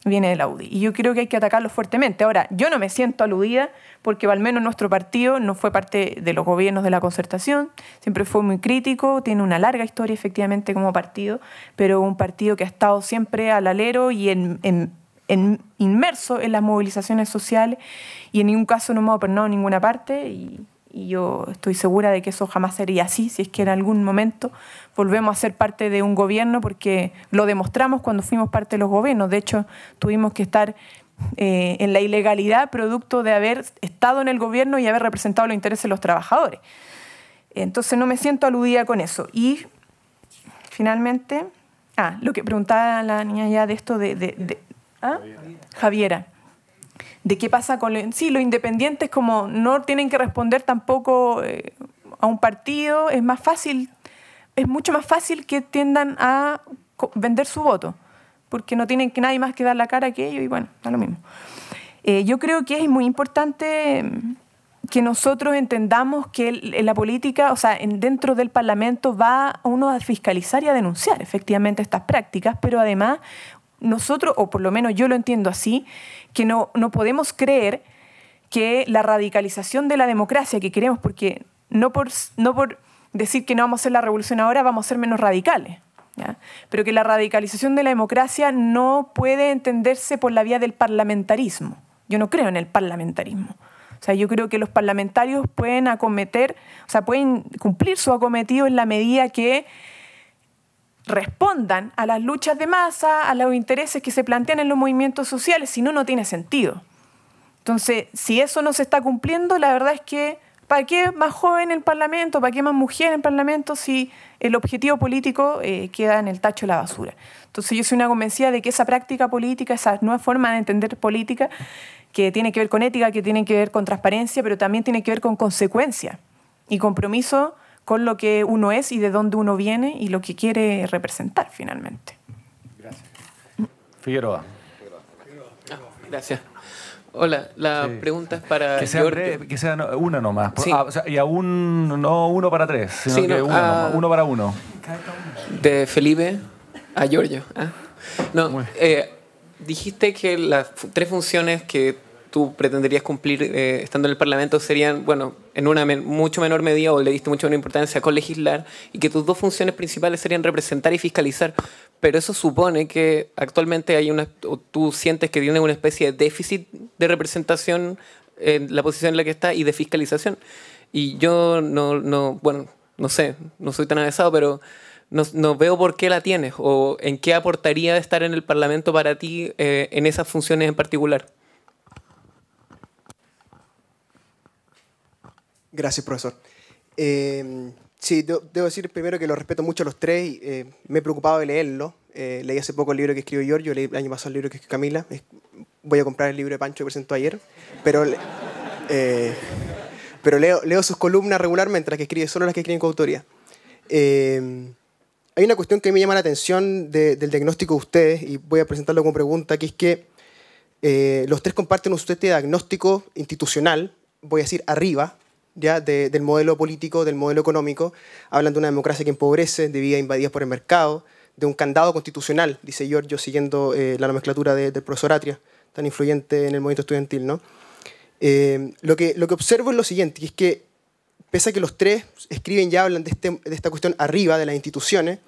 viene de la UDI. Y yo creo que hay que atacarlo fuertemente. Ahora, yo no me siento aludida porque al menos nuestro partido no fue parte de los gobiernos de la Concertación, siempre fue muy crítico, tiene una larga historia efectivamente como partido, pero un partido que ha estado siempre al alero y inmerso en las movilizaciones sociales y en ningún caso no hemos apernado en ninguna parte y yo estoy segura de que eso jamás sería así, si es que en algún momento volvemos a ser parte de un gobierno, porque lo demostramos cuando fuimos parte de los gobiernos. De hecho, tuvimos que estar en la ilegalidad producto de haber estado en el gobierno y haber representado los intereses de los trabajadores. Entonces no me siento aludida con eso. Y finalmente, lo que preguntaba la niña ya de esto Javiera. ¿De qué pasa con los independientes? Como no tienen que responder tampoco a un partido, es más fácil, es mucho más fácil que tiendan a vender su voto, porque no tienen que nadie más que dar la cara que ellos y bueno, da lo mismo. Yo creo que es muy importante que nosotros entendamos que la política, o sea, dentro del Parlamento va uno a fiscalizar y a denunciar efectivamente estas prácticas, pero además nosotros, o por lo menos yo lo entiendo así, que no podemos creer que la radicalización de la democracia que queremos, porque no por decir que no vamos a hacer la revolución ahora, vamos a ser menos radicales. ¿ya? Pero que la radicalización de la democracia no puede entenderse por la vía del parlamentarismo. Yo no creo en el parlamentarismo. O sea, yo creo que los parlamentarios pueden acometer, o sea, pueden cumplir su acometido en la medida que respondan a las luchas de masa, a los intereses que se plantean en los movimientos sociales, si no, no tiene sentido. Entonces, si eso no se está cumpliendo, la verdad es que ¿para qué más joven el Parlamento? ¿Para qué más mujer en el Parlamento si el objetivo político queda en el tacho de la basura? Entonces yo soy una convencida de que esa práctica política, esa nueva forma de entender política, que tiene que ver con ética, que tiene que ver con transparencia, pero también tiene que ver con consecuencia y compromiso con lo que uno es y de dónde uno viene y lo que quiere representar finalmente. Gracias. Figueroa. Gracias. Hola, la pregunta es para Giorgio. Que sea una nomás. Sí. O sea, y aún no uno para tres, sino sí, que no, uno para uno. De Felipe a Giorgio. ¿Ah? No, dijiste que las tres funciones que tú pretenderías cumplir estando en el Parlamento serían, bueno, en una mucho menor medida, o le diste mucho menor importancia, colegislar, y que tus dos funciones principales serían representar y fiscalizar. Pero eso supone que actualmente hay una, o tú sientes que tienes una especie de déficit de representación en la posición en la que está y de fiscalización. Y yo bueno, no sé, no soy tan avesado, pero no veo por qué la tienes o en qué aportaría estar en el Parlamento para ti en esas funciones en particular. Gracias, profesor. Sí, debo decir primero que lo respeto mucho a los tres y me he preocupado de leerlo. Leí hace poco el libro que escribió Giorgio, leí el año pasado el libro que escribió Camila. Voy a comprar el libro de Pancho que presentó ayer, pero leo sus columnas regularmente, las que escribe, solo las que escriben con autoría. Hay una cuestión que me llama la atención del diagnóstico de ustedes y voy a presentarlo como pregunta, que es que los tres comparten un sustento de diagnóstico institucional, voy a decir arriba, ¿ya? Del modelo político, del modelo económico, hablan de una democracia que empobrece, de vidas invadidas por el mercado, de un candado constitucional, dice Giorgio, siguiendo la nomenclatura del profesor Atria, tan influyente en el movimiento estudiantil, ¿no? Lo que observo es lo siguiente, que es que pese a que los tres escriben y hablan de esta cuestión arriba, de las instituciones,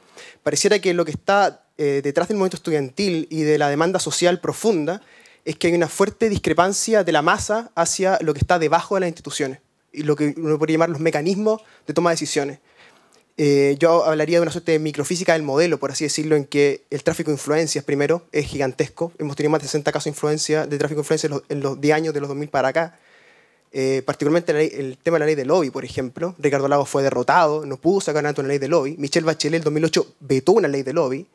pareciera que lo que está detrás del movimiento estudiantil y de la demanda social profunda es que hay una fuerte discrepancia de la masa hacia lo que está debajo de las instituciones. Y lo que uno podría llamar los mecanismos de toma de decisiones. Yo hablaría de una suerte de microfísica del modelo, por así decirlo, en que el tráfico de influencias, primero, es gigantesco. Hemos tenido más de 60 casos de tráfico de influencias en los 10 años de los 2000 para acá. Particularmente el tema de la ley de lobby, por ejemplo. Ricardo Lagos fue derrotado, no pudo sacar nada de una ley de lobby. Michelle Bachelet, en 2008, vetó una ley de lobby.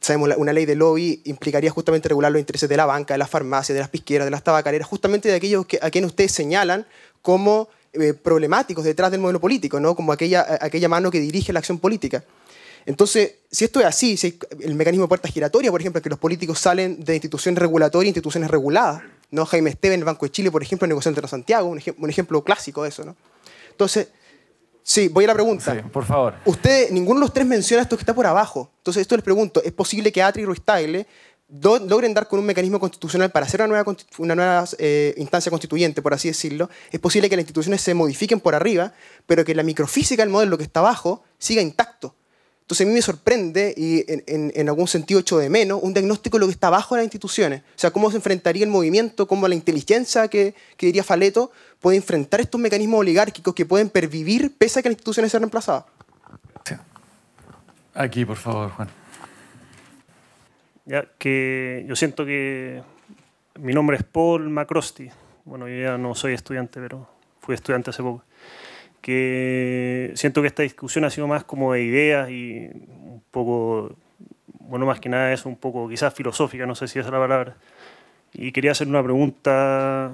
Sabemos, una ley de lobby implicaría justamente regular los intereses de la banca, de las farmacias, de las pisqueras, de las tabacaleras, justamente de aquellos a quienes ustedes señalan como problemáticos detrás del modelo político, ¿no? Como aquella mano que dirige la acción política. Entonces, si esto es así, si el mecanismo de puerta giratoria, por ejemplo, es que los políticos salen de instituciones regulatorias a instituciones reguladas, ¿no? Jaime Esteves, el Banco de Chile, por ejemplo, negoció entre Santiago, un ejemplo clásico de eso, ¿no? Entonces, sí, voy a la pregunta. Sí, por favor. Ustedes, ninguno de los tres menciona esto que está por abajo. Entonces, esto les pregunto, ¿es posible que Atria y Ruiz Tagle logren dar con un mecanismo constitucional para hacer una nueva instancia constituyente, por así decirlo? Es posible que las instituciones se modifiquen por arriba, pero que la microfísica del modelo que está abajo siga intacto. Entonces, a mí me sorprende, y en algún sentido echo de menos, un diagnóstico de lo que está abajo de las instituciones. O sea, cómo se enfrentaría el movimiento, cómo la inteligencia que diría Faletto puede enfrentar estos mecanismos oligárquicos que pueden pervivir pese a que las instituciones sean reemplazadas. Aquí, por favor, Juan. Ya, que yo siento que mi nombre es Paul Macrosti. Bueno, yo ya no soy estudiante, pero fui estudiante hace poco. Que siento que esta discusión ha sido más como de ideas y un poco, bueno, más que nada es un poco quizás filosófica, no sé si esa es la palabra. Y quería hacer una pregunta,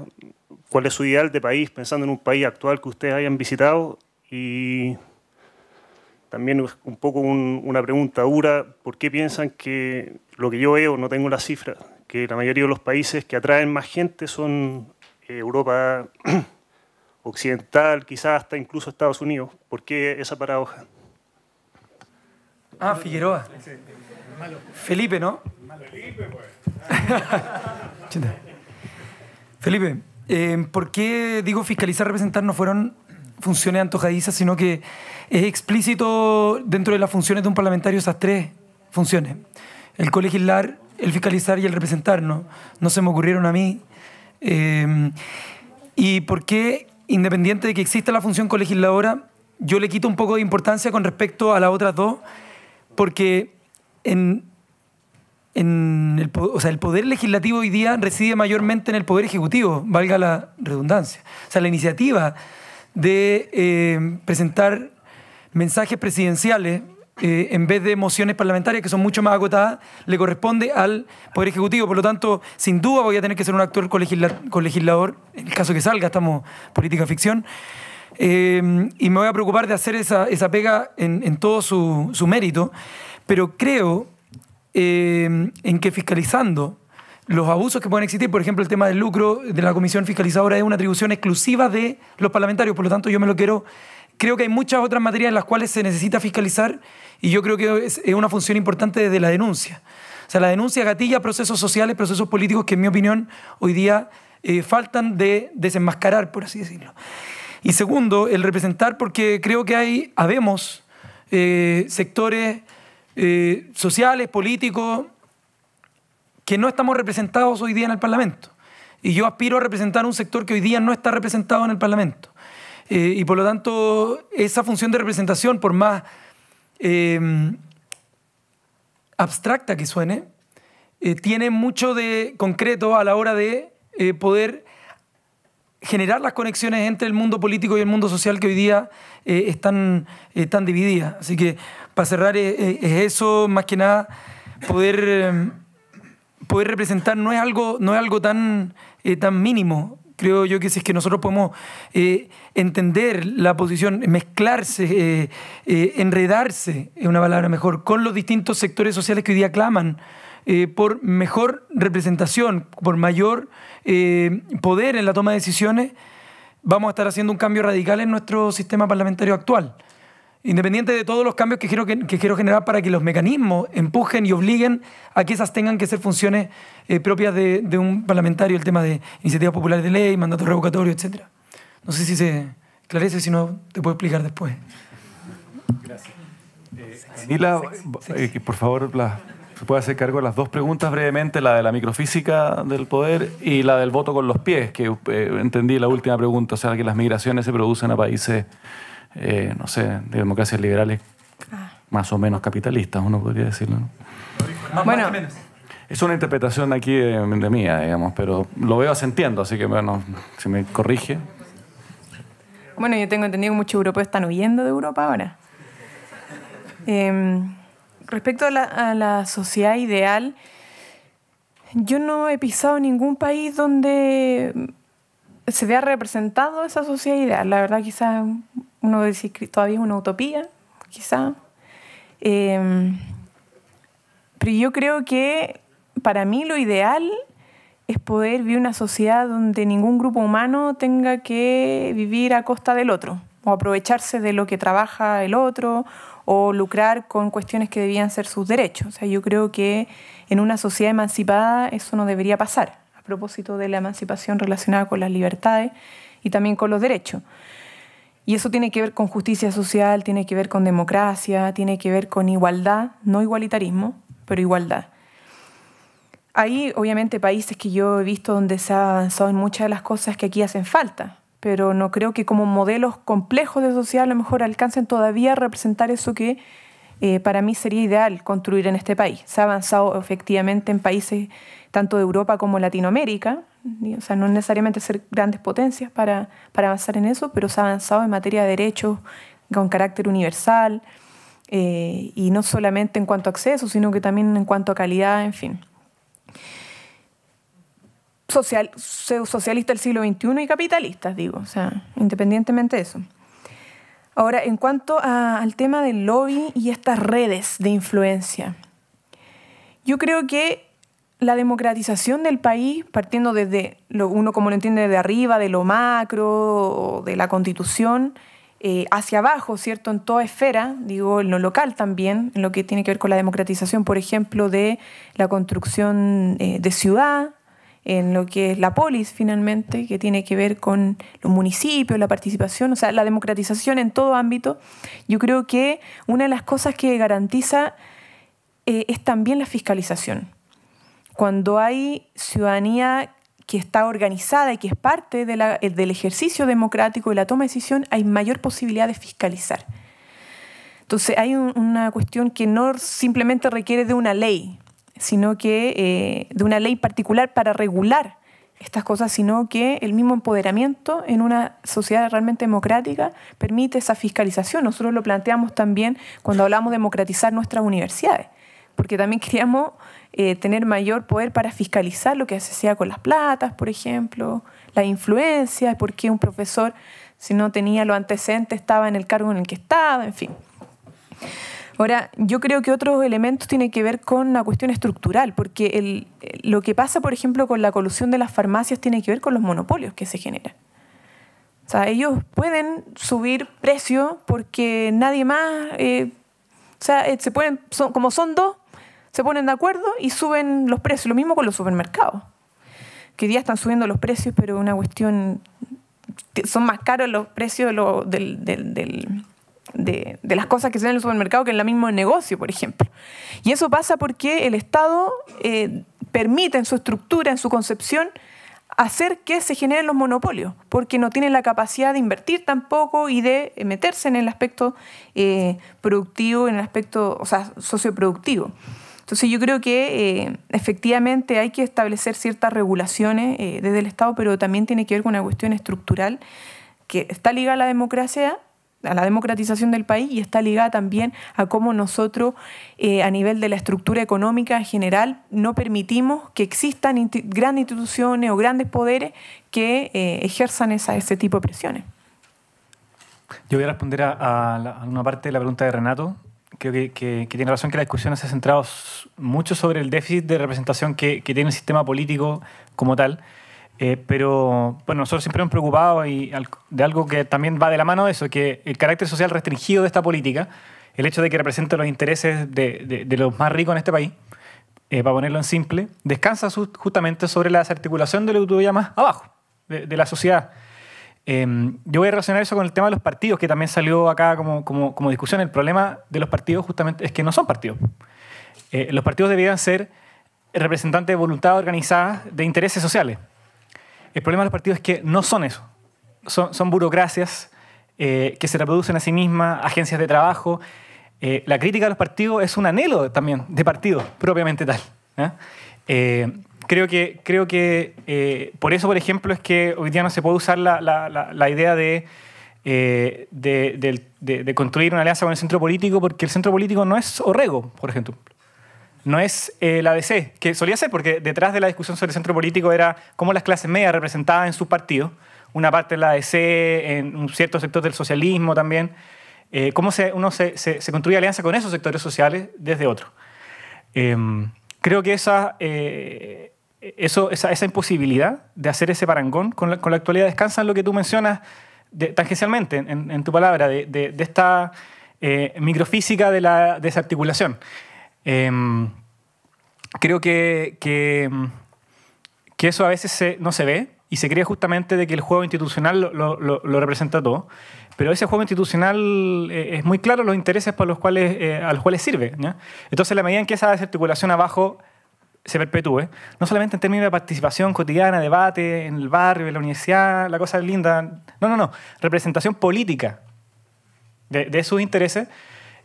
¿cuál es su ideal de país, pensando en un país actual que ustedes hayan visitado? Y también un poco una pregunta dura, ¿por qué piensan que lo que yo veo, no tengo la cifra, que la mayoría de los países que atraen más gente son Europa occidental, quizás hasta incluso Estados Unidos? ¿Por qué esa paradoja? Ah, Figueroa. Felipe, ¿no? Felipe, pues. Felipe, ¿por qué digo fiscalizar, representar no fueron funciones antojadizas, sino que es explícito dentro de las funciones de un parlamentario esas tres funciones: el colegislar, el fiscalizar y el representarnos. No se me ocurrieron a mí. ¿Y por qué, independiente de que exista la función colegisladora, yo le quito un poco de importancia con respecto a las otras dos? Porque el poder legislativo hoy día reside mayormente en el poder ejecutivo, valga la redundancia. O sea, la iniciativa de presentar mensajes presidenciales en vez de mociones parlamentarias, que son mucho más acotadas, le corresponde al Poder Ejecutivo. Por lo tanto, sin duda voy a tener que ser un actor colegislador, en el caso que salga, estamos política ficción, y me voy a preocupar de hacer esa pega en todo su mérito, pero creo en que fiscalizando los abusos que pueden existir, por ejemplo, el tema del lucro de la Comisión Fiscalizadora es una atribución exclusiva de los parlamentarios, por lo tanto yo me lo quiero... Creo que hay muchas otras materias en las cuales se necesita fiscalizar y yo creo que es una función importante desde la denuncia. O sea, la denuncia gatilla procesos sociales, procesos políticos que en mi opinión hoy día faltan de desenmascarar, por así decirlo. Y segundo, el representar, porque creo que habemos sectores sociales, políticos, que no estamos representados hoy día en el Parlamento. Y yo aspiro a representar un sector que hoy día no está representado en el Parlamento. Y por lo tanto, esa función de representación, por más abstracta que suene, tiene mucho de concreto a la hora de poder generar las conexiones entre el mundo político y el mundo social que hoy día están tan divididas. Así que, para cerrar, es eso, más que nada, poder representar no es algo tan mínimo. Creo yo que si es que nosotros podemos entender la posición, mezclarse, enredarse, es una palabra mejor, con los distintos sectores sociales que hoy día claman por mejor representación, por mayor poder en la toma de decisiones, vamos a estar haciendo un cambio radical en nuestro sistema parlamentario actual. Independiente de todos los cambios que quiero generar para que los mecanismos empujen y obliguen a que esas tengan que ser funciones propias de un parlamentario, el tema de iniciativas populares de ley, mandato revocatorio, etc. No sé si se esclarece, si no te puedo explicar después. Gracias. Camila, por favor, se puede hacer cargo de las dos preguntas brevemente, la de la microfísica del poder y la del voto con los pies, que entendí la última pregunta, o sea, que las migraciones se producen a países... no sé, de democracias liberales más o menos capitalistas, uno podría decirlo, ¿no? Bueno, es una interpretación aquí de mía, digamos, pero lo veo asentiendo, así que bueno, si me corrige. Bueno, yo tengo entendido que muchos europeos están huyendo de Europa ahora. Respecto a la sociedad ideal, yo no he pisado ningún país donde se vea representado esa sociedad ideal. La verdad, quizás... uno dice que todavía es una utopía, quizá. Pero yo creo que para mí lo ideal es poder vivir una sociedad donde ningún grupo humano tenga que vivir a costa del otro, o aprovecharse de lo que trabaja el otro, o lucrar con cuestiones que debían ser sus derechos. O sea, yo creo que en una sociedad emancipada eso no debería pasar, a propósito de la emancipación relacionada con las libertades y también con los derechos. Y eso tiene que ver con justicia social, tiene que ver con democracia, tiene que ver con igualdad, no igualitarismo, pero igualdad. Hay, obviamente, países que yo he visto donde se ha avanzado en muchas de las cosas que aquí hacen falta, pero no creo que como modelos complejos de sociedad a lo mejor alcancen todavía a representar eso que para mí sería ideal construir en este país. Se ha avanzado efectivamente en países tanto de Europa como Latinoamérica, o sea, no necesariamente ser grandes potencias para avanzar en eso, pero se ha avanzado en materia de derechos con carácter universal y no solamente en cuanto a acceso, sino que también en cuanto a calidad, en fin. Socialista del siglo XXI y capitalistas, digo, o sea, independientemente de eso. Ahora, en cuanto al tema del lobby y estas redes de influencia, yo creo que la democratización del país, partiendo desde uno como lo entiende de arriba, de lo macro, de la Constitución, hacia abajo, ¿cierto? En toda esfera, digo, en lo local también, en lo que tiene que ver con la democratización, por ejemplo, de la construcción de ciudad, en lo que es la polis finalmente, que tiene que ver con los municipios, la participación, o sea, la democratización en todo ámbito. Yo creo que una de las cosas que garantiza es también la fiscalización. Cuando hay ciudadanía que está organizada y que es parte de del ejercicio democrático y la toma de decisión, hay mayor posibilidad de fiscalizar. Entonces hay una cuestión que no simplemente requiere de una ley, sino que de una ley particular para regular estas cosas, sino que el mismo empoderamiento en una sociedad realmente democrática permite esa fiscalización. Nosotros lo planteamos también cuando hablamos de democratizar nuestras universidades, porque también queríamos tener mayor poder para fiscalizar lo que se hacía con las platas, por ejemplo, las influencias, por qué un profesor, si no tenía los antecedentes, estaba en el cargo en el que estaba, en fin. Ahora, yo creo que otros elementos tienen que ver con la cuestión estructural, porque lo que pasa, por ejemplo, con la colusión de las farmacias tiene que ver con los monopolios que se generan. O sea, ellos pueden subir precio porque nadie más... o sea, como son dos, se ponen de acuerdo y suben los precios. Lo mismo con los supermercados, que hoy día están subiendo los precios, pero una cuestión... Son más caros los precios de las cosas que se dan en el supermercado que en el mismo negocio, por ejemplo. Y eso pasa porque el Estado permite en su estructura, en su concepción, hacer que se generen los monopolios, porque no tienen la capacidad de invertir tampoco y de meterse en el aspecto productivo, en el aspecto, o sea, socioproductivo. Entonces yo creo que efectivamente hay que establecer ciertas regulaciones desde el Estado, pero también tiene que ver con una cuestión estructural que está ligada a la democracia, a la democratización del país, y está ligada también a cómo nosotros a nivel de la estructura económica en general no permitimos que existan grandes instituciones o grandes poderes que ejerzan ese tipo de presiones. Yo voy a responder a una parte de la pregunta de Renato. Creo que tiene razón que la discusión se ha centrado mucho sobre el déficit de representación que tiene el sistema político como tal. Pero bueno, nosotros siempre hemos preocupado de algo que también va de la mano de eso, que el carácter social restringido de esta política, el hecho de que represente los intereses de los más ricos en este país, para ponerlo en simple, descansa justamente sobre la desarticulación de la autoridad más abajo de la sociedad. Yo voy a relacionar eso con el tema de los partidos, que también salió acá como discusión. El problema de los partidos justamente es que no son partidos. Los partidos deberían ser representantes de voluntad organizada de intereses sociales. El problema de los partidos es que no son eso. Son burocracias que se reproducen a sí mismas, agencias de trabajo. La crítica de los partidos es un anhelo también de partidos, propiamente tal, ¿eh? Creo que por eso, por ejemplo, es que hoy día no se puede usar la idea de construir una alianza con el centro político, porque el centro político no es Orrego, por ejemplo. No es la DC, que solía ser, porque detrás de la discusión sobre el centro político era cómo las clases medias representadas en sus partidos, una parte de la DC, en un cierto sector del socialismo también, cómo uno se construye alianza con esos sectores sociales desde otro. Creo que esa imposibilidad de hacer ese parangón con la actualidad descansa en lo que tú mencionas tangencialmente, en tu palabra, de esta microfísica de la desarticulación. Creo que eso a veces no se ve y se cree justamente de que el juego institucional lo representa todo, pero ese juego institucional es muy claro los intereses para los cuales, a los cuales sirve, ¿ya? Entonces, la medida en que esa desarticulación abajo se perpetúe, no solamente en términos de participación cotidiana, debate en el barrio, en la universidad, la cosa linda, no, representación política de sus intereses,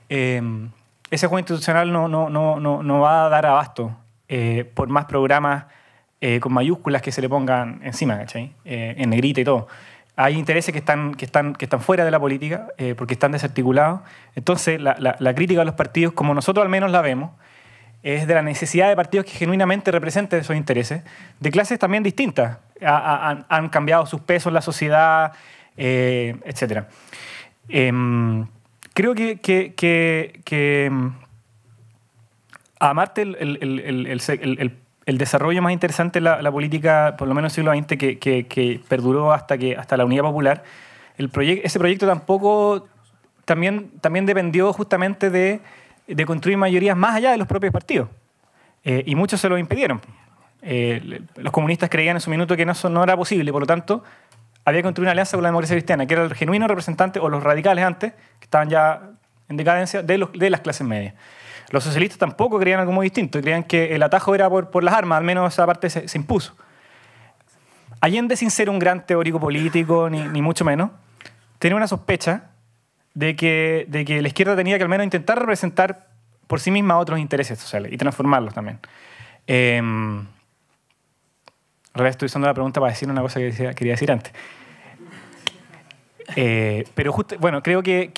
ese juego institucional no va a dar abasto por más programas con mayúsculas que se le pongan encima, ¿cachai? En negrita y todo. Hay intereses que están fuera de la política porque están desarticulados. Entonces, la crítica a los partidos, como nosotros al menos la vemos, es de la necesidad de partidos que genuinamente representen esos intereses, de clases también distintas. Han cambiado sus pesos en la sociedad, etc. Creo que amarte el desarrollo más interesante de la política, por lo menos en el siglo XX, que perduró hasta la Unidad Popular, ese proyecto también dependió justamente de construir mayorías más allá de los propios partidos. Y muchos se lo impidieron. Los comunistas creían en su minuto que no era posible, por lo tanto había que construir una alianza con la democracia cristiana, que era el genuino representante, o los radicales antes, que estaban ya en decadencia, de las clases medias. Los socialistas tampoco creían algo muy distinto, creían que el atajo era por las armas, al menos esa parte se impuso. Allende, sin ser un gran teórico político, ni mucho menos, tenía una sospecha de que la izquierda tenía que al menos intentar representar por sí misma otros intereses sociales y transformarlos también. En realidad estoy usando la pregunta para decir una cosa que quería decir antes. Pero justo, bueno, creo que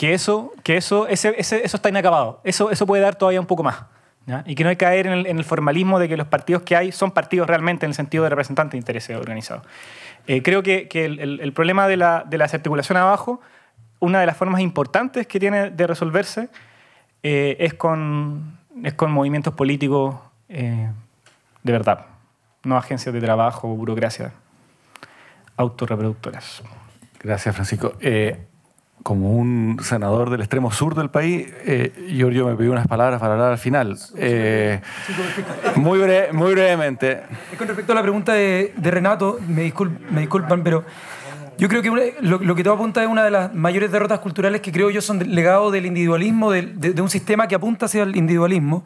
eso está inacabado. Eso puede dar todavía un poco más, ¿ya? Y que no hay que caer en el formalismo de que los partidos que hay son partidos realmente en el sentido de representantes de intereses organizados. Creo que el problema de la desarticulación abajo, una de las formas importantes que tiene de resolverse es con movimientos políticos de verdad, no agencias de trabajo, burocracia, autorreproductoras. Gracias, Francisco. Como un senador del extremo sur del país, Giorgio me pidió unas palabras para hablar al final. Muy brevemente. Con respecto a la pregunta de Renato, me disculpan, pero yo creo que lo que todo apunta es una de las mayores derrotas culturales que creo yo son del legado del individualismo, de un sistema que apunta hacia el individualismo.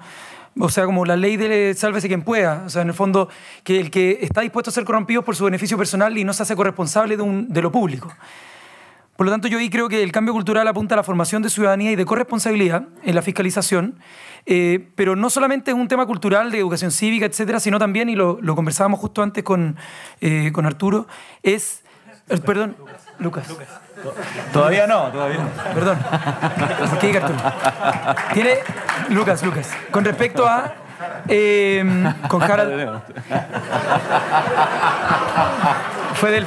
O sea, como la ley de sálvese quien pueda. O sea, en el fondo, que el que está dispuesto a ser corrompido por su beneficio personal y no se hace corresponsable de lo público. Por lo tanto, yo ahí creo que el cambio cultural apunta a la formación de ciudadanía y de corresponsabilidad en la fiscalización, pero no solamente es un tema cultural de educación cívica, etcétera, sino también, y lo conversábamos justo antes con Arturo, es... perdón, Lucas. Todavía no. Perdón. ¿Por qué dije Arturo? Tiene... Lucas. Con respecto a... con Harald... Fue de él.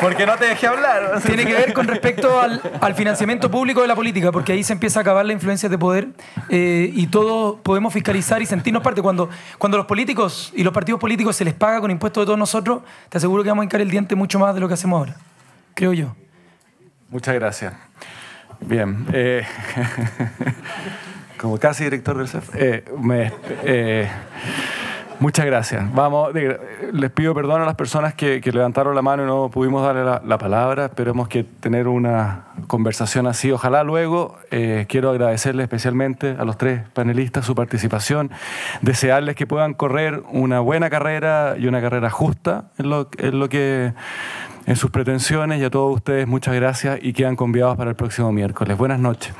Porque no te dejé hablar. Tiene que ver con respecto al financiamiento público de la política, porque ahí se empieza a acabar la influencia de poder y todos podemos fiscalizar y sentirnos parte. Cuando los políticos y los partidos políticos se les paga con impuestos de todos nosotros, te aseguro que vamos a hincar el diente mucho más de lo que hacemos ahora, creo yo. Muchas gracias. Bien. Como casi director del CEP. Muchas gracias. Vamos, les pido perdón a las personas que levantaron la mano y no pudimos darle la palabra. Esperemos que tener una conversación así. Ojalá luego. Quiero agradecerles especialmente a los tres panelistas su participación. Desearles que puedan correr una buena carrera y una carrera justa en sus pretensiones. Y a todos ustedes, muchas gracias y quedan convidados para el próximo miércoles. Buenas noches.